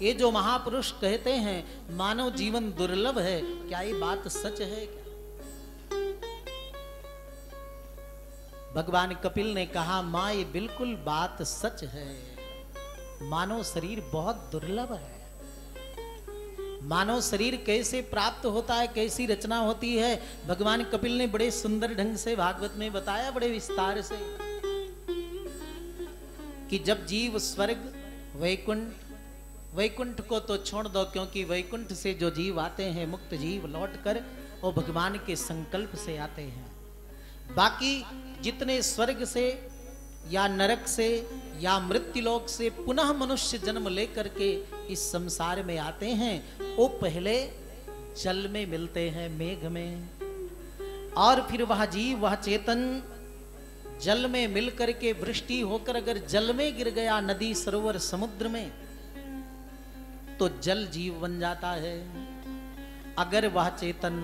ये जो महापुरुष कहते हैं मानव जीवन दुर्लभ है, क्या ये बात सच है? क्या भगवान कपिल ने कहा माँ ये बिल्कुल बात सच है। मानव शरीर बहुत दुर्लभ है। मानव शरीर कैसे प्राप्त होता है, कैसी रचना होती है, भगवान कपिल ने बड़े सुंदर ढंग से भागवत में बताया, बड़े विस्तार से, कि जब जीव स्वर्ग वैकुंठ, वैकुंठ को तो छोड़ दो क्योंकि वैकुंठ से जो जीव आते हैं मुक्त जीव लौट कर वो भगवान के संकल्प से आते हैं। बाकी जितने स्वर्ग से या नरक से या मृत्युलोक से पुनः मनुष्य जन्म लेकर के इस संसार में आते हैं वो पहले जल में मिलते हैं, मेघ में, और फिर वह जीव वह चेतन जल में मिलकर के वृष्टि होकर अगर जल में गिर गया, नदी सरोवर समुद्र में, तो जल जीव बन जाता है। अगर वह चेतन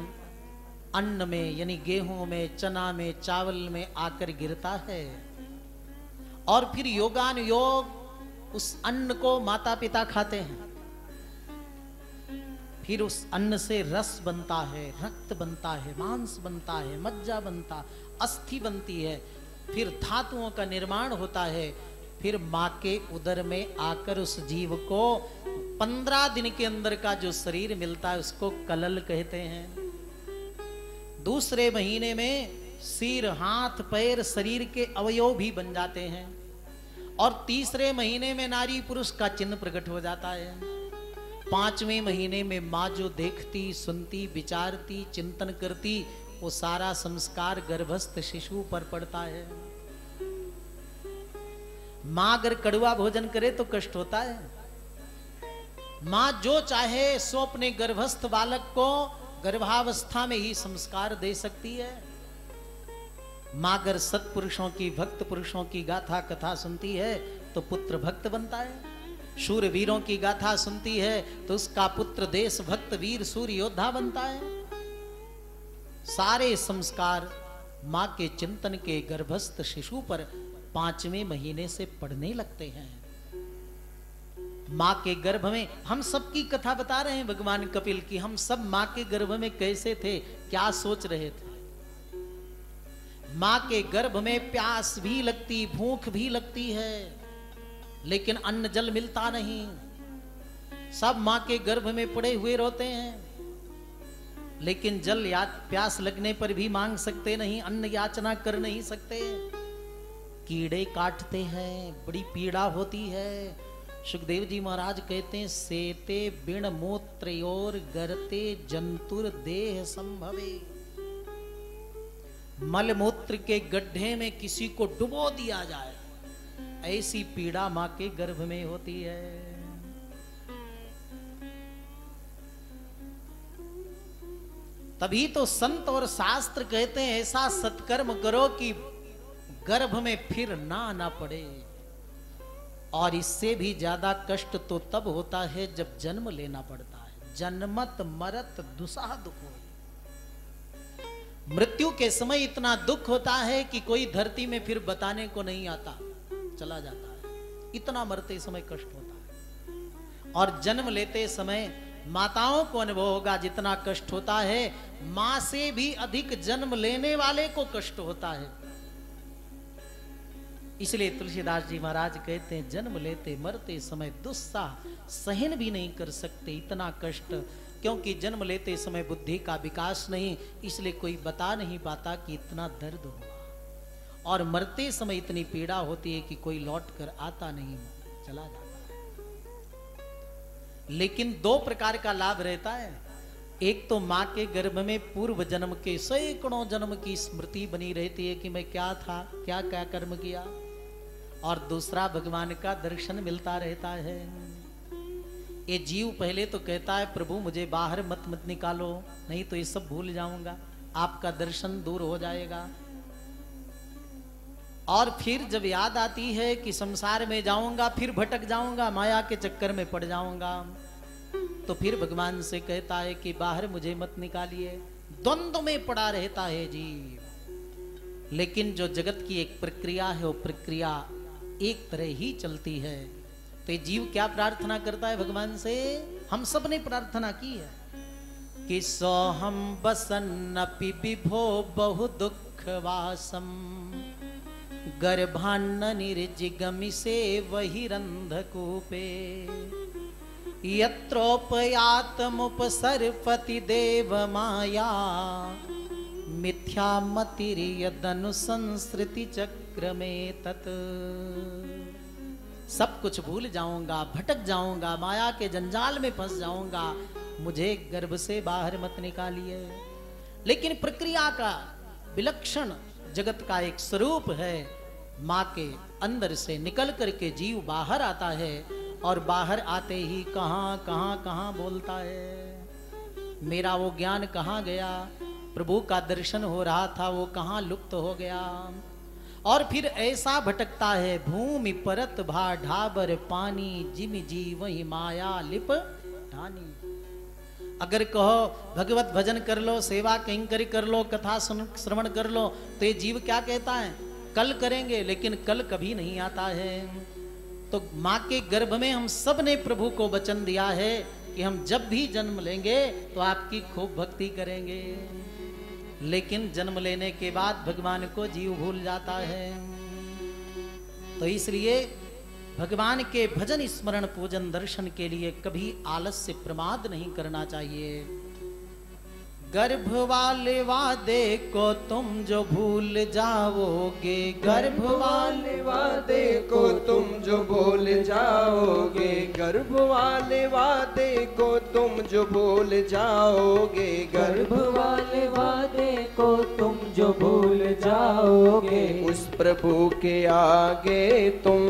अन्न में यानी गेहूं में, चना में, चावल में आकर गिरता है और फिर योगानुयोग उस अन्न को माता पिता खाते हैं, फिर उस अन्न से रस बनता है, रक्त बनता है, मांस बनता है, मज्जा बनता, अस्थि बनती है, फिर धातुओं का निर्माण होता है, फिर माँ के उदर में आकर उस जीव को पंद्रह दिन के अंदर का जो शरीर मिलता है उसको कलल कहते हैं। दूसरे महीने में सिर, हाथ, पैर, शरीर के अवयव भी बन जाते हैं और तीसरे महीने में नारी पुरुष का चिन्ह प्रकट हो जाता है। पांचवें महीने में माँ जो देखती, सुनती, विचारती, चिंतन करती, वो सारा संस्कार गर्भस्थ शिशु पर पड़ता है। माँ अगर कड़वा भोजन करे तो कष्ट होता है। माँ जो चाहे सो अपने गर्भस्थ बालक को गर्भावस्था में ही संस्कार दे सकती है। माँ अगर सत्पुरुषों की, भक्त पुरुषों की गाथा कथा सुनती है तो पुत्र भक्त बनता है। शूरवीरों की गाथा सुनती है तो उसका पुत्र देश भक्त वीर सूर्य योद्धा बनता है। सारे संस्कार माँ के चिंतन के गर्भस्थ शिशु पर पांचवें महीने से पड़ने लगते हैं। माँ के गर्भ में, हम सबकी कथा बता रहे हैं भगवान कपिल की, हम सब माँ के गर्भ में कैसे थे, क्या सोच रहे थे। माँ के गर्भ में प्यास भी लगती, भूख भी लगती है, लेकिन अन्न जल मिलता नहीं। सब माँ के गर्भ में पड़े हुए रोते हैं, लेकिन जल या प्यास लगने पर भी मांग सकते नहीं, अन्न याचना कर नहीं सकते। कीड़े काटते हैं, बड़ी पीड़ा होती है। सुखदेव जी महाराज कहते हैं, सेते बिन मूत्रयोर गरते जंतुर देह संभवे। मलमूत्र के गड्ढे में किसी को डुबो दिया जाए, ऐसी पीड़ा मां के गर्भ में होती है। तभी तो संत और शास्त्र कहते हैं, ऐसा सत्कर्म करो कि गर्भ में फिर ना आना पड़े। और इससे भी ज्यादा कष्ट तो तब होता है जब जन्म लेना पड़ता है। जन्मत मरत दुसह दुख हो। मृत्यु के समय इतना दुख होता है कि कोई धरती में फिर बताने को नहीं आता, चला जाता है। इतना मरते समय कष्ट होता है। और जन्म लेते समय माताओं को अनुभव होगा जितना कष्ट होता है, मां से भी अधिक जन्म लेने वाले को कष्ट होता है। इसलिए तुलसीदास जी महाराज कहते हैं, जन्म लेते मरते समय दुस्साह सहन भी नहीं कर सकते, इतना कष्ट। क्योंकि जन्म लेते समय बुद्धि का विकास नहीं, इसलिए कोई बता नहीं पाता कि इतना दर्द होगा। और मरते समय इतनी पीड़ा होती है कि कोई लौट कर आता नहीं, चला जाता है। लेकिन दो प्रकार का लाभ रहता है। एक तो माँ के गर्भ में पूर्व जन्म के सैकड़ों जन्म की स्मृति बनी रहती है कि मैं क्या था, क्या क्या कर्म किया। और दूसरा, भगवान का दर्शन मिलता रहता है। ये जीव पहले तो कहता है, प्रभु मुझे बाहर मत मत निकालो, नहीं तो ये सब भूल जाऊंगा, आपका दर्शन दूर हो जाएगा। और फिर जब याद आती है कि संसार में जाऊंगा, फिर भटक जाऊंगा, माया के चक्कर में पड़ जाऊंगा, तो फिर भगवान से कहता है कि बाहर मुझे मत निकालिए। द्वंद्व में पड़ा रहता है जीव। लेकिन जो जगत की एक प्रक्रिया है, वो प्रक्रिया एक तरह ही चलती है। तो जीव क्या प्रार्थना करता है भगवान से? हम सब ने प्रार्थना की है कि सोहम बसन्नपि विभो बहु दुख वासम गर्भान्न निर्जिगमिसे बहिरन्धकूपे यत्रोपयातमुपसर्पति देवमाया मिथ्यामतिर्यदनुसंसृति चक्र में तत्। सब कुछ भूल जाऊंगा, भटक जाऊंगा, माया के जंजाल में फंस जाऊंगा, मुझे गर्भ से बाहर मत निकालिए। लेकिन प्रक्रिया का विलक्षण जगत का एक स्वरूप है। माँ के अंदर से निकल करके जीव बाहर आता है, और बाहर आते ही कहाँ कहाँ कहाँ बोलता है, मेरा वो ज्ञान कहाँ गया, प्रभु का दर्शन हो रहा था वो कहाँ लुप्त हो गया। और फिर ऐसा भटकता है, भूमि परत भा ढाबर पानी जिमि जीव ही माया लिप ठानी। अगर कहो भगवत भजन कर लो, सेवा किंकरी कर लो, कथा श्रवण कर लो, तो ये जीव क्या कहता है? कल करेंगे, लेकिन कल कभी नहीं आता है। तो मां के गर्भ में हम सब ने प्रभु को वचन दिया है कि हम जब भी जन्म लेंगे तो आपकी खूब भक्ति करेंगे। लेकिन जन्म लेने के बाद भगवान को जीव भूल जाता है। तो इसलिए भगवान के भजन स्मरण पूजन दर्शन के लिए कभी आलस से प्रमाद नहीं करना चाहिए। गर्भ वाले वादे को तुम जो भूल जाओगे, गर्भ वाले वादे को तुम जो भूल जाओगे, गर्भ वाले वादे को तुम जो भूल जाओगे, गर्भ वाले वादे को तुम जो भूल जाओगे, उस प्रभु के आगे तुम,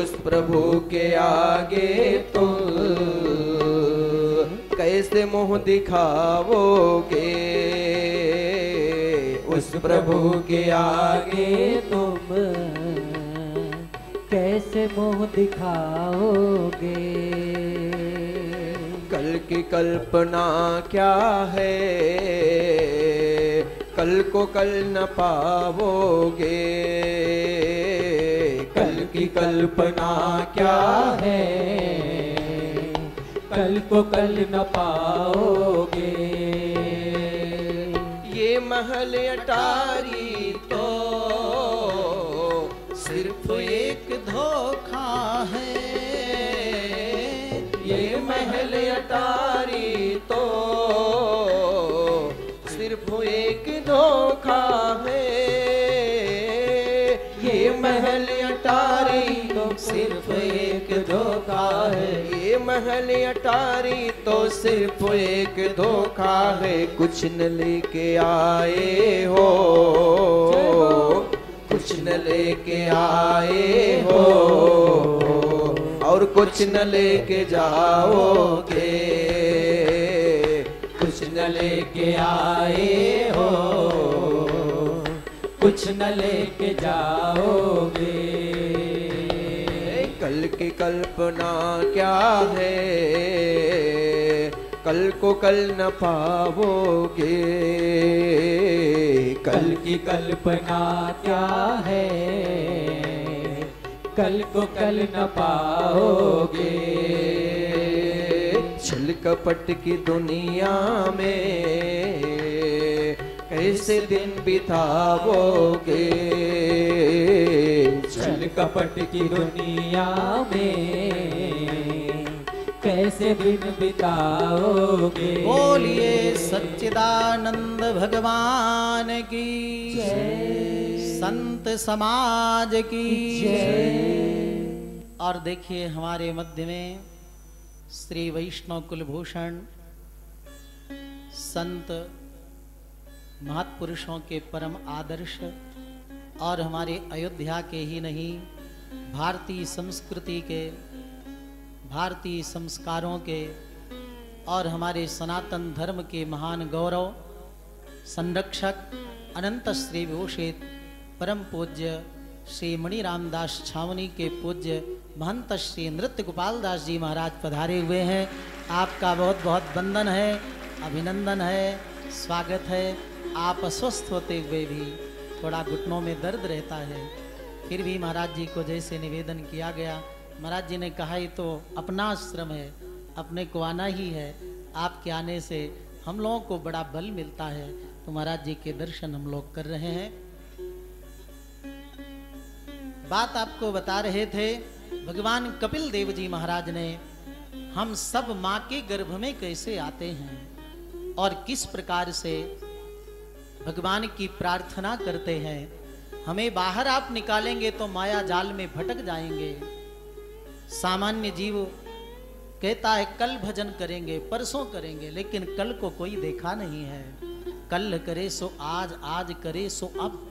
उस प्रभु के आगे तुम कैसे मुंह दिखाओगे, उस प्रभु के आगे तुम कैसे मुंह दिखाओगे। कल की कल्पना क्या है, कल को कल न पाओगे, कल की कल्पना क्या है, कल को कल न पाओगे। ये महल अटारी तो सिर्फ एक धोखा है, ये महल अटारी तो सिर्फ एक धोखा है, ये महल अटारी तो सिर्फ एक धोखा है, महल अटारी तो सिर्फ एक धोखा है। कुछ न लेके आए हो, कुछ न लेके आए हो, और कुछ न लेके जाओगे, कुछ न लेके आए हो, कुछ न लेके जाओगे। कल की कल्पना क्या है, कल को कल न पाओगे, कल की कल्पना क्या है, कल को कल न पाओगे। छल कपट की दुनिया में कैसे दिन बिताओगे, छल कपट की दुनिया में कैसे दिन बिताओगे। बोलिए सच्चिदानंद भगवान की जय, संत समाज की जय। और देखिए हमारे मध्य में श्री वैष्णव कुलभूषण संत महापुरुषों के परम आदर्श और हमारे अयोध्या के ही नहीं, भारतीय संस्कृति के, भारतीय संस्कारों के और हमारे सनातन धर्म के महान गौरव संरक्षक अनंत श्री विभूषित परम पूज्य श्री मणि रामदास छावनी के पूज्य महंत श्री नृत्य गोपाल दास जी महाराज पधारे हुए हैं। आपका बहुत बहुत वंदन है, अभिनंदन है, स्वागत है। आप अस्वस्थ होते हुए भी थोड़ा घुटनों में दर्द रहता है, फिर भी महाराज जी को जैसे निवेदन किया गया, महाराज जी ने कहा ये तो अपना आश्रम है, अपने को आना ही है, आपके आने से हम लोगों को बड़ा बल मिलता है। तो महाराज जी के दर्शन हम लोग कर रहे हैं। बात आपको बता रहे थे, भगवान कपिल देव जी महाराज ने हम सब माँ के गर्भ में कैसे आते हैं और किस प्रकार से भगवान की प्रार्थना करते हैं। हमें बाहर आप निकालेंगे तो माया जाल में भटक जाएंगे। सामान्य जीव कहता है कल भजन करेंगे, परसों करेंगे, लेकिन कल को कोई देखा नहीं है। कल करे सो आज, आज करे सो अब,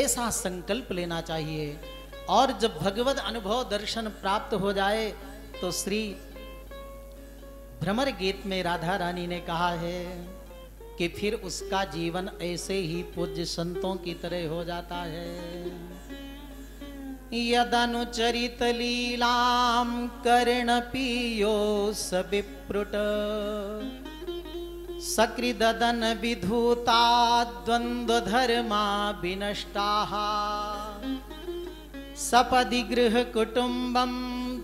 ऐसा संकल्प लेना चाहिए। और जब भगवद अनुभव दर्शन प्राप्त हो जाए तो श्री भ्रमर गीत में राधा रानी ने कहा है कि फिर उसका जीवन ऐसे ही पूज्य संतों की तरह हो जाता है। यदनुचरित लीलाम कर्ण पियो सविप्रुट सकृदन विधूता द्वंद्वधर्मा विनष्टाः सपदि गृह कुटुंबं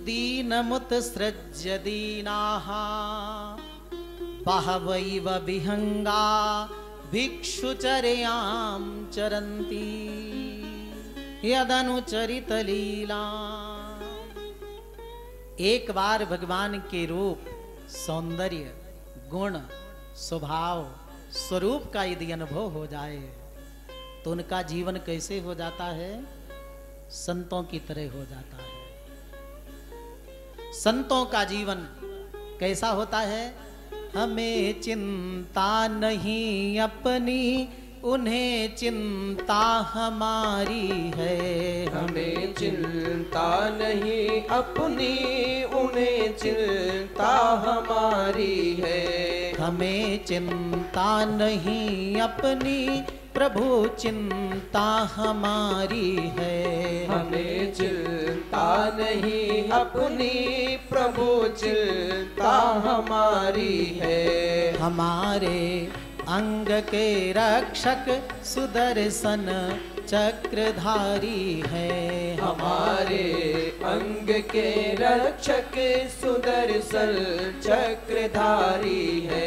दीनमुत्सृज्य दीनाः बहवैव विहंगा भिक्षुचर्यां चरन्ति यदनुचरित लीला। एक बार भगवान के रूप, सौंदर्य, गुण, स्वभाव, स्वरूप का यदि अनुभव हो जाए तो उनका जीवन कैसे हो जाता है? संतों की तरह हो जाता है। संतों का जीवन कैसा होता है? हमें चिंता नहीं अपनी, उन्हें चिंता हमारी है। हमें चिंता नहीं अपनी, उन्हें चिंता हमारी है। हमें चिंता नहीं अपनी, प्रभु चिंता हमारी है। हमें चिंता नहीं अपनी, प्रभु चिंता हमारी है। हमारे अंग के रक्षक सुदर्शन चक्रधारी है। हमारे अंग के रक्षक सुदर्शन चक्रधारी है।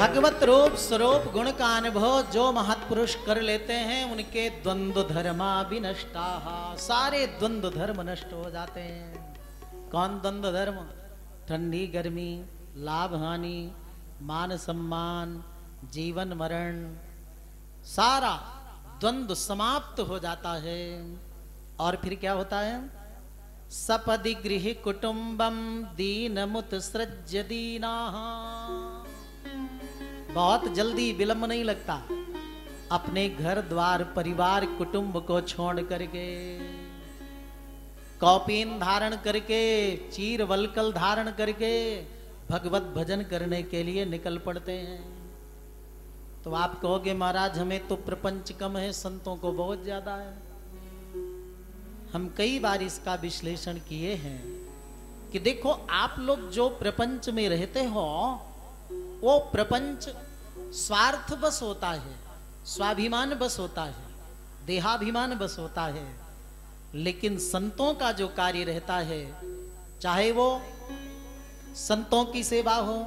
भगवत रूप स्वरूप गुण का अनुभव जो महत्पुरुष कर लेते हैं उनके द्वंद्व धर्मा विनष्टाः, सारे द्वंद्व धर्म नष्ट हो जाते हैं। कौन द्वंद्व धर्म? ठंडी गर्मी, लाभ हानि, मान सम्मान, जीवन मरण, सारा द्वंद्व समाप्त हो जाता है। और फिर क्या होता है? सपदि गृह कुटुंबम दीनमुत्सृज्य दीनाः। बहुत जल्दी विलंब नहीं लगता अपने घर द्वार परिवार कुटुंब को छोड़ करके, कौपीन धारण करके, चीर वलकल धारण करके भगवत भजन करने के लिए निकल पड़ते हैं। तो आप कहोगे महाराज हमें तो प्रपंच कम है, संतों को बहुत ज्यादा है। हम कई बार इसका विश्लेषण किए हैं कि देखो आप लोग जो प्रपंच में रहते हो वो प्रपंच स्वार्थ बस होता है, स्वाभिमान बस होता है, देहाभिमान बस होता है। लेकिन संतों का जो कार्य रहता है, चाहे वो संतों की सेवा हो,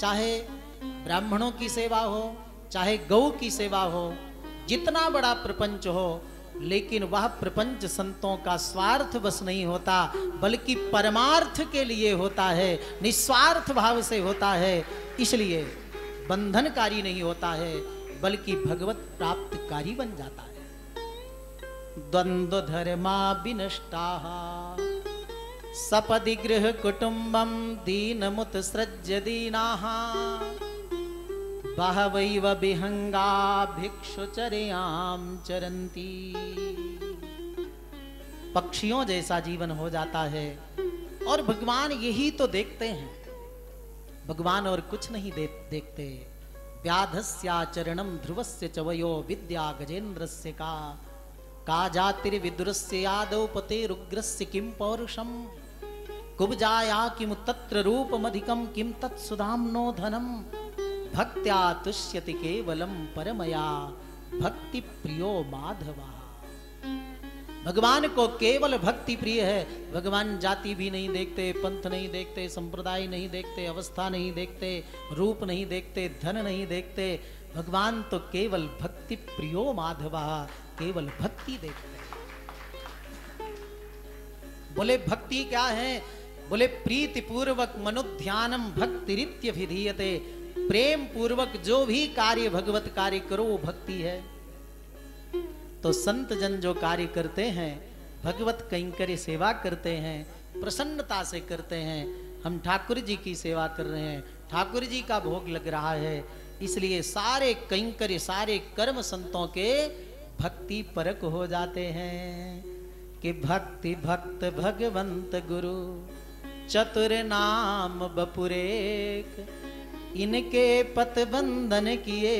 चाहे ब्राह्मणों की सेवा हो, चाहे गौ की सेवा हो, जितना बड़ा प्रपंच हो, लेकिन वह प्रपंच संतों का स्वार्थ बस नहीं होता बल्कि परमार्थ के लिए होता है, निस्वार्थ भाव से होता है। इसलिए बंधनकारी नहीं होता है बल्कि भगवत प्राप्तकारी बन जाता है। द्वंद्व धर्मा विनष्टाः सपदि गृह कुटुंबम दीनमुत्सृज्य दीनाः बहवैव विहंगा भिक्षुचर्यां चरन्ति। पक्षियों जैसा जीवन हो जाता है। और भगवान यही तो देखते हैं, भगवान और कुछ नहीं देखते। व्याधस्याचरणं ध्रुवस्य च वयो विद्या गजेन्द्रस्य का का जातिर्विदुरस्य यादौ पतेरुग्रस्य किं पौरुषम् कुब्जाया किम तत्र रूपमधिकम किम तत्सुदाम्नो धनम भक्त्या तुष्यति केवलम परमया भक्ति प्रियो माधवा। भगवान को केवल भक्ति प्रिय है। भगवान जाति भी नहीं देखते, पंथ नहीं देखते, संप्रदाय नहीं देखते, अवस्था नहीं देखते, रूप नहीं देखते, धन नहीं देखते। भगवान तो केवल भक्ति प्रियो माधवा, केवल भक्ति देखते हैं। बोले भक्ति क्या है? बोले प्रीति पूर्वक मनुध्यानम भक्ति रित्य विधीयते। प्रेम पूर्वक जो भी कार्य भगवत कार्य करो वो भक्ति है। तो संत जन जो कार्य करते हैं भगवत कैंकर्य सेवा करते हैं, प्रसन्नता से करते हैं। हम ठाकुर जी की सेवा कर रहे हैं, ठाकुर जी का भोग लग रहा है, इसलिए सारे कैंकर्य सारे कर्म संतों के भक्ति परक हो जाते हैं। कि भक्ति भक्त भगवंत गुरु चतुर नाम बपुरेक इनके पत बंधन किए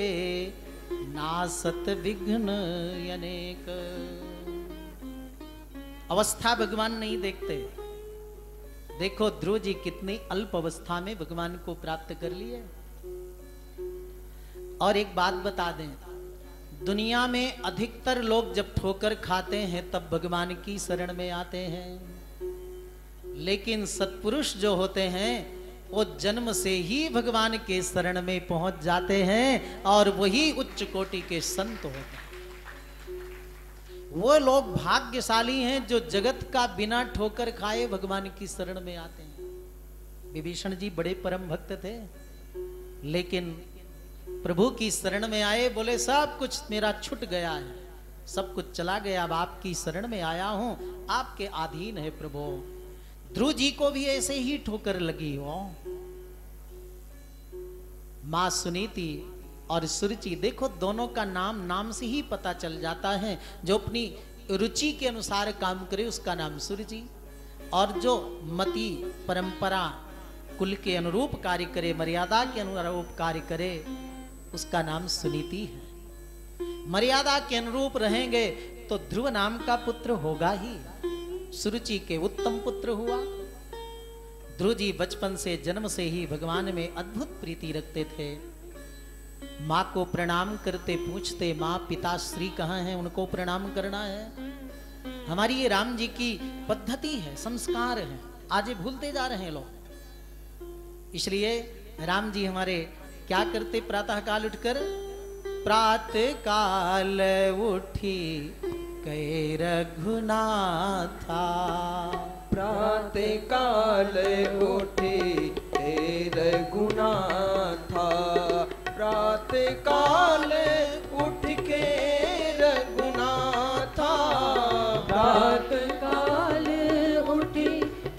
नासत विघ्न अनेक। अवस्था भगवान नहीं देखते। देखो ध्रुव जी कितनी अल्प अवस्था में भगवान को प्राप्त कर लिए। और एक बात बता दें, दुनिया में अधिकतर लोग जब ठोकर खाते हैं तब भगवान की शरण में आते हैं, लेकिन सत्पुरुष जो होते हैं वो जन्म से ही भगवान के शरण में पहुंच जाते हैं और वही उच्च कोटि के संत होते हैं। वो लोग भाग्यशाली हैं जो जगत का बिना ठोकर खाए भगवान की शरण में आते हैं। विभीषण जी बड़े परम भक्त थे, लेकिन प्रभु की शरण में आए, बोले सब कुछ मेरा छूट गया है, सब कुछ चला गया, अब आपकी शरण में आया हूं, आपके अधीन है प्रभु। ध्रुव जी को भी ऐसे ही ठोकर लगी हो। मां सुनीति और सुरुचि, देखो दोनों का नाम नाम से ही पता चल जाता है। जो अपनी रुचि के अनुसार काम करे उसका नाम सुरुचि, और जो मति परंपरा कुल के अनुरूप कार्य करे, मर्यादा के अनुरूप कार्य करे, उसका नाम सुनीति है। मर्यादा के अनुरूप रहेंगे तो ध्रुव नाम का पुत्र होगा ही, सुरुचि के उत्तम पुत्र हुआ। ध्रुव जी बचपन से, जन्म से ही भगवान में अद्भुत प्रीति रखते थे। माँ को प्रणाम करते पूछते, माँ पिता श्री कहाँ हैं, उनको प्रणाम करना है। हमारी ये राम जी की पद्धति है, संस्कार है, आज ये भूलते जा रहे हैं लोग। इसलिए राम जी हमारे क्या करते, प्रातः काल उठकर, प्रातः काल उठी कहे रघुनाथा, प्रातः काल उठी कहे रघुनाथा, प्रातः काल उठ के रघुनाथा, प्रातः काल उठ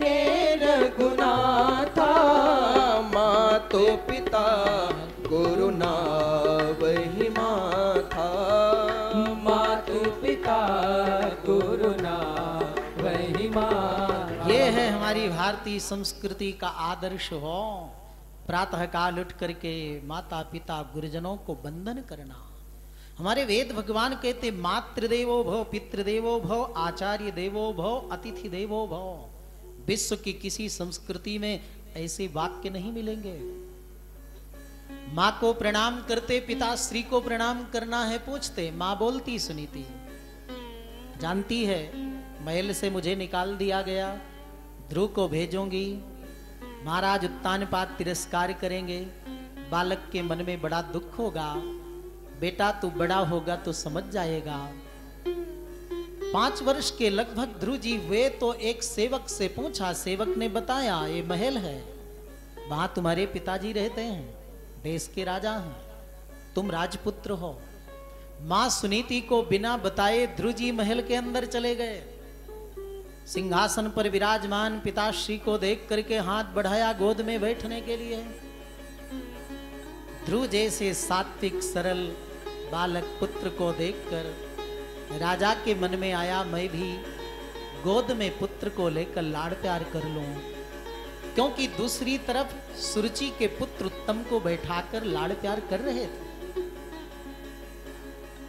के रघुनाथा, मातो पिता गुरु नावहि माथा, मातो पिता गुरु नावहि माथा। ये है हमारी भारतीय संस्कृति का आदर्श हो, प्रातः काल उठ करके माता पिता गुरुजनों को वंदन करना। हमारे वेद भगवान कहते मातृदेवो भव, पितृदेवो भव, आचार्य देवो भव, अतिथि देवो भव। विश्व की किसी संस्कृति में ऐसे वाक्य नहीं मिलेंगे। माँ को प्रणाम करते पिताश्री को प्रणाम करना है, पूछते, माँ बोलती सुनीति, जानती है महल से मुझे निकाल दिया गया, ध्रुव को भेजूंगी, महाराज उत्तानपात तिरस्कार करेंगे, बालक के मन में बड़ा दुख होगा, बेटा तू बड़ा होगा तो समझ जाएगा। पांच वर्ष के लगभग ध्रुव जी हुए तो एक सेवक से पूछा, सेवक ने बताया ये महल है, वहां तुम्हारे पिताजी रहते हैं, देश के राजा हैं, तुम राजपुत्र हो। मां सुनीति को बिना बताए ध्रुव जी महल के अंदर चले गए। सिंहासन पर विराजमान पिताश्री को देख करके हाथ बढ़ाया गोद में बैठने के लिए। ध्रुव जैसे सात्विक सरल बालक पुत्र को देखकर राजा के मन में आया, मैं भी गोद में पुत्र को लेकर लाड़ प्यार कर लूं, क्योंकि दूसरी तरफ सुरुचि के पुत्र उत्तम को बैठाकर लाड़ प्यार कर रहे थे।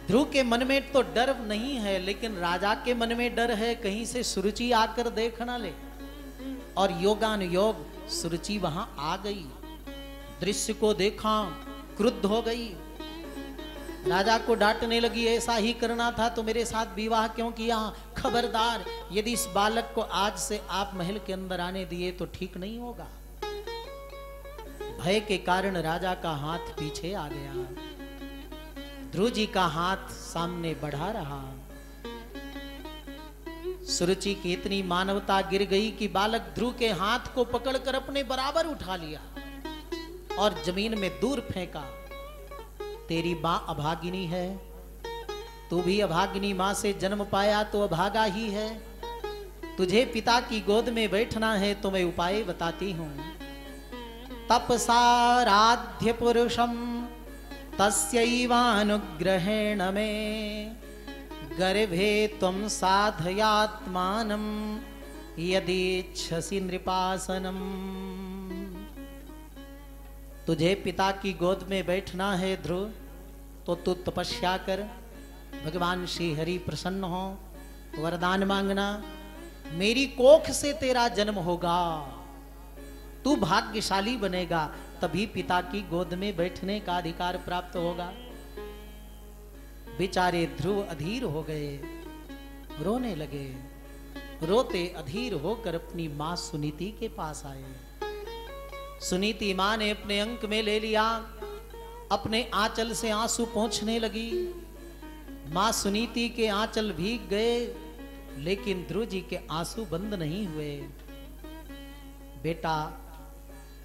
ध्रुव के मन में तो डर नहीं है, लेकिन राजा के मन में डर है कहीं से सुरुचि आकर देख ना ले, और योगानुयोग सुरुचि वहां आ गई। दृश्य को देखा, क्रुद्ध हो गई, राजा को डांटने लगी, ऐसा ही करना था तो मेरे साथ विवाह क्यों किया, खबरदार, यदि इस बालक को आज से आप महल के अंदर आने दिए तो ठीक नहीं होगा। भय के कारण राजा का हाथ पीछे आ गया, ध्रुव जी का हाथ सामने बढ़ा रहा। सुरुचि की इतनी मानवता गिर गई कि बालक ध्रुव के हाथ को पकड़कर अपने बराबर उठा लिया और जमीन में दूर फेंका। तेरी मां अभागिनी है, तू भी अभागिनी मां से जन्म पाया तो अभागा ही है, तुझे पिता की गोद में बैठना है तो मैं उपाय बताती हूं। तपसाराध्य पुरुषम तस्यैवानुग्रहेण मे गर्भे त्वं साधयात्मानं यदीच्छसि नृपासनं। तुझे पिता की गोद में बैठना है ध्रुव, तो तू तपस्या कर, भगवान श्री हरि प्रसन्न हो, वरदान मांगना, मेरी कोख से तेरा जन्म होगा, तू भाग्यशाली बनेगा, तभी पिता की गोद में बैठने का अधिकार प्राप्त होगा। बेचारे ध्रुव अधीर हो गए, रोने लगे। रोते अधीर होकर अपनी मां सुनीति के पास आए। सुनीति मां ने अपने अंक में ले लिया, अपने आंचल से आंसू पोंछने लगी। मां सुनीति के आंचल भीग गए, लेकिन ध्रुव जी के आंसू बंद नहीं हुए। बेटा,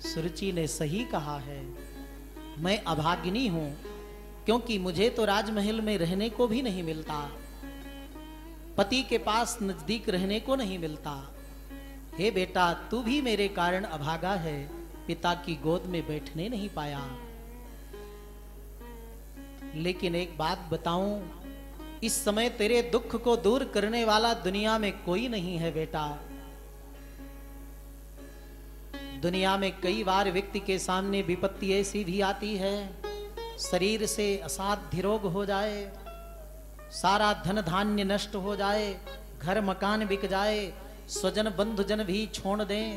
सुरुचि ने सही कहा है, मैं अभागिनी हूं, क्योंकि मुझे तो राजमहल में रहने को भी नहीं मिलता, पति के पास नजदीक रहने को नहीं मिलता। हे बेटा, तू भी मेरे कारण अभागा है, पिता की गोद में बैठने नहीं पाया। लेकिन एक बात बताऊं, इस समय तेरे दुख को दूर करने वाला दुनिया में कोई नहीं है बेटा। दुनिया में कई बार व्यक्ति के सामने विपत्ति ऐसी भी आती है, शरीर से असाध्य रोग हो जाए, सारा धन धान्य नष्ट हो जाए, घर मकान बिक जाए, स्वजन बंधुजन भी छोड़ दें।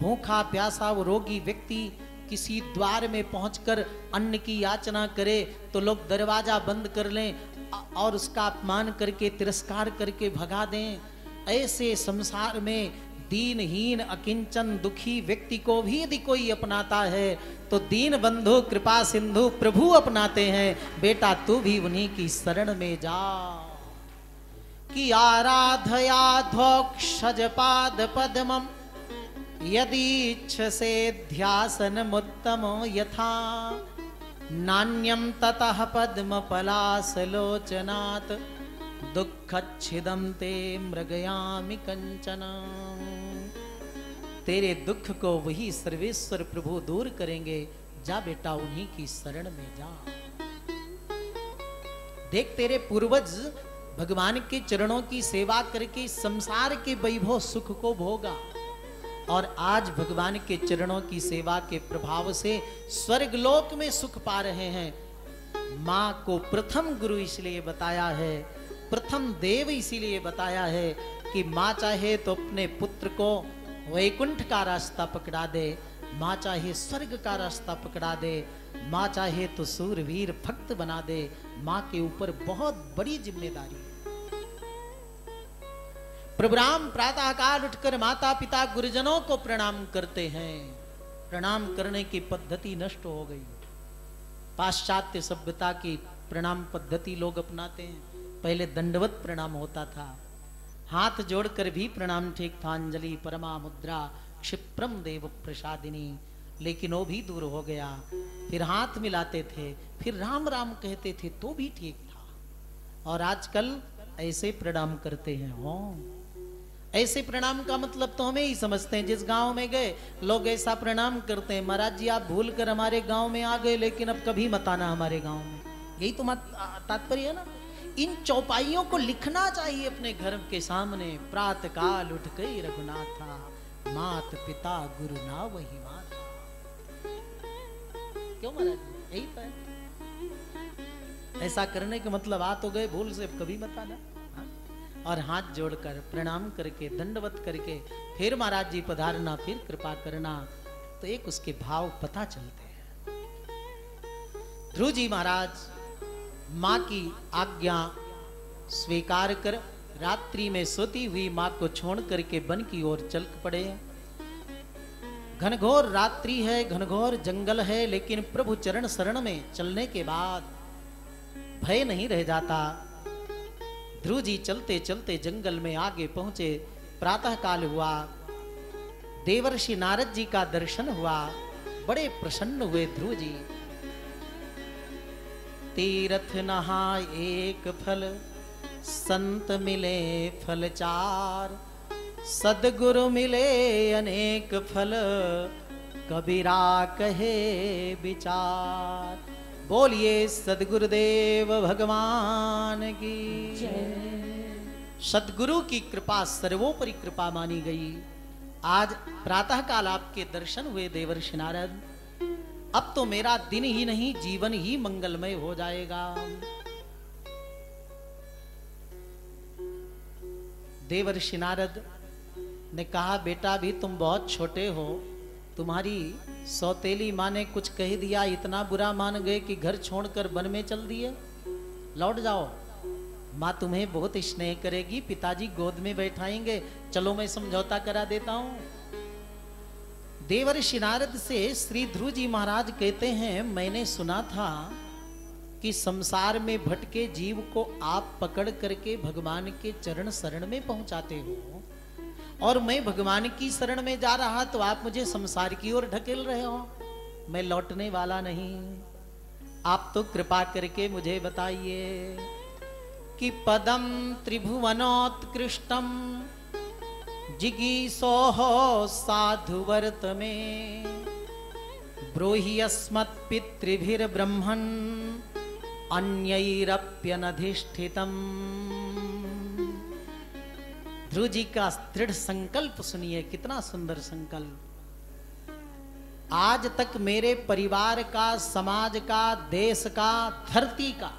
भूखा प्यासा वो रोगी व्यक्ति किसी द्वार में पहुंचकर अन्न की याचना करे तो लोग दरवाजा बंद कर लें और उसका अपमान करके, तिरस्कार करके भगा दें। ऐसे संसार में दीनहीन अकिंचन दुखी व्यक्ति को भी यदि कोई अपनाता है तो दीन बंधु कृपा सिंधु प्रभु अपनाते हैं। बेटा, तू भी उन्हीं की शरण में जा। कि आराधया धोक्षज पाद पद्मम यदि इच्छसे ध्यासन मुत्तमो यथा नान्यम ततः पद्म पलासलोचनात् दुःखच्छिदं ते मृगयामि कंचना। तेरे दुख को वही सर्वेश्वर प्रभु दूर करेंगे। जा बेटा, उन्हीं की शरण में जा। देख, तेरे पूर्वज भगवान के चरणों की सेवा करके संसार के वैभव सुख को भोगा और आज भगवान के चरणों की सेवा के प्रभाव से स्वर्गलोक में सुख पा रहे हैं। मां को प्रथम गुरु इसलिए बताया है, प्रथम देव इसीलिए बताया है कि मां चाहे तो अपने पुत्र को वैकुंठ का रास्ता पकड़ा दे, मां चाहे स्वर्ग का रास्ता पकड़ा दे, मां चाहे तो सूरवीर भक्त बना दे। मां के ऊपर बहुत बड़ी जिम्मेदारी। प्रभुराम प्रातःकाल उठकर माता पिता गुरुजनों को प्रणाम करते हैं। प्रणाम करने की पद्धति नष्ट हो गई। पाश्चात्य सभ्यता की प्रणाम पद्धति लोग अपनाते हैं। पहले दंडवत प्रणाम होता था, हाथ जोड़कर भी प्रणाम ठीक था। अंजलि परमा मुद्रा क्षिप्रम देव प्रसादिनी। लेकिन वो भी दूर हो गया। फिर हाथ मिलाते थे, फिर राम राम कहते थे, तो भी ठीक था। और आजकल ऐसे प्रणाम करते हैं। हो, ऐसे प्रणाम का मतलब तो हमें ही समझते हैं। जिस गांव में गए लोग ऐसा प्रणाम करते हैं, महाराज जी आप भूल कर हमारे गाँव में आ गए, लेकिन अब कभी मत आना हमारे गाँव में। यही तो तात्पर्य है ना। इन चौपाइयों को लिखना चाहिए अपने घर के सामने। प्रात काल उठ गई रघुनाथा, मात पिता गुरु ना वही माता। क्यों महाराज, यही तो है। ऐसा करने के मतलब आ तो गए, भूल से कभी मत आना। और हाथ जोड़कर प्रणाम करके दंडवत करके फिर महाराज जी पधारना, फिर कृपा करना। तो एक उसके भाव पता चलते हैं। ध्रुव जी महाराज मां की आज्ञा स्वीकार कर रात्रि में सोती हुई मां को छोड़ करके वन की ओर चल पड़े। घनघोर रात्रि है, घनघोर जंगल है, लेकिन प्रभु चरण शरण में चलने के बाद भय नहीं रह जाता। ध्रुव जी चलते चलते जंगल में आगे पहुंचे। प्रातःकाल हुआ, देवर्षि नारद जी का दर्शन हुआ, बड़े प्रसन्न हुए ध्रुव जी। तीरथ नहा एक फल संत मिले फल चार, सदगुरु मिले अनेक फल कबीरा कहे विचार। बोलिए सदगुरुदेव भगवान की जय। सदगुरु की कृपा सर्वोपरि कृपा मानी गई। आज प्रातःकाल आपके दर्शन हुए देवर्षि नारद। अब तो मेरा दिन ही नहीं, जीवन ही मंगलमय हो जाएगा। देवर्षि नारद ने कहा, बेटा भी तुम बहुत छोटे हो, तुम्हारी सौतेली माँ ने कुछ कह दिया, इतना बुरा मान गए कि घर छोड़कर वन में चल दिए। लौट जाओ, माँ तुम्हें बहुत स्नेह करेगी, पिताजी गोद में बैठाएंगे। चलो मैं समझौता करा देता हूँ। देवर्षि नारद से श्री ध्रुव जी महाराज कहते हैं, मैंने सुना था कि संसार में भटके जीव को आप पकड़ करके भगवान के चरण शरण में पहुंचाते हो, और मैं भगवान की शरण में जा रहा तो आप मुझे संसार की ओर ढकेल रहे हो। मैं लौटने वाला नहीं, आप तो कृपा करके मुझे बताइए कि पदम त्रिभुवनोत्कृष्टम जिगीसोह साधुवर्त में ब्रूहि अस्मत् पितृभिर ब्रह्मन् अन्यैरप्यनधिष्ठितम्। ध्रुव जी का दृढ़ संकल्प सुनिए, कितना सुंदर संकल्प। आज तक मेरे परिवार का, समाज का, देश का, धरती का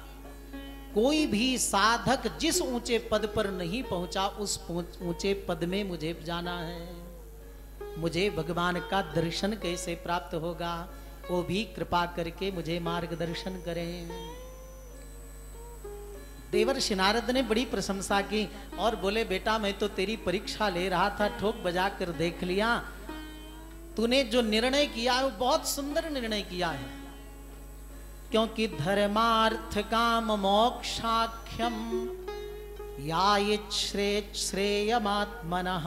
कोई भी साधक जिस ऊंचे पद पर नहीं पहुंचा, उस ऊंचे पद में मुझे जाना है। मुझे भगवान का दर्शन कैसे प्राप्त होगा, वो भी कृपा करके मुझे मार्गदर्शन करें। देवर्षि नारद ने बड़ी प्रशंसा की और बोले, बेटा मैं तो तेरी परीक्षा ले रहा था, ठोक बजा कर देख लिया। तूने जो निर्णय किया है वो बहुत सुंदर निर्णय किया है, क्योंकि धर्मार्थ काम मोक्षाख्यम यायिच्छ्रेयः श्रेयमात्मनः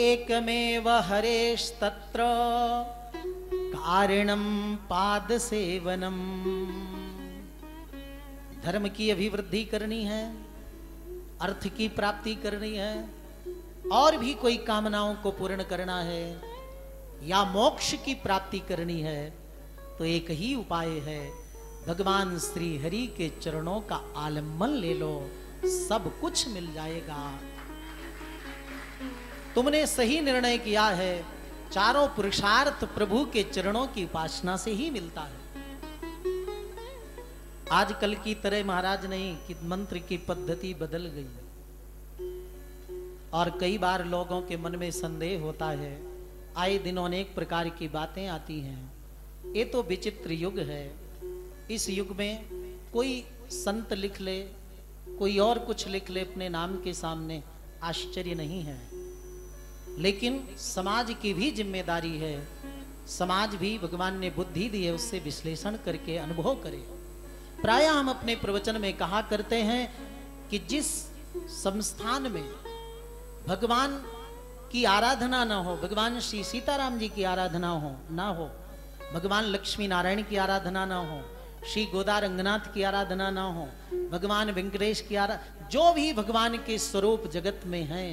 एकमेव हरेस्तत्र कारणं पाद सेवनम। धर्म की अभिवृद्धि करनी है, अर्थ की प्राप्ति करनी है, और भी कोई कामनाओं को पूर्ण करना है, या मोक्ष की प्राप्ति करनी है, तो एक ही उपाय है, भगवान श्री हरि के चरणों का आलम्बन ले लो, सब कुछ मिल जाएगा। तुमने सही निर्णय किया है, चारों पुरुषार्थ प्रभु के चरणों की उपासना से ही मिलता है। आजकल की तरह महाराज नहीं कि मंत्र की पद्धति बदल गई, और कई बार लोगों के मन में संदेह होता है। आए दिन अनेक प्रकार की बातें आती हैं। ये तो विचित्र युग है, इस युग में कोई संत लिख ले, कोई और कुछ लिख ले अपने नाम के सामने, आश्चर्य नहीं है। लेकिन समाज की भी जिम्मेदारी है, समाज भी भगवान ने बुद्धि दी है, उससे विश्लेषण करके अनुभव करे। प्रायः हम अपने प्रवचन में कहा करते हैं कि जिस संस्थान में भगवान की आराधना ना हो, भगवान श्री सीताराम जी की आराधना हो ना हो, भगवान लक्ष्मी नारायण की आराधना ना हो, श्री गोदा रंगनाथ की आराधना ना हो, भगवान वेंकटेश की आराधना, जो भी भगवान के स्वरूप जगत में हैं,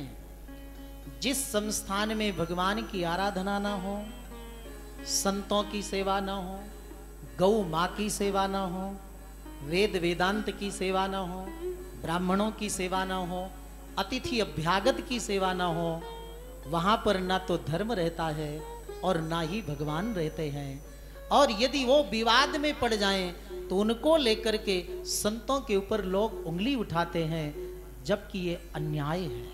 जिस संस्थान में भगवान की आराधना ना हो, संतों की सेवा ना हो, गौ माँ की सेवा ना हो, वेद वेदांत की सेवा ना हो, ब्राह्मणों की सेवा ना हो, अतिथि अभ्यागत की सेवा ना हो, वहां पर ना तो धर्म रहता है और ना ही भगवान रहते हैं। और यदि वो विवाद में पड़ जाएं तो उनको लेकर के संतों के ऊपर लोग उंगली उठाते हैं, जबकि ये अन्याय है।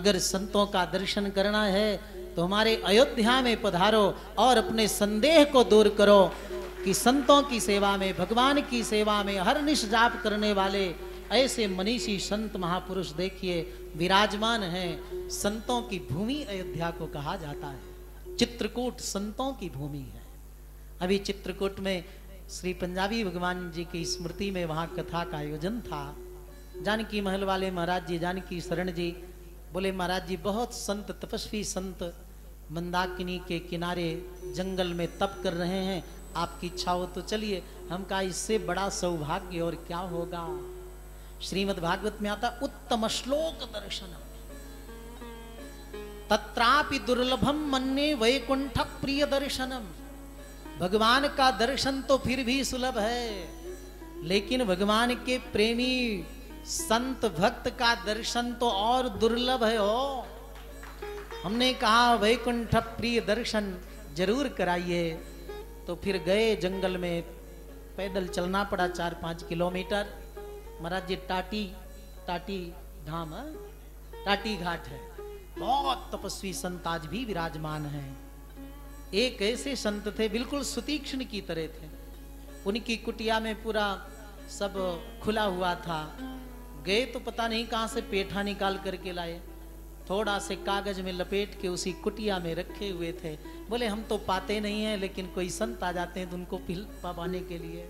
अगर संतों का दर्शन करना है तो हमारे अयोध्या में पधारो और अपने संदेह को दूर करो कि संतों की सेवा में, भगवान की सेवा में हर निष्ठ जाप करने वाले ऐसे मनीषी संत महापुरुष देखिए विराजमान हैं। संतों की भूमि अयोध्या को कहा जाता है, चित्रकूट संतों की भूमि है। अभी चित्रकूट में श्री पंजाबी भगवान जी की स्मृति में वहां कथा का आयोजन था। जानकी महल वाले महाराज जी, जानकी शरण जी, बोले महाराज जी बहुत संत, तपस्वी संत मंदाकिनी के किनारे जंगल में तप कर रहे हैं, आपकी इच्छा हो तो चलिए। हम कहा इससे बड़ा सौभाग्य और क्या होगा। श्रीमद् भागवत में आता उत्तम श्लोक दर्शन, तत्रापि दुर्लभम मन्ने वैकुंठ प्रिय दर्शनम। भगवान का दर्शन तो फिर भी सुलभ है, लेकिन भगवान के प्रेमी संत भक्त का दर्शन तो और दुर्लभ है। हो हमने कहा वैकुंठ प्रिय दर्शन जरूर कराइए। तो फिर गए जंगल में, पैदल चलना पड़ा चार पांच किलोमीटर। महाराज जी टाटी टाटी धाम, टाटी घाट है, बहुत तपस्वी संत आज भी विराजमान हैं। एक ऐसे संत थे बिल्कुल सुतीक्ष्ण की तरह थे। उनकी कुटिया में पूरा सब खुला हुआ था। गए तो पता नहीं कहाँ से पेठा निकाल करके लाए, थोड़ा से कागज में लपेट के उसी कुटिया में रखे हुए थे। बोले हम तो पाते नहीं हैं, लेकिन कोई संत आ जाते हैं तो उनको पिल पाने के लिए।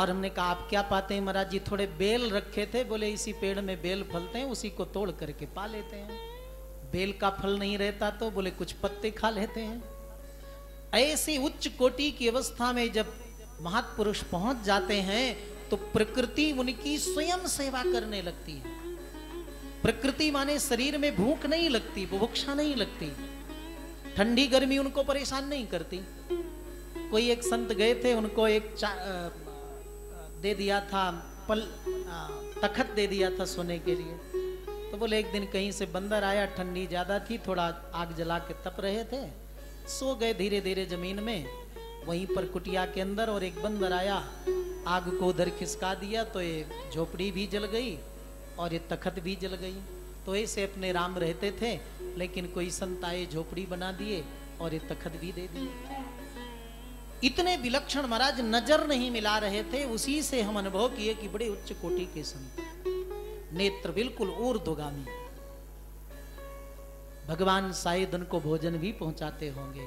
और हमने कहा आप क्या पाते हैं महाराज जी? थोड़े बेल रखे थे। बोले इसी पेड़ में बेल फलते हैं, उसी को तोड़ करके पा लेते हैं। बेल का फल नहीं रहता तो बोले कुछ पत्ते खा लेते हैं। ऐसी उच्च कोटि की अवस्था में जब महापुरुष पहुंच जाते हैं तो प्रकृति उनकी स्वयं सेवा करने लगती है। प्रकृति माने शरीर में भूख नहीं लगती, बुभुक्षा नहीं लगती, ठंडी गर्मी उनको परेशान नहीं करती। कोई एक संत गए थे, उनको एक दे दिया था पल आ, तखत दे दिया था सोने के लिए। तो बोले एक दिन कहीं से बंदर आया, ठंडी ज्यादा थी, थोड़ा आग जला के तप रहे थे, सो गए धीरे धीरे जमीन में। वहीं पर कुटिया के अंदर और एक बंदर आया, आग को उधर खिसका दिया तो ये झोपड़ी भी जल गई और ये तखत भी जल गई। तो ऐसे अपने राम रहते थे, लेकिन कोई संत आए, झोपड़ी बना दिए और ये तखत भी दे दिए। इतने विलक्षण महाराज नजर नहीं मिला रहे थे। उसी से हम अनुभव किए कि बड़े उच्च कोटि के संत, नेत्र बिल्कुल ऊर्ध्वगामी। भगवान शायद उनको भोजन भी पहुंचाते होंगे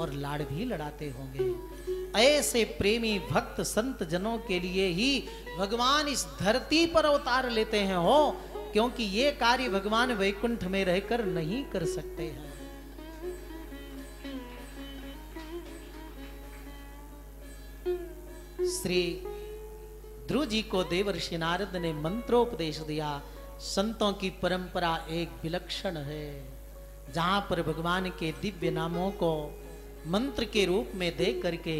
और लाड़ भी लड़ाते होंगे। ऐसे प्रेमी भक्त संत जनों के लिए ही भगवान इस धरती पर अवतार लेते हैं हो, क्योंकि ये कार्य भगवान वैकुंठ में रहकर नहीं कर सकते हैं। श्री ध्रुव जी को देवर्षि नारद ने मंत्रोपदेश दिया। संतों की परंपरा एक विलक्षण है, जहां पर भगवान के दिव्य नामों को मंत्र के रूप में दे करके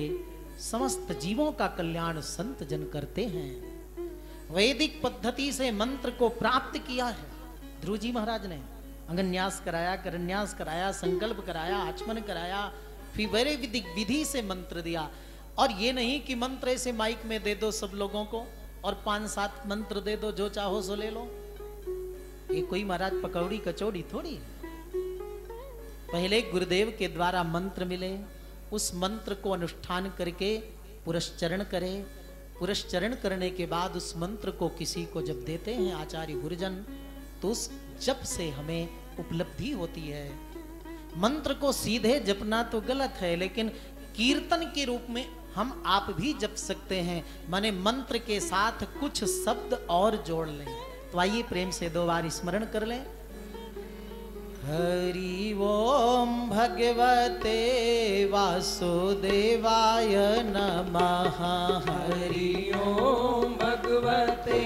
समस्त जीवों का कल्याण संत जन करते हैं। वैदिक पद्धति से मंत्र को प्राप्त किया है ध्रुव जी महाराज ने। अंगन्यास कराया, करन्यास कराया, संकल्प कराया, आचमन कराया, फिर वैदिक विधि से मंत्र दिया। और ये नहीं कि मंत्र ऐसे माइक में दे दो सब लोगों को और पांच सात मंत्र दे दो, जो चाहो सो ले लो। ये कोई महाराज पकौड़ी कचौड़ी थोड़ी है। पहले गुरुदेव के द्वारा मंत्र मिले, उस मंत्र को अनुष्ठान करके पुरस्चरण करे। पुरस्चरण करने के बाद उस मंत्र को किसी को जब देते हैं आचार्य गुरुजन, तो उस जप से हमें उपलब्धि होती है। मंत्र को सीधे जपना तो गलत है, लेकिन कीर्तन के रूप में हम आप भी जप सकते हैं, माने मंत्र के साथ कुछ शब्द और जोड़ लें। तो आइए प्रेम से दो बार स्मरण कर लें। हरि ओम भगवते वासुदेवाय नमः। हरि ओम भगवते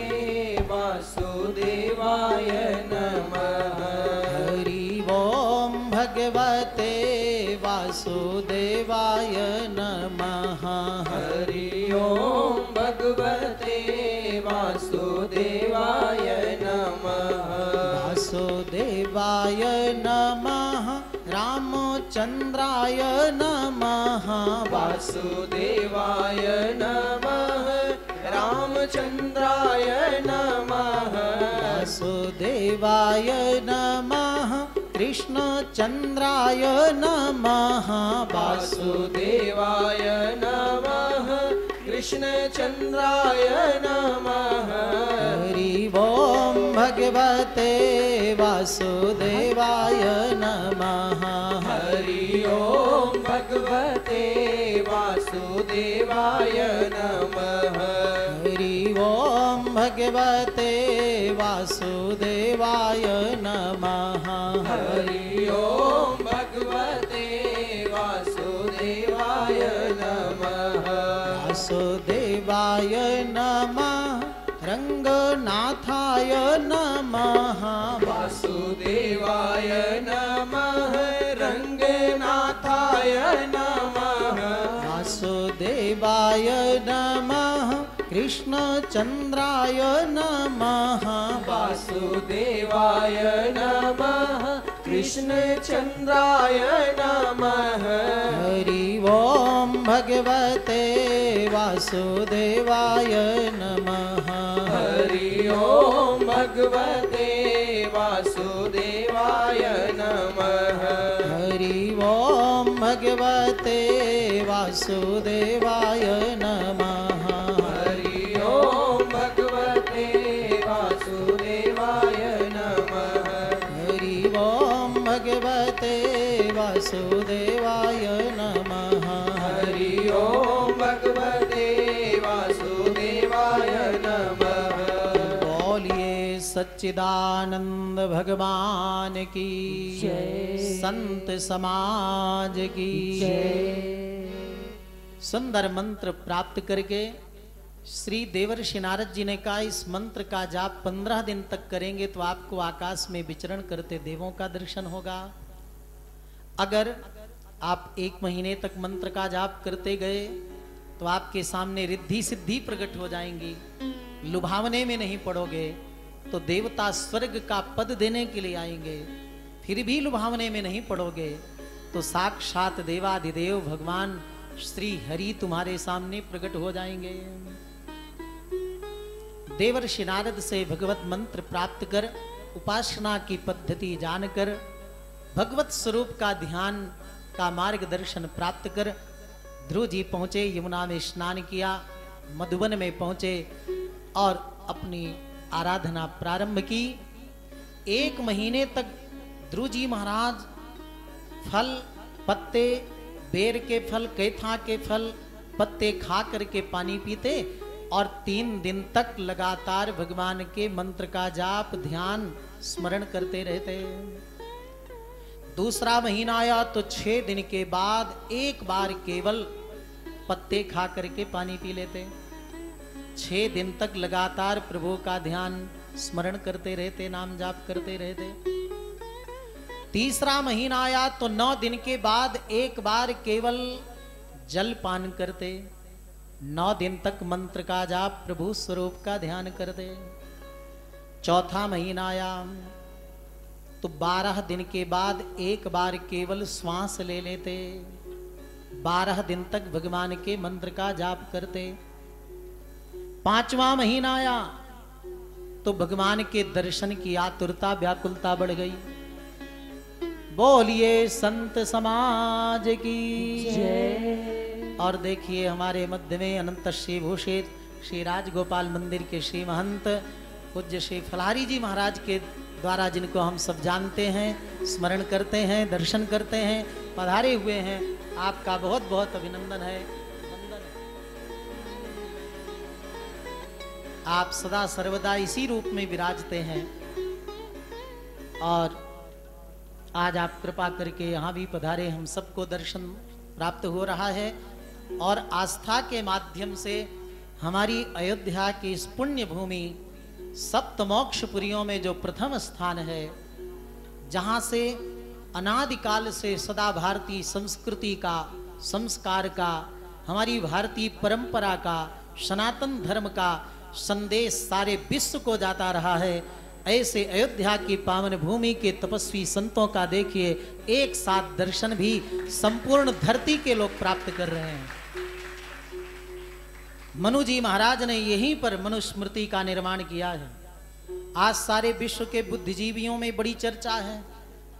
वासुदेवाय नमः। हरि ओम भगवते वासुदेवाय नमः। हरि ओम भगवते वासुदेवाय नमः। वासुदेवाय नमः। रामचंद्राय नमः। वासुदेवाय नमः। रामचंद्राय नमः। वासुदेवाय नमः। कृष्णचंद्राय नमः। वासुदेवाय नमः। कृष्णचंद्राय नमः। हरि ओम भगवते वासुदेवाय नमः। हरि ओम भगवते वासुदेवाय नमः। हरि ओम भगवते वासुदेवाय नमः। हरि ओम भगवते वासुदेवाय नमः। वासुदेवाय नमः। रंगनाथाय नमः। वासुदेवाय नमः। रंगनाथाय नमः। वासुदेवाय नमः। कृष्णचंद्राय नमः। वासुदेवाय नमः। कृष्णचंद्राय नमः। हरि ओम भगवते वासुदेवाय नमः। हरि ओम भगवते वासुदेवाय वासुदेवाय नमः। हरि ओम भगवते वासुदेवाय नमः। हरि ओम भगवते वासुदेवाय नमः। हरि ओम भगवते वासुदेवाय नमः। हरि ओम भगवते वासुदेवाय नमः। बोलिए सच्चिदानंद भगवान की जय। संत समाज की जय। सुंदर मंत्र प्राप्त करके श्री देवर्षि नारद जी ने कहा, इस मंत्र का जाप पंद्रह दिन तक करेंगे तो आपको आकाश में विचरण करते देवों का दर्शन होगा। अगर आप एक महीने तक मंत्र का जाप करते गए तो आपके सामने रिद्धि सिद्धि प्रकट हो जाएंगी। लुभावने में नहीं पड़ोगे तो देवता स्वर्ग का पद देने के लिए आएंगे। फिर भी लुभावने में नहीं पड़ोगे तो साक्षात देवाधिदेव भगवान श्री हरि तुम्हारे सामने प्रकट हो जाएंगे। देवर्षि नारद से भगवत मंत्र प्राप्त कर उपासना की पद्धति जानकर भगवत स्वरूप का ध्यान का मार्गदर्शन प्राप्त कर ध्रुव जी पहुंचे, यमुना में स्नान किया, मधुबन में पहुंचे और अपनी आराधना प्रारंभ की। एक महीने तक ध्रुव जी महाराज फल पत्ते, बेर के फल, कैथा के फल, पत्ते खा करके पानी पीते और तीन दिन तक लगातार भगवान के मंत्र का जाप ध्यान स्मरण करते रहते। दूसरा महीना आया तो छह दिन के बाद एक बार केवल पत्ते खा करके पानी पी लेते। छह दिन तक लगातार प्रभु का ध्यान स्मरण करते रहते, नाम जाप करते रहते। तीसरा महीना आया तो नौ दिन के बाद एक बार केवल जल पान करते। नौ दिन तक मंत्र का जाप प्रभु स्वरूप का ध्यान करते। चौथा महीना आया तो बारह दिन के बाद एक बार केवल श्वास ले लेते। बारह दिन तक भगवान के मंत्र का जाप करते। पांचवा महीना आया तो भगवान के दर्शन की आतुरता व्याकुलता बढ़ गई। बोलिए संत समाज की जय। और देखिए हमारे मध्य में अनंत श्री भूषित श्री राजगोपाल मंदिर के श्री महंत पूज्य श्री फलाहारी जी महाराज के द्वारा, जिनको हम सब जानते हैं, स्मरण करते हैं, दर्शन करते हैं, पधारे हुए हैं। आपका बहुत बहुत अभिनंदन है। आप सदा सर्वदा इसी रूप में विराजते हैं और आज आप कृपा करके यहाँ भी पधारे। हम सबको दर्शन प्राप्त हो रहा है और आस्था के माध्यम से हमारी अयोध्या की इस पुण्य भूमि सप्तमोक्षपुरियों में जो प्रथम स्थान है, जहाँ से अनादिकाल से सदा भारतीय संस्कृति का, संस्कार का, हमारी भारतीय परंपरा का, सनातन धर्म का संदेश सारे विश्व को जाता रहा है, ऐसे अयोध्या की पावन भूमि के तपस्वी संतों का देखिए एक साथ दर्शन भी संपूर्ण धरती के लोग प्राप्त कर रहे हैं। मनु जी महाराज ने यहीं पर मनुस्मृति का निर्माण किया है। आज सारे विश्व के बुद्धिजीवियों में बड़ी चर्चा है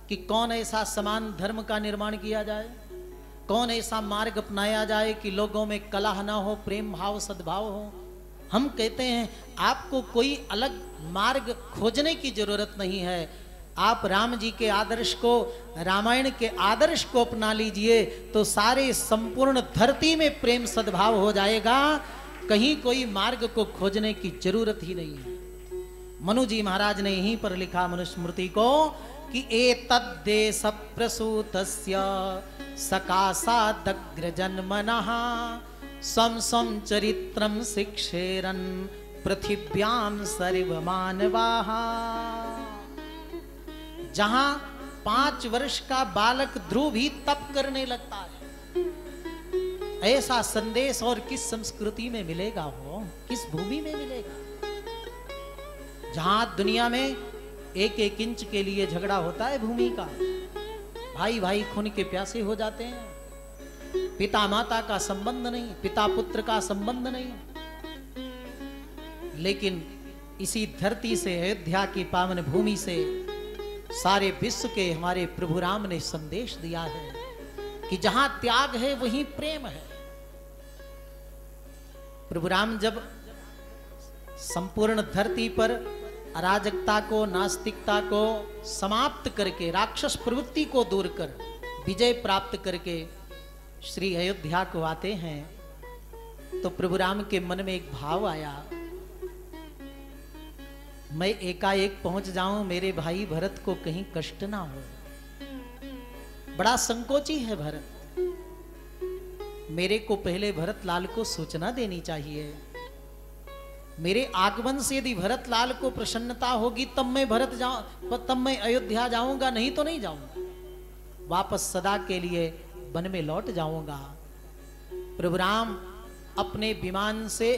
कि कौन ऐसा समान धर्म का निर्माण किया जाए, कौन ऐसा मार्ग अपनाया जाए कि लोगों में कलह ना हो, प्रेम भाव सद्भाव हो। हम कहते हैं आपको कोई अलग मार्ग खोजने की जरूरत नहीं है। आप राम जी के आदर्श को, रामायण के आदर्श को अपना लीजिए तो सारे संपूर्ण धरती में प्रेम सद्भाव हो जाएगा। कहीं कोई मार्ग को खोजने की जरूरत ही नहीं है। मनु जी महाराज ने यहीं पर लिखा मनुस्मृति को कि एतद् देश प्रसूतस्य सकासादग्रजन्मनः सम सम चरित्रम शिक्षेरन पृथिव्याम सर्वमानवाः। जहां पांच वर्ष का बालक ध्रुव ही तप करने लगता है, ऐसा संदेश और किस संस्कृति में मिलेगा, हो किस भूमि में मिलेगा। जहां दुनिया में एक एक इंच के लिए झगड़ा होता है भूमि का, भाई भाई खून के प्यासे हो जाते हैं। पिता माता का संबंध नहीं, पिता पुत्र का संबंध नहीं। लेकिन इसी धरती से, अयोध्या की पावन भूमि से सारे विश्व के हमारे प्रभु राम ने संदेश दिया है कि जहां त्याग है वहीं प्रेम है। प्रभु राम जब संपूर्ण धरती पर अराजकता को, नास्तिकता को समाप्त करके, राक्षस प्रवृत्ति को दूर कर विजय प्राप्त करके श्री अयोध्या को आते हैं, तो प्रभु राम के मन में एक भाव आया, मैं एकाएक पहुंच जाऊं, मेरे भाई भरत को कहीं कष्ट ना हो। बड़ा संकोची है भरत, मेरे को पहले भरत लाल को सूचना देनी चाहिए। मेरे आगमन से यदि भरत लाल को प्रसन्नता होगी तब मैं भरत जाऊं, तब मैं अयोध्या जाऊंगा, नहीं तो नहीं जाऊंगा, वापस सदा के लिए वन में लौट जाऊंगा। प्रभु राम अपने विमान से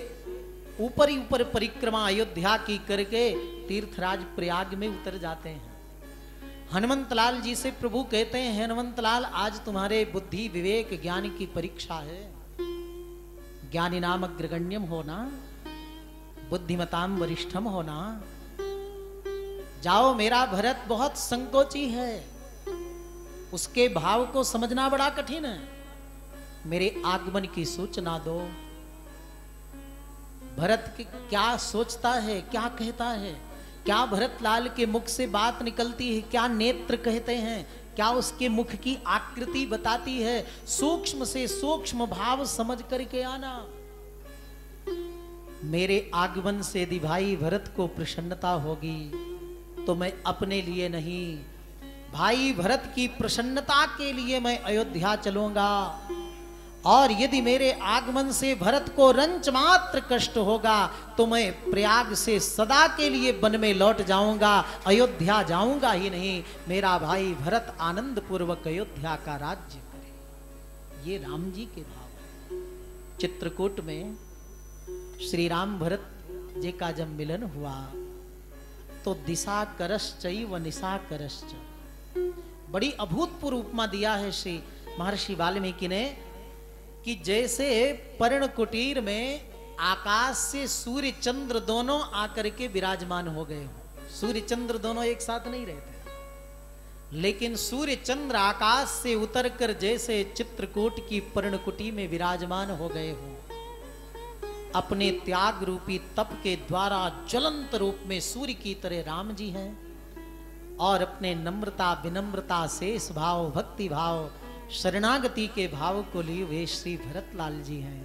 ऊपर ही ऊपर परिक्रमा अयोध्या की करके तीर्थराज प्रयाग में उतर जाते हैं। हनुमंत लाल जी से प्रभु कहते हैं, हनुमंत लाल आज तुम्हारे बुद्धि विवेक ज्ञान की परीक्षा है। ज्ञानी नाम अग्रगण्यम होना, बुद्धिमताम वरिष्ठम होना। जाओ, मेरा भरत बहुत संकोची है, उसके भाव को समझना बड़ा कठिन है, मेरे आगमन की सूचना दो। भरत क्या सोचता है, क्या कहता है, क्या भरत लाल के मुख से बात निकलती है, क्या नेत्र कहते हैं, क्या उसके मुख की आकृति बताती है। सूक्ष्म से सूक्ष्म भाव समझ करके आना। मेरे आगमन से यदि भाई भरत को प्रसन्नता होगी तो मैं अपने लिए नहीं, भाई भरत की प्रसन्नता के लिए मैं अयोध्या चलूंगा। और यदि मेरे आगमन से भरत को रंच मात्र कष्ट होगा तो मैं प्रयाग से सदा के लिए वन में लौट जाऊंगा, अयोध्या जाऊंगा ही नहीं। मेरा भाई भरत आनंद पूर्वक अयोध्या का राज्य करे, ये राम जी के भाव है। चित्रकूट में श्री राम भरत जी का जब मिलन हुआ तो दिशा करश्चैव निशा करश्च, बड़ी अभूतपूर्व उपमा दिया है श्री महर्षि वाल्मीकि ने कि जैसे पर्ण कुटीर में आकाश से सूर्य चंद्र दोनों आकर के विराजमान हो गए हो। सूर्य चंद्र दोनों एक साथ नहीं रहते, लेकिन सूर्य चंद्र आकाश से उतरकर जैसे चित्रकूट की पर्णकुटी में विराजमान हो गए हो। अपने त्याग रूपी तप के द्वारा ज्वलंत रूप में सूर्य की तरह राम जी हैं और अपने नम्रता विनम्रता शेष भाव भक्ति भाव शरणागति के भाव को लिए वे श्री भरत लाल जी हैं।